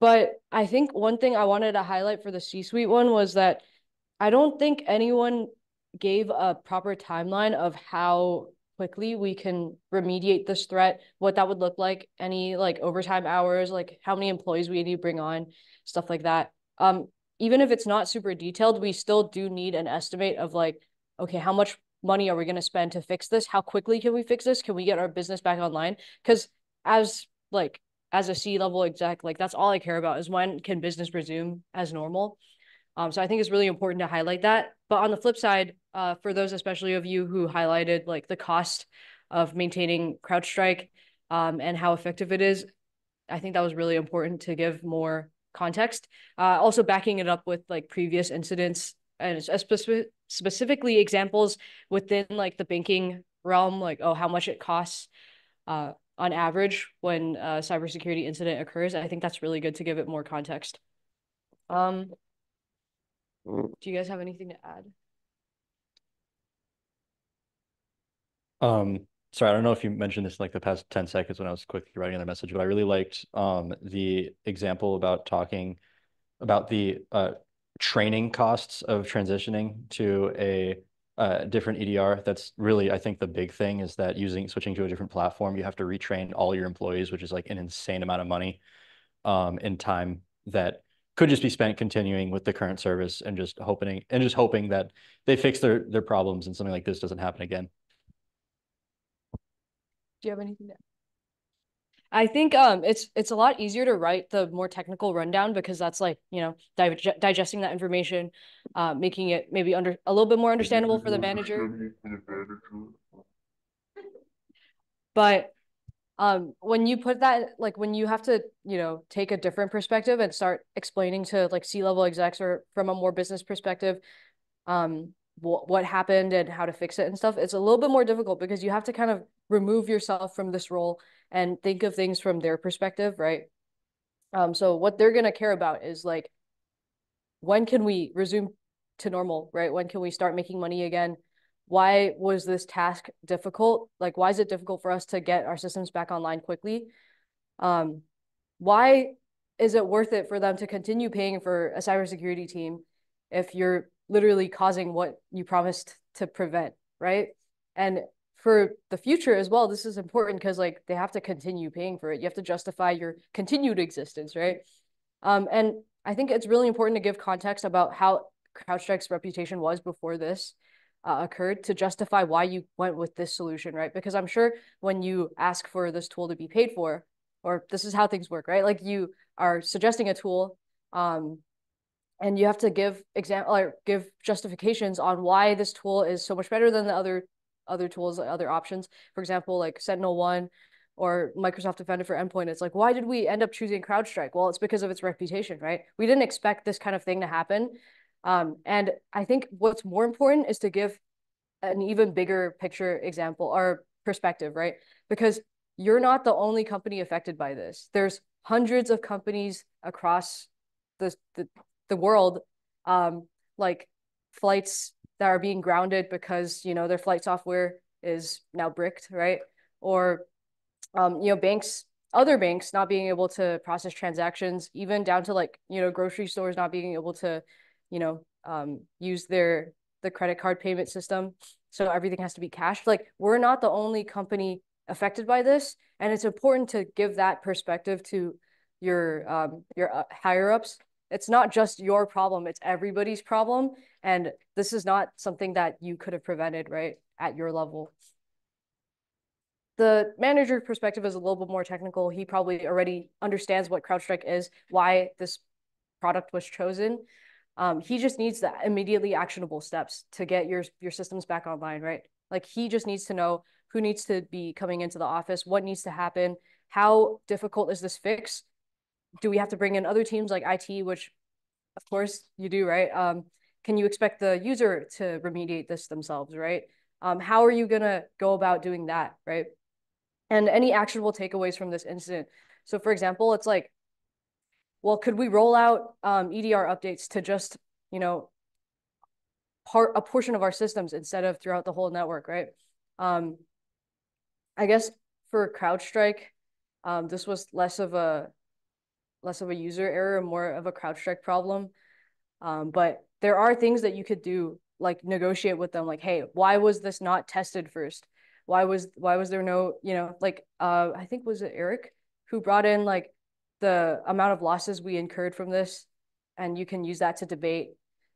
but I think one thing I wanted to highlight for the C-suite one was that I don't think anyone gave a proper timeline of how quickly we can remediate this threat, what that would look like, any like overtime hours, like how many employees we need to bring on, stuff like that. Um, even if it's not super detailed, we still do need an estimate of like, okay, how much money are we going to spend to fix this? How quickly can we fix this? Can we get our business back online? Because as like, as a C-level exec, like that's all I care about is when can business resume as normal? Um, so I think it's really important to highlight that. But on the flip side, uh, for those, especially of you who highlighted like the cost of maintaining CrowdStrike um, and how effective it is, I think that was really important to give more context. Uh, also backing it up with like previous incidents and specific, specifically examples within like the banking realm, like, oh, how much it costs uh, on average when a cybersecurity incident occurs. I think that's really good to give it more context. Um, do you guys have anything to add? Um, sorry, I don't know if you mentioned this in like the past ten seconds when I was quickly writing another message, but I really liked um, the example about talking about the uh, training costs of transitioning to a uh, different E D R. That's really, I think the big thing is that using, switching to a different platform, you have to retrain all your employees, which is like an insane amount of money um, and time that could just be spent continuing with the current service and just hoping and just hoping that they fix their, their problems and something like this doesn't happen again. Do you have anything to add? I think um, it's it's a lot easier to write the more technical rundown because that's like, you know, dig digesting that information, uh, making it maybe under a little bit more understandable for the manager. But um, when you put that, like when you have to, you know, take a different perspective and start explaining to like C-level execs or from a more business perspective, um, wh what happened and how to fix it and stuff, it's a little bit more difficult because you have to kind of remove yourself from this role and think of things from their perspective, right? Um, so what they're going to care about is like, when can we resume to normal, right? When can we start making money again? Why was this task difficult? Like, why is it difficult for us to get our systems back online quickly? Um, why is it worth it for them to continue paying for a cybersecurity team if you're literally causing what you promised to prevent, right? And for the future as well, this is important because like they have to continue paying for it. You have to justify your continued existence, right? Um, and I think it's really important to give context about how CrowdStrike's reputation was before this uh, occurred to justify why you went with this solution, right? Because I'm sure when you ask for this tool to be paid for, or this is how things work, right? Like you are suggesting a tool um, and you have to give example or give justifications on why this tool is so much better than the other other tools, other options, for example, like Sentinel One or Microsoft Defender for Endpoint. It's like, why did we end up choosing CrowdStrike? Well, it's because of its reputation, right? We didn't expect this kind of thing to happen. Um, and I think what's more important is to give an even bigger picture example or perspective, right? Because you're not the only company affected by this. There's hundreds of companies across the, the, the world, um, like flights that are being grounded because, you know, their flight software is now bricked, right? Or, um, you know, banks, other banks not being able to process transactions, even down to like, you know, grocery stores not being able to, you know, um, use their, the credit card payment system. So everything has to be cashed. Like, we're not the only company affected by this. And it's important to give that perspective to your, um, your higher ups. It's not just your problem, it's everybody's problem. And this is not something that you could have prevented, right, at your level. The manager perspective is a little bit more technical. He probably already understands what CrowdStrike is, why this product was chosen. Um, he just needs the immediately actionable steps to get your, your systems back online, right? Like, he just needs to know who needs to be coming into the office, what needs to happen, how difficult is this fix? Do we have to bring in other teams like I T, which of course you do, right? Um, can you expect the user to remediate this themselves, right? Um, how are you gonna go about doing that, right? And any actionable takeaways from this incident. So for example, it's like, well, could we roll out um, E D R updates to just, you know, part a portion of our systems instead of throughout the whole network, right? Um, I guess for CrowdStrike, um, this was less of a, less of a user error, more of a CrowdStrike problem. Um, but there are things that you could do, like negotiate with them, like, hey, why was this not tested first? Why was why was there no, you know, like, uh, I think was it Eric who brought in like the amount of losses we incurred from this, and you can use that to debate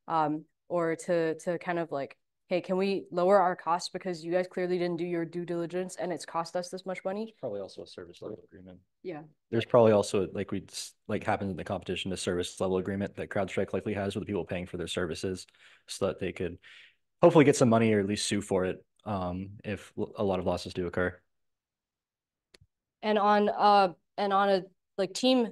um, or to to kind of like, hey, can we lower our costs because you guys clearly didn't do your due diligence and it's cost us this much money? There's probably also a service level agreement. Yeah. There's probably also, like we like happened in the competition, a service level agreement that CrowdStrike likely has with the people paying for their services so that they could hopefully get some money or at least sue for it um, if a lot of losses do occur. And on uh and on a like team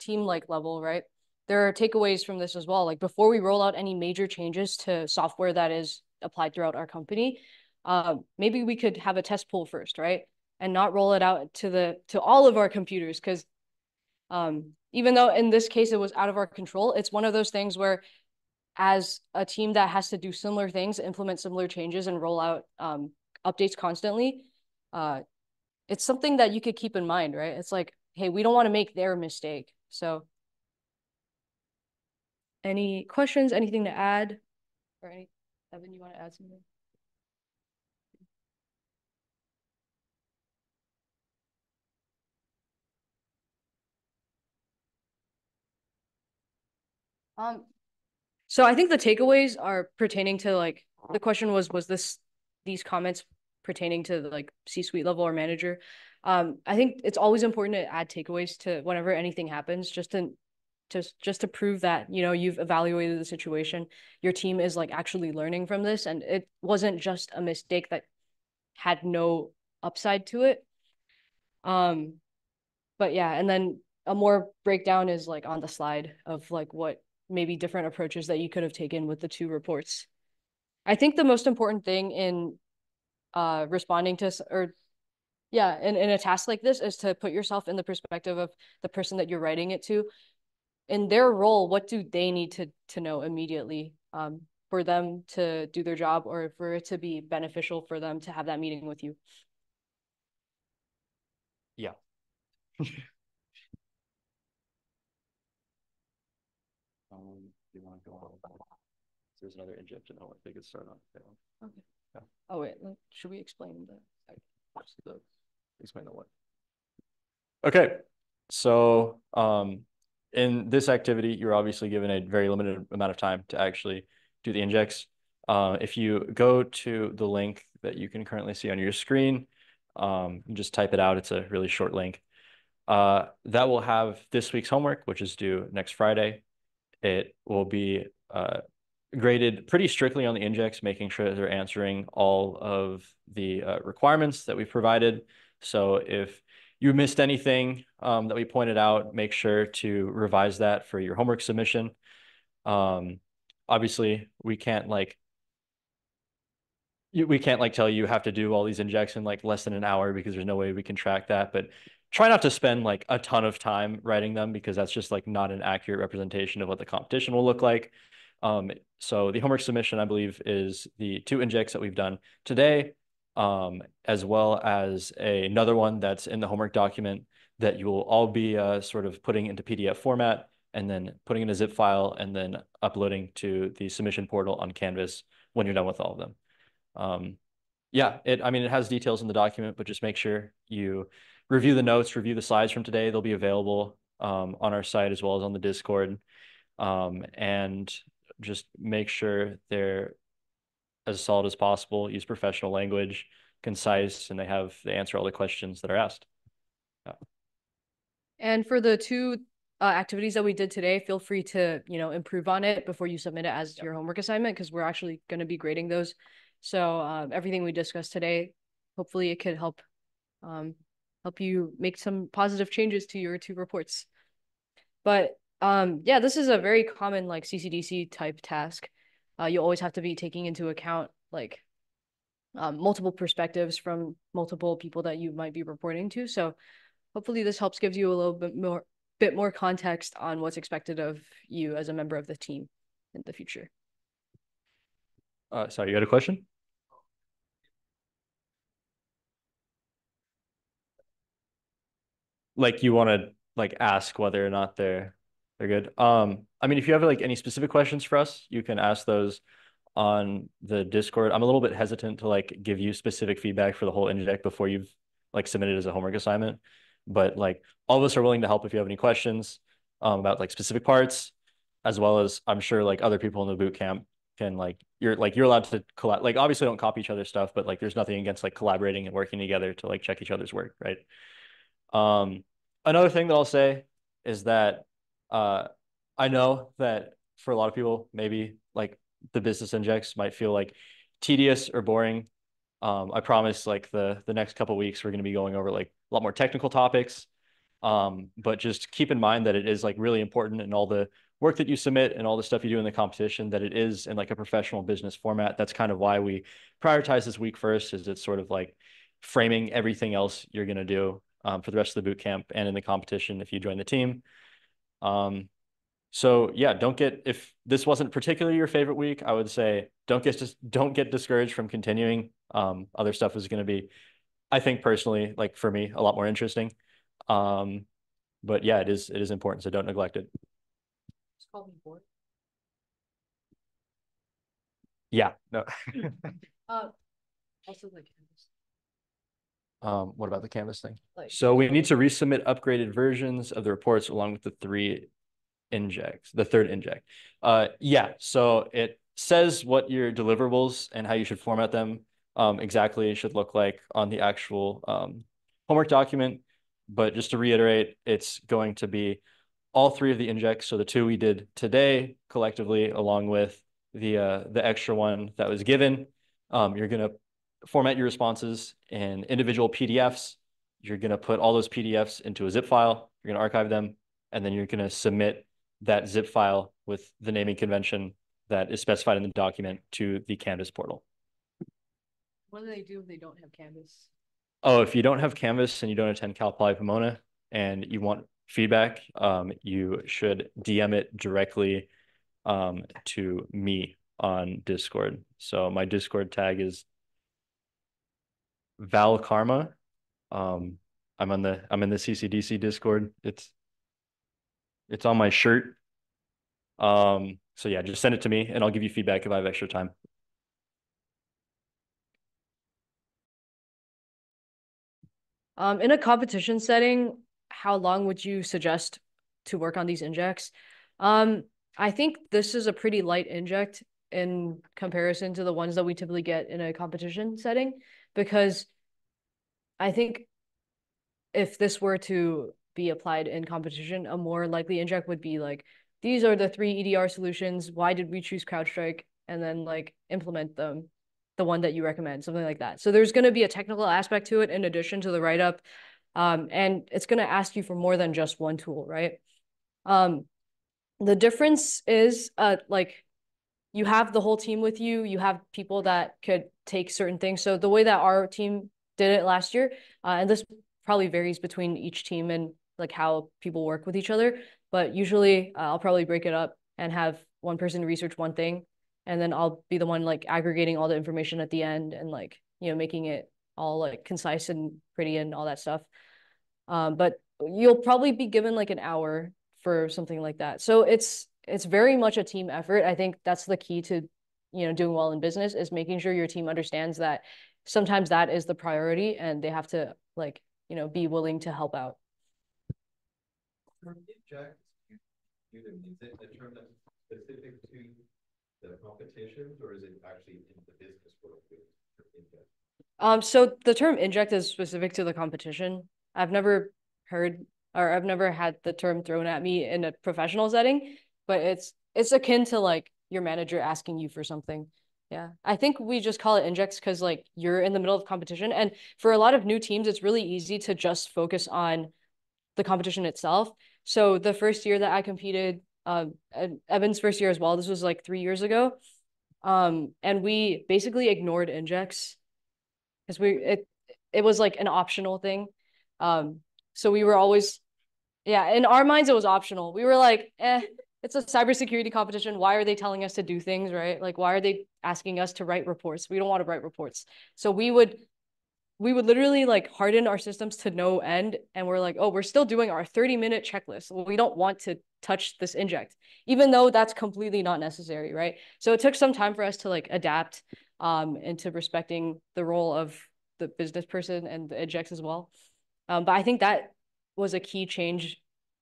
team like level, right? There are takeaways from this as well. Like, before we roll out any major changes to software that is applied throughout our company, um, maybe we could have a test pool first, right? And not roll it out to the to all of our computers, because Um, even though in this case, it was out of our control, it's one of those things where as a team that has to do similar things, implement similar changes and roll out um, updates constantly, uh, it's something that you could keep in mind, right? It's like, hey, we don't want to make their mistake. So any questions, anything to add? Or any, Evan, you want to add something? Um, so I think the takeaways are pertaining to like, the question was, was this, these comments pertaining to the, like C-suite level or manager? Um, I think it's always important to add takeaways to whenever anything happens, just to, to, just to prove that, you know, you've evaluated the situation, your team is like actually learning from this, and it wasn't just a mistake that had no upside to it. Um, but yeah, and then a more breakdown is like on the slide of like what maybe different approaches that you could have taken with the two reports. I think the most important thing in uh, responding to, or yeah, in, in a task like this is to put yourself in the perspective of the person that you're writing it to. In their role, what do they need to, to know immediately um, for them to do their job or for it to be beneficial for them to have that meeting with you? Yeah. Um, do you want to go on? There's another injection. I think it's starting on. Okay. Yeah. Oh wait, should we explain the? Explain the what? Okay, so um, in this activity, you're obviously given a very limited amount of time to actually do the injects. Uh, if you go to the link that you can currently see on your screen, um, you just type it out. It's a really short link. Uh, that will have this week's homework, which is due next Friday. It will be uh, graded pretty strictly on the injects, making sure that they're answering all of the uh, requirements that we provided. So if you missed anything um, that we pointed out, make sure to revise that for your homework submission. Um, obviously, we can't like we can't like tell you you have to do all these injects in like less than an hour because there's no way we can track that. But try not to spend like a ton of time writing them because that's just like not an accurate representation of what the competition will look like. Um, so the homework submission, I believe, is the two injects that we've done today, um, as well as a, another one that's in the homework document that you will all be uh, sort of putting into P D F format and then putting in a zip file and then uploading to the submission portal on Canvas when you're done with all of them. Um, yeah, it. I mean, it has details in the document, but just make sure you review the notes, review the slides from today. They'll be available um, on our site as well as on the Discord. Um, and just make sure they're as solid as possible, use professional language, concise, and they have they answer all the questions that are asked. Yeah. And for the two uh, activities that we did today, feel free to you know improve on it before you submit it as your homework assignment, because we're actually going to be grading those. So uh, everything we discussed today, hopefully it could help um, help you make some positive changes to your two reports. But um, yeah, this is a very common like C C D C type task. Uh, you always have to be taking into account like um, multiple perspectives from multiple people that you might be reporting to. So hopefully this helps gives you a little bit more, bit more context on what's expected of you as a member of the team in the future. Uh, sorry, you had a question? Like you want to like ask whether or not they're they're good. Um, I mean, if you have like any specific questions for us, you can ask those on the Discord. I'm a little bit hesitant to like give you specific feedback for the whole inject before you've like submitted as a homework assignment, but like all of us are willing to help if you have any questions um, about like specific parts, as well as I'm sure like other people in the boot camp can like you're like you're allowed to collab. Like obviously don't copy each other's stuff, but like there's nothing against like collaborating and working together to like check each other's work, right? Um, another thing that I'll say is that uh, I know that for a lot of people, maybe like the business injects might feel like tedious or boring. Um, I promise like the, the next couple of weeks, we're going to be going over like a lot more technical topics. Um, but just keep in mind that it is like really important in all the work that you submit and all the stuff you do in the competition that it is in like a professional business format. That's kind of why we prioritize this week first is it's sort of like framing everything else you're going to do. um, for the rest of the boot camp and in the competition if you join the team. Um, so yeah, don't get, if this wasn't particularly your favorite week, I would say don't get just don't get discouraged from continuing. Um, other stuff is going to be, I think personally, like for me, a lot more interesting. Um, but yeah, it is it is important, so don't neglect it. Just call me bored. Yeah, no. uh, also the canvas. Um, what about the canvas thing? Like, so we need to resubmit upgraded versions of the reports along with the three injects, the third inject. Uh, yeah, so it says what your deliverables and how you should format them um, exactly should look like on the actual um, homework document. But just to reiterate, it's going to be all three of the injects. So the two we did today collectively, along with the uh, the extra one that was given. Um, you're going to format your responses in individual P D Fs. You're going to put all those P D Fs into a zip file. You're going to archive them, and then you're going to submit that zip file with the naming convention that is specified in the document to the Canvas portal. What do they do if they don't have Canvas? Oh, if you don't have Canvas and you don't attend Cal Poly Pomona and you want feedback, um, you should D M it directly um, to me on Discord. So my Discord tag is ValKarma. Um, I'm on the I'm in the C C D C Discord. It's it's on my shirt. Um, so yeah, just send it to me and I'll give you feedback if I have extra time. Um, in a competition setting, how long would you suggest to work on these injects? Um, I think this is a pretty light inject in comparison to the ones that we typically get in a competition setting, because I think if this were to be applied in competition, a more likely inject would be like, these are the three E D R solutions. Why did we choose CrowdStrike? And then like implement them. The one that you recommend, something like that. So there's going to be a technical aspect to it in addition to the write-up, um, and it's going to ask you for more than just one tool, right? Um, the difference is, uh, like, you have the whole team with you. You have people that could take certain things. So the way that our team did it last year, uh, and this probably varies between each team and, like, how people work with each other, but usually uh, I'll probably break it up and have one person research one thing, and then I'll be the one like aggregating all the information at the end and like, you know, making it all like concise and pretty and all that stuff. Um, but you'll probably be given like an hour for something like that. So it's it's very much a team effort. I think that's the key to, you know, doing well in business is making sure your team understands that sometimes that is the priority and they have to like, you know, be willing to help out. The competitions, or is it actually in the business world? Um, so the term inject is specific to the competition. I've never heard, or I've never had the term thrown at me in a professional setting, but it's it's akin to like your manager asking you for something. Yeah, I think we just call it injects because like you're in the middle of competition, and for a lot of new teams, it's really easy to just focus on the competition itself. So the first year that I competed, Um, and Evan's first year as well, this was like three years ago, um, and we basically ignored injects because we it it was like an optional thing, um, so we were always, yeah, in our minds it was optional. We were like, eh, it's a cybersecurity competition. Why are they telling us to do things, right? Like, why are they asking us to write reports? We don't want to write reports. So we would we would literally like harden our systems to no end, and we're like, oh, we're still doing our thirty minute checklist. Well, we don't want to touch this inject, even though that's completely not necessary, right? So it took some time for us to like adapt um, into respecting the role of the business person and the injects as well. Um, but I think that was a key change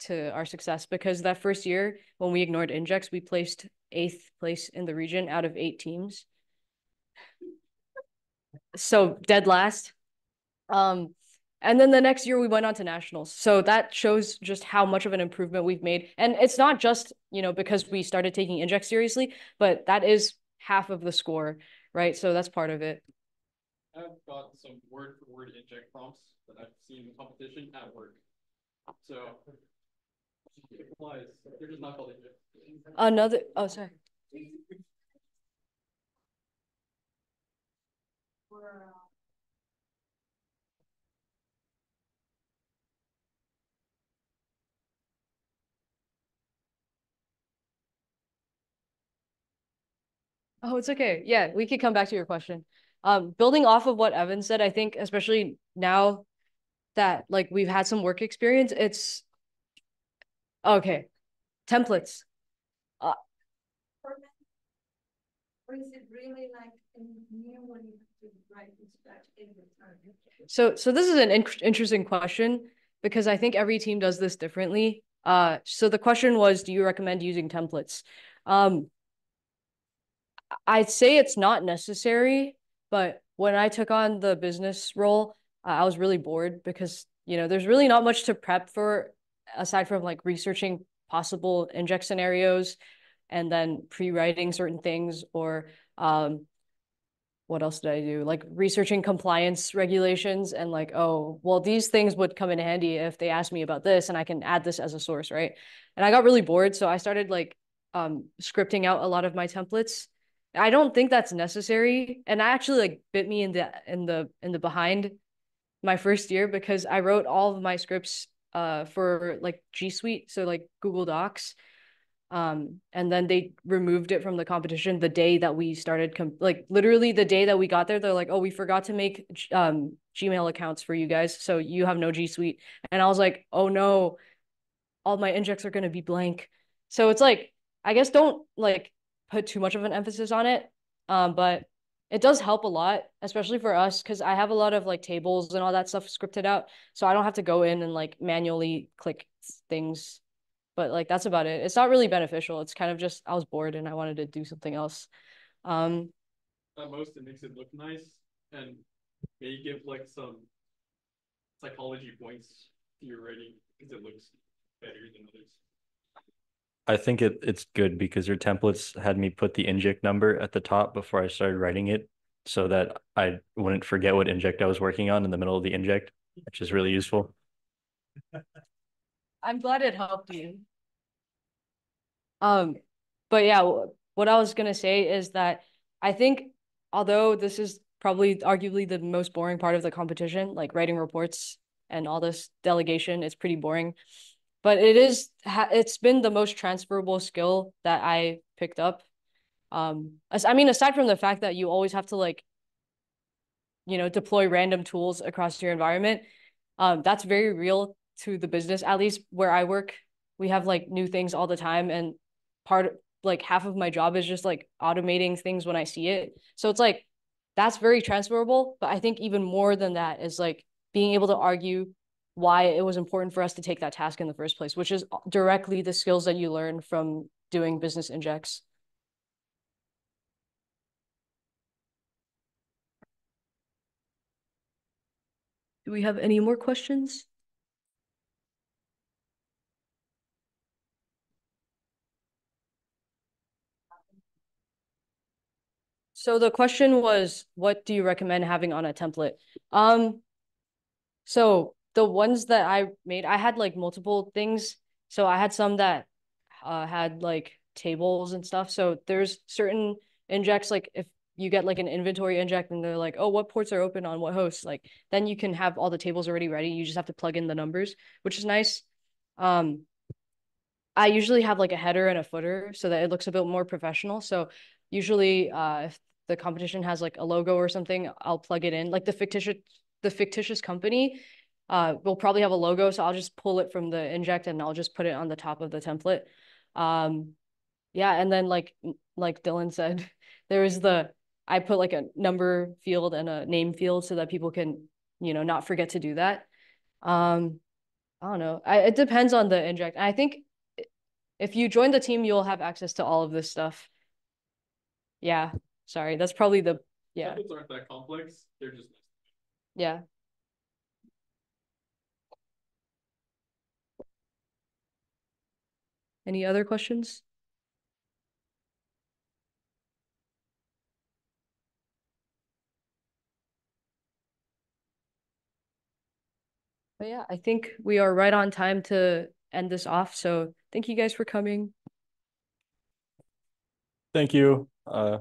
to our success, because that first year when we ignored injects, we placed eighth place in the region out of eight teams. So dead last. Um, And then the next year we went on to nationals. So that shows just how much of an improvement we've made. And it's not just, you know, because we started taking inject seriously, but that is half of the score, right? So that's part of it. I've got some word for word inject prompts that I've seen in the competition at work. So it applies. They're just not called inject. Another, oh, sorry. Oh, it's okay. Yeah, we could come back to your question. Um, building off of what Evan said, I think especially now that like we've had some work experience, it's okay. Templates. Uh, or is it really like a new one you have to write from scratch every time? So, so this is an in interesting question because I think every team does this differently. Uh, so the question was, do you recommend using templates? Um, I'd say it's not necessary, but when I took on the business role, uh, I was really bored because, you know, there's really not much to prep for aside from like researching possible inject scenarios and then pre-writing certain things or um, what else did I do? Like researching compliance regulations and like, oh, well, these things would come in handy if they asked me about this and I can add this as a source, right? And I got really bored. So I started like um, scripting out a lot of my templates. I don't think that's necessary. And I actually like bit me in the, in the, in the behind my first year because I wrote all of my scripts uh, for like G Suite. So like Google Docs. Um, and then they removed it from the competition the day that we started, com like literally the day that we got there, they're like, oh, we forgot to make um, Gmail accounts for you guys. So you have no G Suite. And I was like, oh no, all my injects are going to be blank. So it's like, I guess don't like put too much of an emphasis on it. Um, but it does help a lot, especially for us, because I have a lot of like tables and all that stuff scripted out. So I don't have to go in and like manually click things. But like, that's about it. It's not really beneficial. It's kind of just, I was bored and I wanted to do something else. Um, At most, it makes it look nice and may give like some psychology points to your writing because it looks better than others. I think it, it's good because your templates had me put the inject number at the top before I started writing it so that I wouldn't forget what inject I was working on in the middle of the inject, which is really useful. I'm glad it helped you. Um, but yeah, what I was gonna say is that I think, although this is probably arguably the most boring part of the competition, like writing reports and all this delegation, it's pretty boring. But it is, it's been the most transferable skill that I picked up. Um, I mean, aside from the fact that you always have to like, you know, deploy random tools across your environment, um, that's very real to the business. At least where I work, we have like new things all the time. And part, like half of my job is just like automating things when I see it. So it's like, that's very transferable. But I think even more than that is like being able to argue why it was important for us to take that task in the first place, which is directly the skills that you learn from doing business injects. Do we have any more questions? So the question was, what do you recommend having on a template? Um, so the ones that I made, I had like multiple things. So I had some that uh, had like tables and stuff. So there's certain injects, like if you get like an inventory inject and they're like, oh, what ports are open on what hosts? Like, then you can have all the tables already ready. You just have to plug in the numbers, which is nice. Um, I usually have like a header and a footer so that it looks a bit more professional. So usually uh, if the competition has like a logo or something, I'll plug it in. Like the fictitious, the fictitious company uh, will probably have a logo. So I'll just pull it from the inject and I'll just put it on the top of the template. Um, yeah. And then like, like Dylan said, there is the, I put like a number field and a name field so that people can, you know, not forget to do that. Um, I don't know. I, it depends on the inject. I think if you join the team, you'll have access to all of this stuff. Yeah, sorry. That's probably the, yeah. Templates aren't that complex. They're just. Yeah. Any other questions? But yeah, I think we are right on time to end this off. So thank you guys for coming. Thank you. Uh